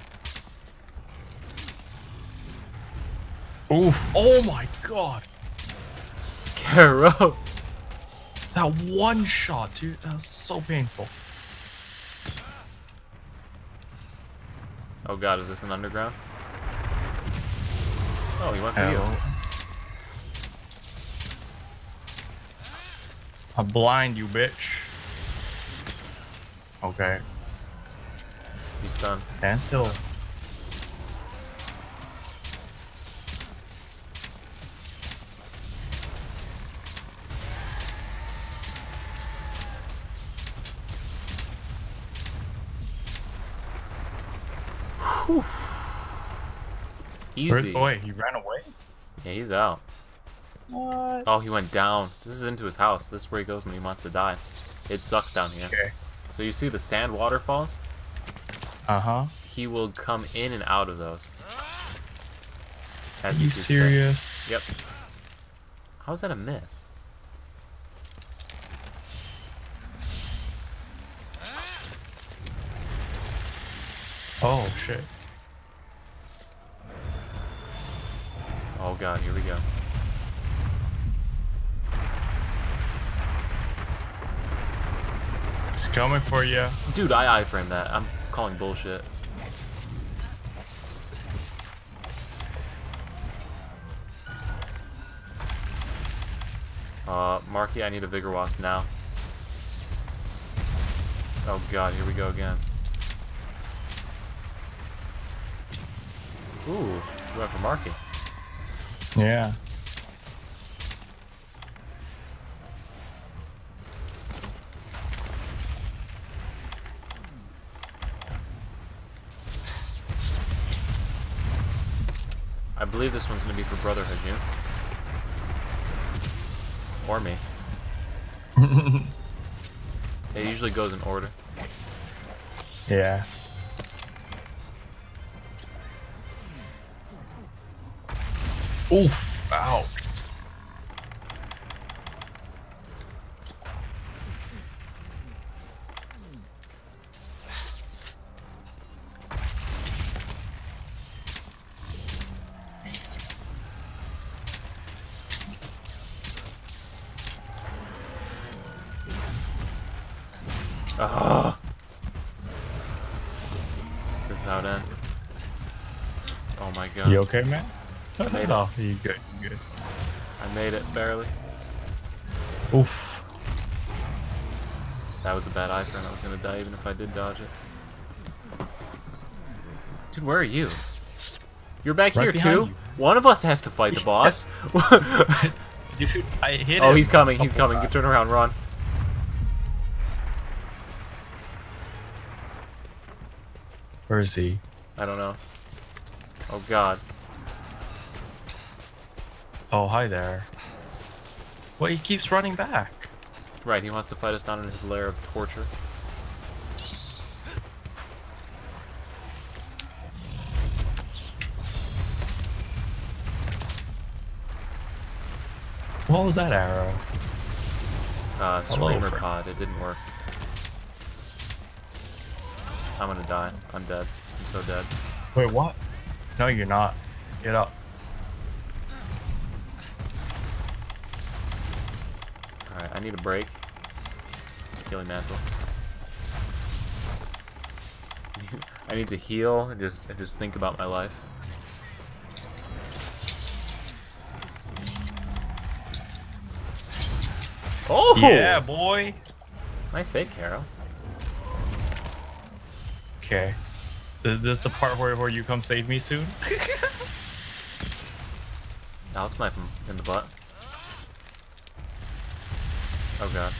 Oof. Oh my god! Carol! That one shot, dude, that was so painful. Oh god, is this an underground? Oh, he went for you. I'm blind, you bitch. Okay. He's stunned. Stand still. Whew. Easy. Boy, he ran away? Yeah, he's out. What? Oh, he went down. This is into his house. This is where he goes when he wants to die. It sucks down here. Okay. So you see the sand waterfalls? Uh-huh. He will come in and out of those. As Are you serious? Yep. How is that a miss? Oh, shit. Oh, God. Here we go. Coming for you. Dude, I iframed that. I'm calling bullshit. Marky, I need a bigger wasp now. Oh god, here we go again. Ooh, you went for Marky. Yeah. I believe this one's gonna be for Brother Hajoon. Or me. It usually goes in order. Yeah. Oof! Ow! You okay, man? I made it. You good, you good. I made it, barely. Oof. That was a bad iframe. I was gonna die even if I did dodge it. Dude, where are you? You're back right here, too? You. One of us has to fight the boss. Dude, I hit him. Oh, he's coming, he's coming. Good turn around, Ron. Where is he? I don't know. Oh god. Oh, hi there. Well, he keeps running back. Right, he wants to fight us down in his lair of torture. What was that arrow? Screamer pod, it didn't work. I'm gonna die. I'm dead. I'm so dead. Wait, what? No, you're not. Get up. Alright, I need a break. Ghillie Mantle. I need to heal and just think about my life. Oh! Yeah, boy! Nice save, Carol. Okay. Is this the part where you come save me soon? I'll snipe him in the butt. Oh god.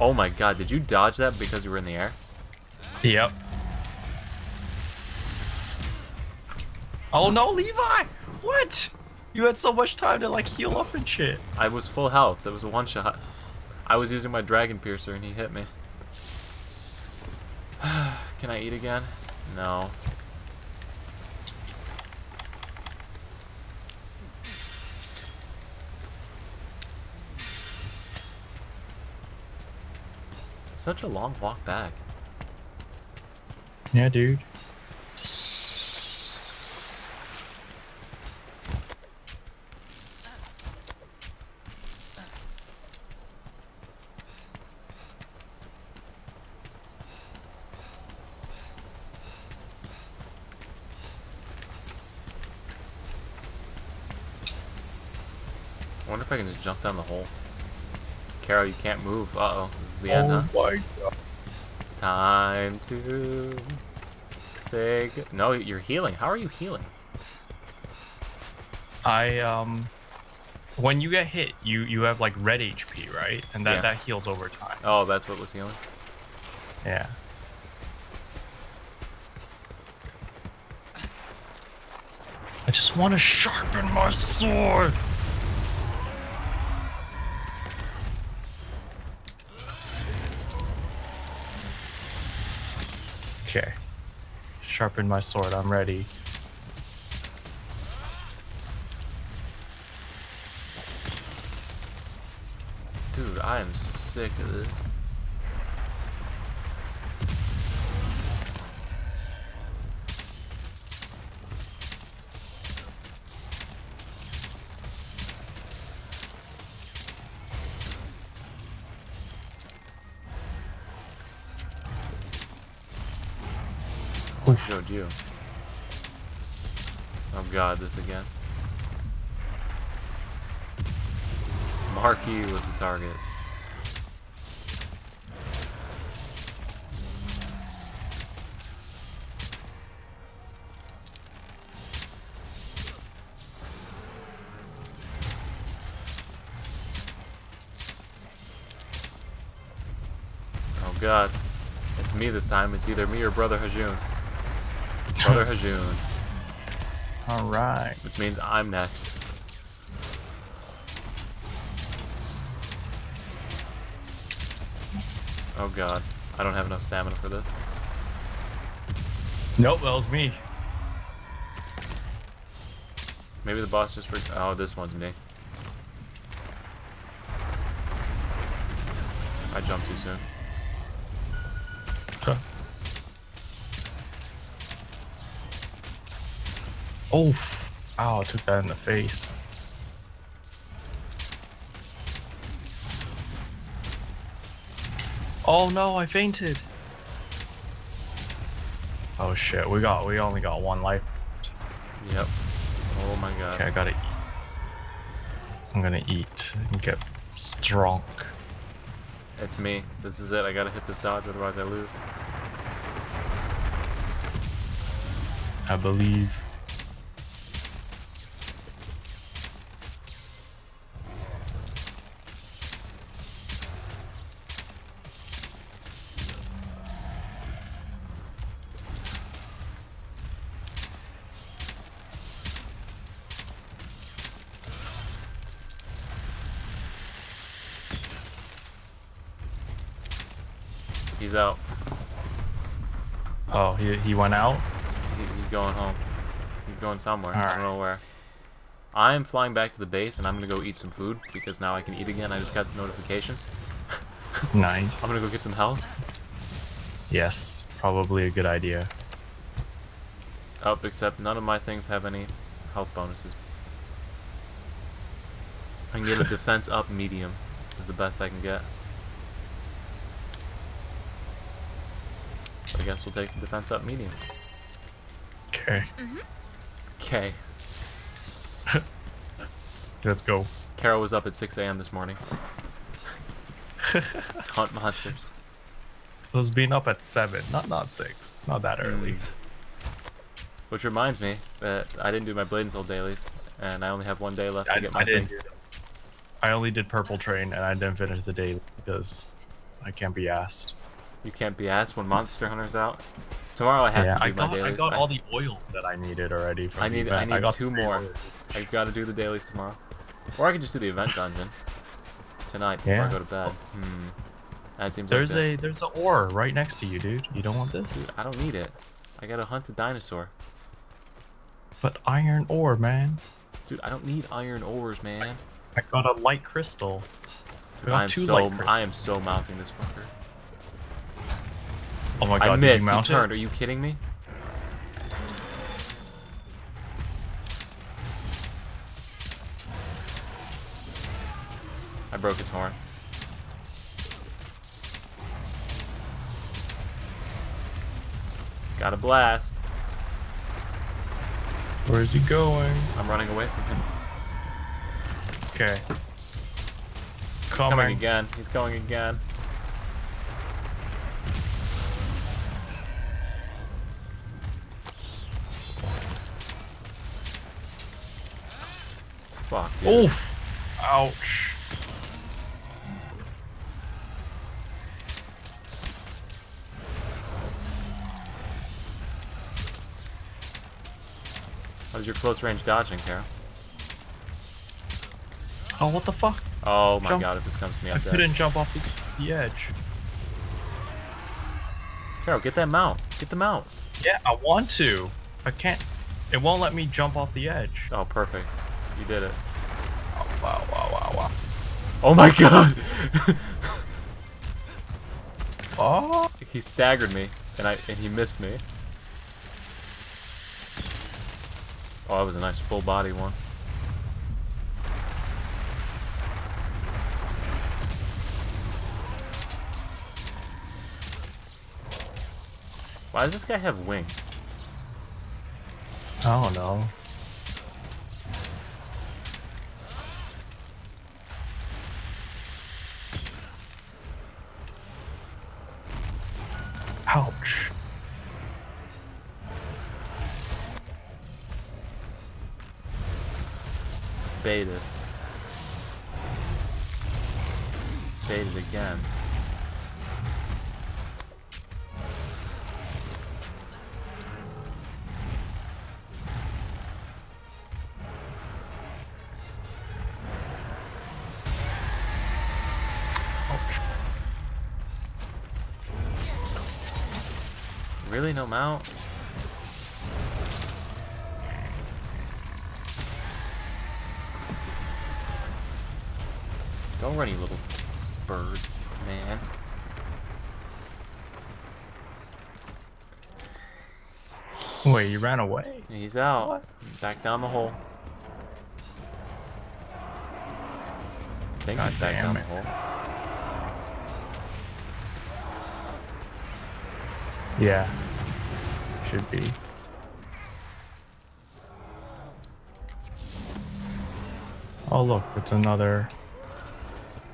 Oh my god, did you dodge that because you were in the air? Yep. Oh no, Levi! What? You had so much time to like heal up and shit. I was full health. That was a one shot. I was using my Dragon Piercer and he hit me. Can I eat again? No. It's such a long walk back. Yeah, dude. I can just jump down the hole. Carol, you can't move. Uh-oh. This is the end, huh? Oh my god. Time to say good. No, you're healing. How are you healing? When you get hit, you have like red HP, right? And that heals over time. Oh, that's what was healing? Yeah. I just want to sharpen my sword! Okay. Sharpen my sword, I'm ready. Dude, I am sick of this. Showed you. Oh god, this again. Marquee was the target. Oh god. It's me this time. It's either me or Brother Hajoon. Brother Hajoon. Alright. Which means I'm next. Oh god. I don't have enough stamina for this. Nope, that was me. Maybe the boss just... Oh, this one's me. I jumped too soon. Huh. Oh, ow, I took that in the face. Oh no, I fainted. Oh shit, we only got one life. Yep. Oh my god. Okay, I gotta eat. I'm gonna eat and get strong. It's me. This is it. I gotta hit this dodge, otherwise I lose. I believe. He's out. Oh, he went out? He's going home. He's going somewhere. All right. I don't know where. I'm flying back to the base and I'm going to go eat some food because now I can eat again. I just got the notification. Nice. I'm going to go get some health. Yes, probably a good idea. Oh, except none of my things have any health bonuses. I can get a defense up medium is the best I can get. I guess we'll take the defense up medium. Okay. Okay. Let's go. Carol was up at 6 a.m. this morning. Hunt monsters. I was being up at 7, not 6. Not that early. Which reminds me that I didn't do my Blade and Soul dailies, and I only have one day left to get my thing. I only did Purple Train, and I didn't finish the daily because I can't be asked. You can't be asked when Monster Hunter's out? Tomorrow I have to do my dailies. I got all the oils that I needed already. From I got 2 more. I've got to do the dailies tomorrow. Or I can just do the event dungeon tonight before I go to bed. That seems there's an ore right next to you, dude. You don't want this? Dude, I don't need it. I gotta hunt a dinosaur. But iron ore, man. Dude, I don't need iron ores, man. I got a light crystal. Dude, I am so mounting this fucker. Oh my god, I missed. You turned. Are you kidding me? I broke his horn. Got a blast. Where is he going? I'm running away from him. Okay. Coming again. He's going again. Fuck. Oof! Ouch. How's your close range dodging, Carol? Oh, what the fuck? Oh my god, if this comes to me, I'm dead. I couldn't jump off the edge. Carol, get that mount. Get the mount. Yeah, I want to. I can't. It won't let me jump off the edge. Oh, perfect. You did it. Oh, wow, wow, wow, wow. Oh my god! Oh! He staggered me, and he missed me. Oh, that was a nice full body one. Why does this guy have wings? I don't know. Ouch. Baited. Baited again. Really, no mount? Don't run, you little bird, man. Wait, you ran away? He's out. What? Back down the hole. I think he's back down the hole. Yeah, should be. Oh look, it's another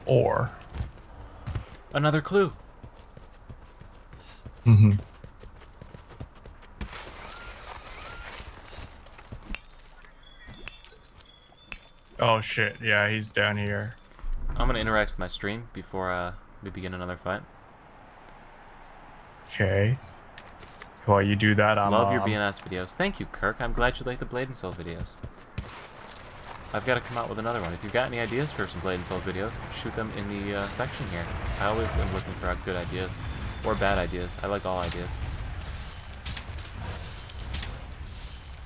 ore. Another clue. Mm-hmm. Oh shit, yeah, he's down here. I'm gonna interact with my stream before we begin another fight. Okay. While you do that, I love your BNS videos. Thank you, Kirk. I'm glad you like the Blade and Soul videos. I've got to come out with another one. If you've got any ideas for some Blade and Soul videos, shoot them in the section here. I always am looking for good ideas or bad ideas. I like all ideas.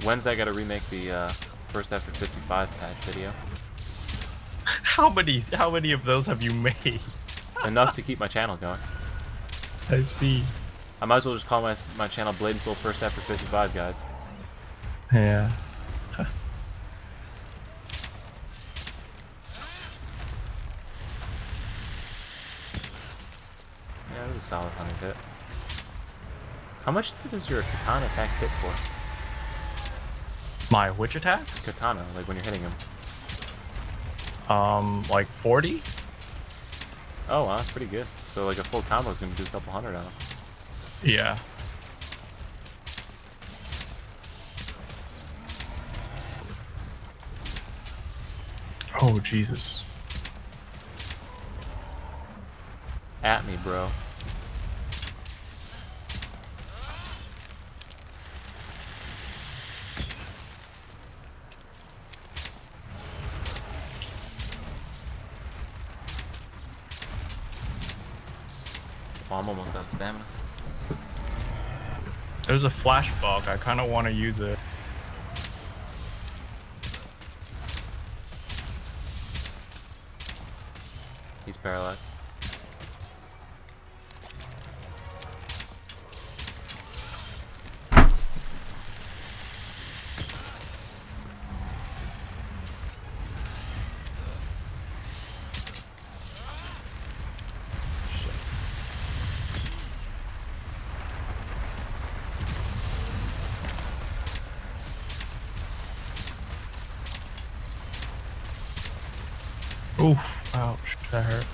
Wednesday, I got to remake the first after 55 patch video. How many of those have you made? Enough to keep my channel going. I see. I might as well just call my channel Blade and Soul First After 55, guys. Yeah. Yeah, that was a solid hunting hit. How much does your katana attacks hit for? My which attacks? Katana, like when you're hitting him. Like 40? Oh, wow, that's pretty good. So like a full combo is gonna do a couple hundred out. Yeah. Oh, Jesus. At me, bro. Oh, I'm almost out of stamina. There's a flashbulb. I kind of want to use it. He's paralyzed. Oof, ouch, that hurt.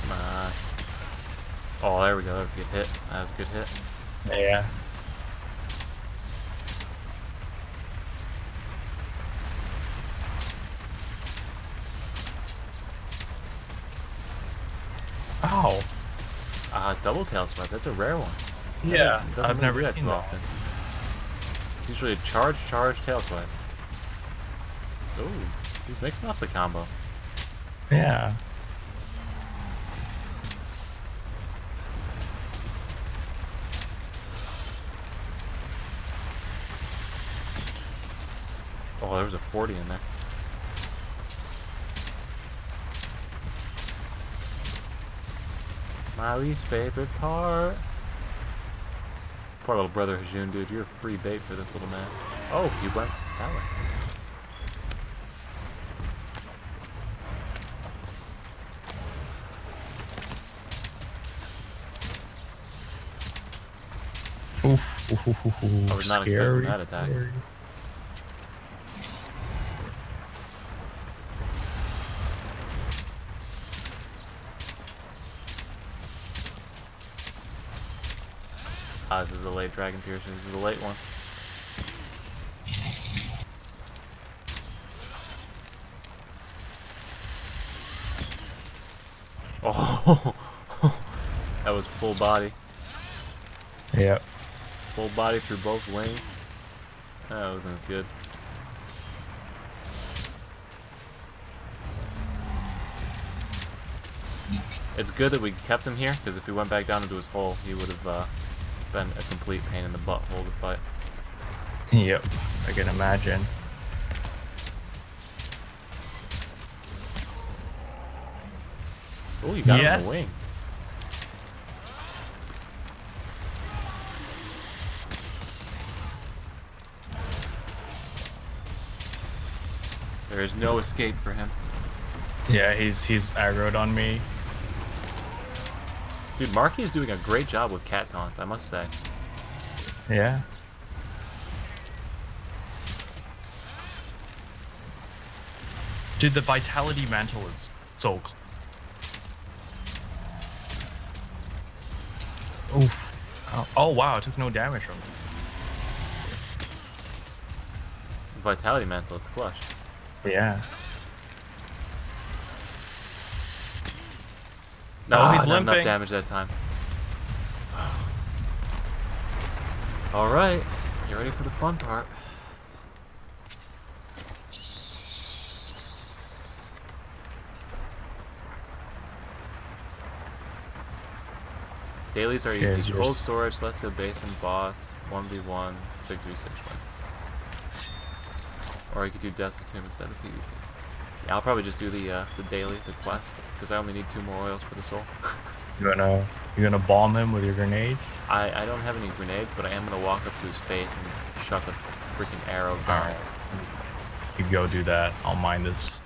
Come on. Oh, there we go, that was a good hit. That was a good hit. Yeah. Ow. Double tail swipe, that's a rare one. Yeah, I've never seen that. It's usually a charge, tail swipe. Ooh, he's mixing up the combo. Yeah. Oh, there was a 40 in there. My least favorite part. Poor little brother Hajoon, dude. You're a free bait for this little man. Oh, you went that way. Oof, oof, oof, oof, oof. I was not expecting that attack. Scary. Ah, this is a late Dragon Piercer. This is a late one. Oh, that was full body. Yep. Full body through both wings. That wasn't as good. It's good that we kept him here, because if he went back down into his hole, he would have, been a complete pain in the butthole to fight. Yep, I can imagine. Oh, you got him on the wing. There is no escape for him. Yeah, he's aggroed on me. Dude, Marky is doing a great job with cat taunts, I must say. Yeah. Dude, the Vitality Mantle is so close. Oof. Oh, wow, I took no damage from it. Vitality Mantle, it's clutch. Yeah. No, he's limping. Not enough damage that time. All right, get ready for the fun part. Dailies are easy. Cold storage, Celestia Basin, boss, 1v1, 6v6. Or you could do Death's Tomb instead of PvP. Yeah, I'll probably just do the daily, the quest, because I only need 2 more oils for the soul. You're gonna bomb him with your grenades? I don't have any grenades, but I am gonna walk up to his face and chuck a freaking arrow down. Right. You go do that. I'll mine this.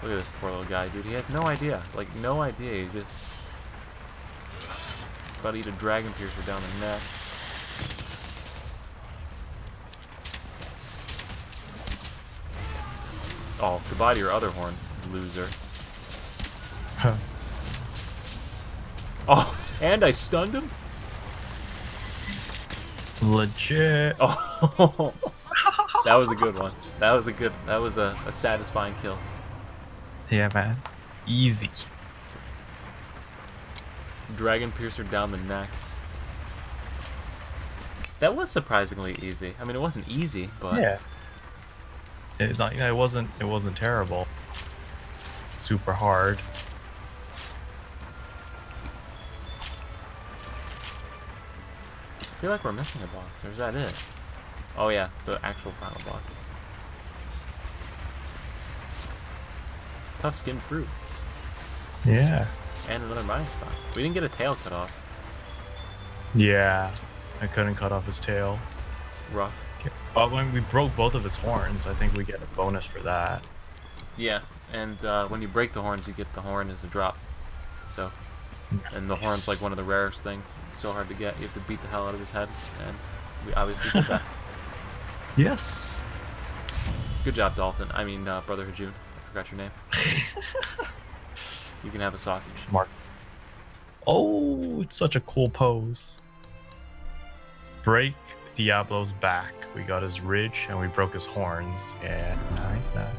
Look at this poor little guy, dude. He has no idea. Like no idea. He just about to eat a Dragon Piercer down the neck. Oh, goodbye to your other horn, loser. Huh. Oh, and I stunned him? Legit. Oh, that was a good one. That was a good, that was a satisfying kill. Yeah, man. Easy. Dragon Piercer down the neck. That was surprisingly easy. I mean, it wasn't easy, but yeah. It, like, it wasn't terrible. Super hard. I feel like we're missing a boss, or is that it? Oh yeah, the actual final boss. Tough skin fruit. Yeah. And another mining spot. We didn't get a tail cut off. Yeah, I couldn't cut off his tail. Rough. Well, when we broke both of his horns, I think we get a bonus for that. Yeah, and when you break the horns, you get the horn as a drop. So, and the horn's like one of the rarest things. It's so hard to get. You have to beat the hell out of his head, and we obviously did that. Yes. Good job, Dolphin. I mean, Brother Hajoon. I forgot your name. You can have a sausage. Mark. Oh, it's such a cool pose. Break Diablo's back. We got his ridge and we broke his horns. Yeah, nice, nice.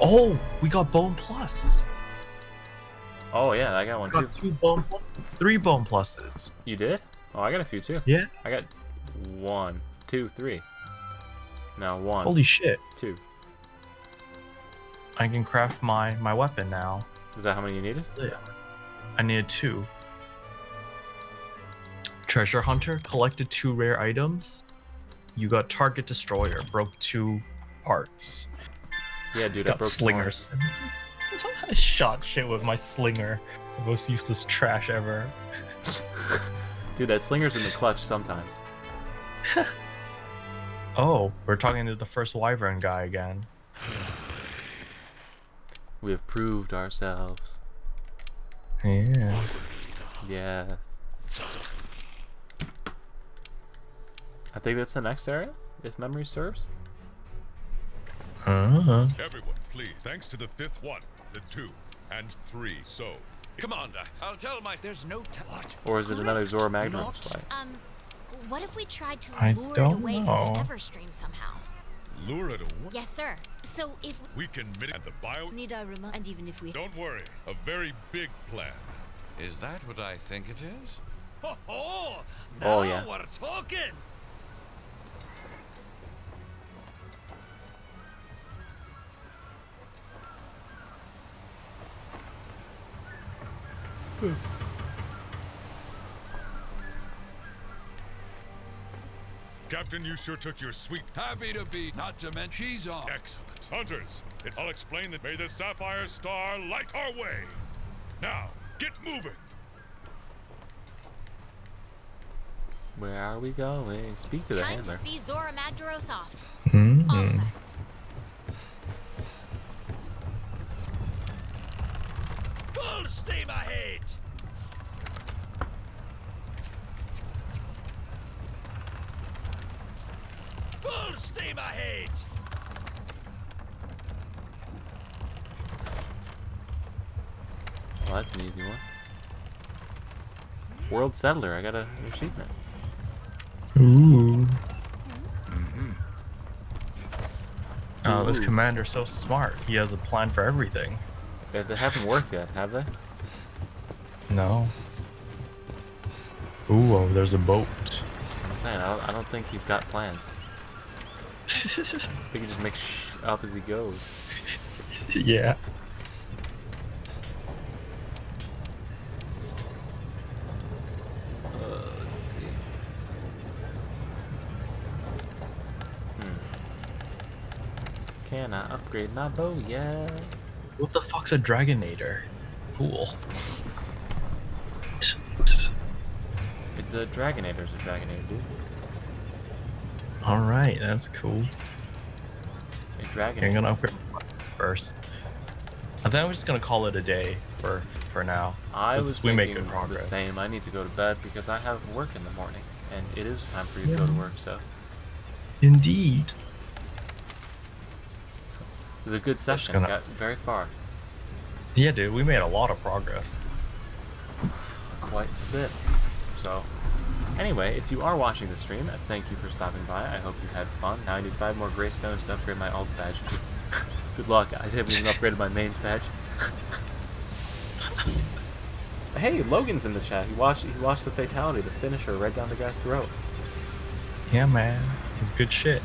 Oh, we got bone plus. Oh yeah, I got one too. Two bone plus, three bone pluses. You did? Oh, I got a few too. Yeah. I got one, two, three. No, one. Holy shit. Two. I can craft my weapon now. Is that how many you needed? Yeah. I needed two. Treasure Hunter collected two rare items. You got Target Destroyer, broke two parts. Yeah, dude, I broke slingers. I shot shit with my slinger. The most useless trash ever. Dude, that slinger's in the clutch sometimes. Oh, we're talking to the first wyvern guy again. We have proved ourselves. Yeah. Yes. I think that's the next area, if memory serves. Everyone, please. Thanks to the fifth one, the two, and three. So, Commander, I'll tell my. There's no time. Or is it another Zorah Magdaros fight? What if we tried to lure it away from the Everstream somehow? Lure it away? Yes, sir. So if we can mitigate the bio. Need I remind? And even if we. Don't worry. A very big plan. Is that what I think it is? Ho ho! Now we're talking. Captain, you sure took your sweet. Happy to be. Not to mention, she's on. Excellent. Hunters, I'll explain that. May the Sapphire Star light our way. Now, get moving. Where are we going? Speak to the handler. Time to see Zorah Magdaros off. Mm-hmm. All of us. Full steam ahead. Full steam ahead. Well, that's an easy one. World Settler. I got an achievement. Ooh. Oh, this commander's so smart. He has a plan for everything. They haven't worked yet, have they? No. Ooh, oh, there's a boat. I'm saying, I don't think he's got plans. I think he just makes shit up as he goes. Yeah. Can I upgrade my bow? Yeah. What the fuck's a Dragonator? Cool. It's a Dragonator. It's a Dragonator, dude. All right, that's cool. A Dragonator. I'm gonna upgrade first. I think I'm just gonna call it a day for for now. I was making progress. The same. I need to go to bed because I have work in the morning, and it is time for you to go to work. So. Indeed. It was a good session. Got very far. Yeah, dude, we made a lot of progress. Quite a bit. So, anyway, if you are watching the stream, thank you for stopping by. I hope you had fun. Now I need 5 more gray stones to upgrade my alt badge. Good luck, I haven't even upgraded my mains badge. Hey, Logan's in the chat. He watched the fatality, the finisher, right down the guy's throat. Yeah, man, it's good shit.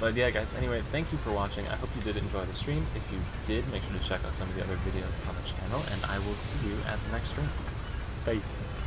But yeah, guys, anyway, thank you for watching. I hope you did enjoy the stream. If you did, make sure to check out some of the other videos on the channel, and I will see you at the next stream. Peace.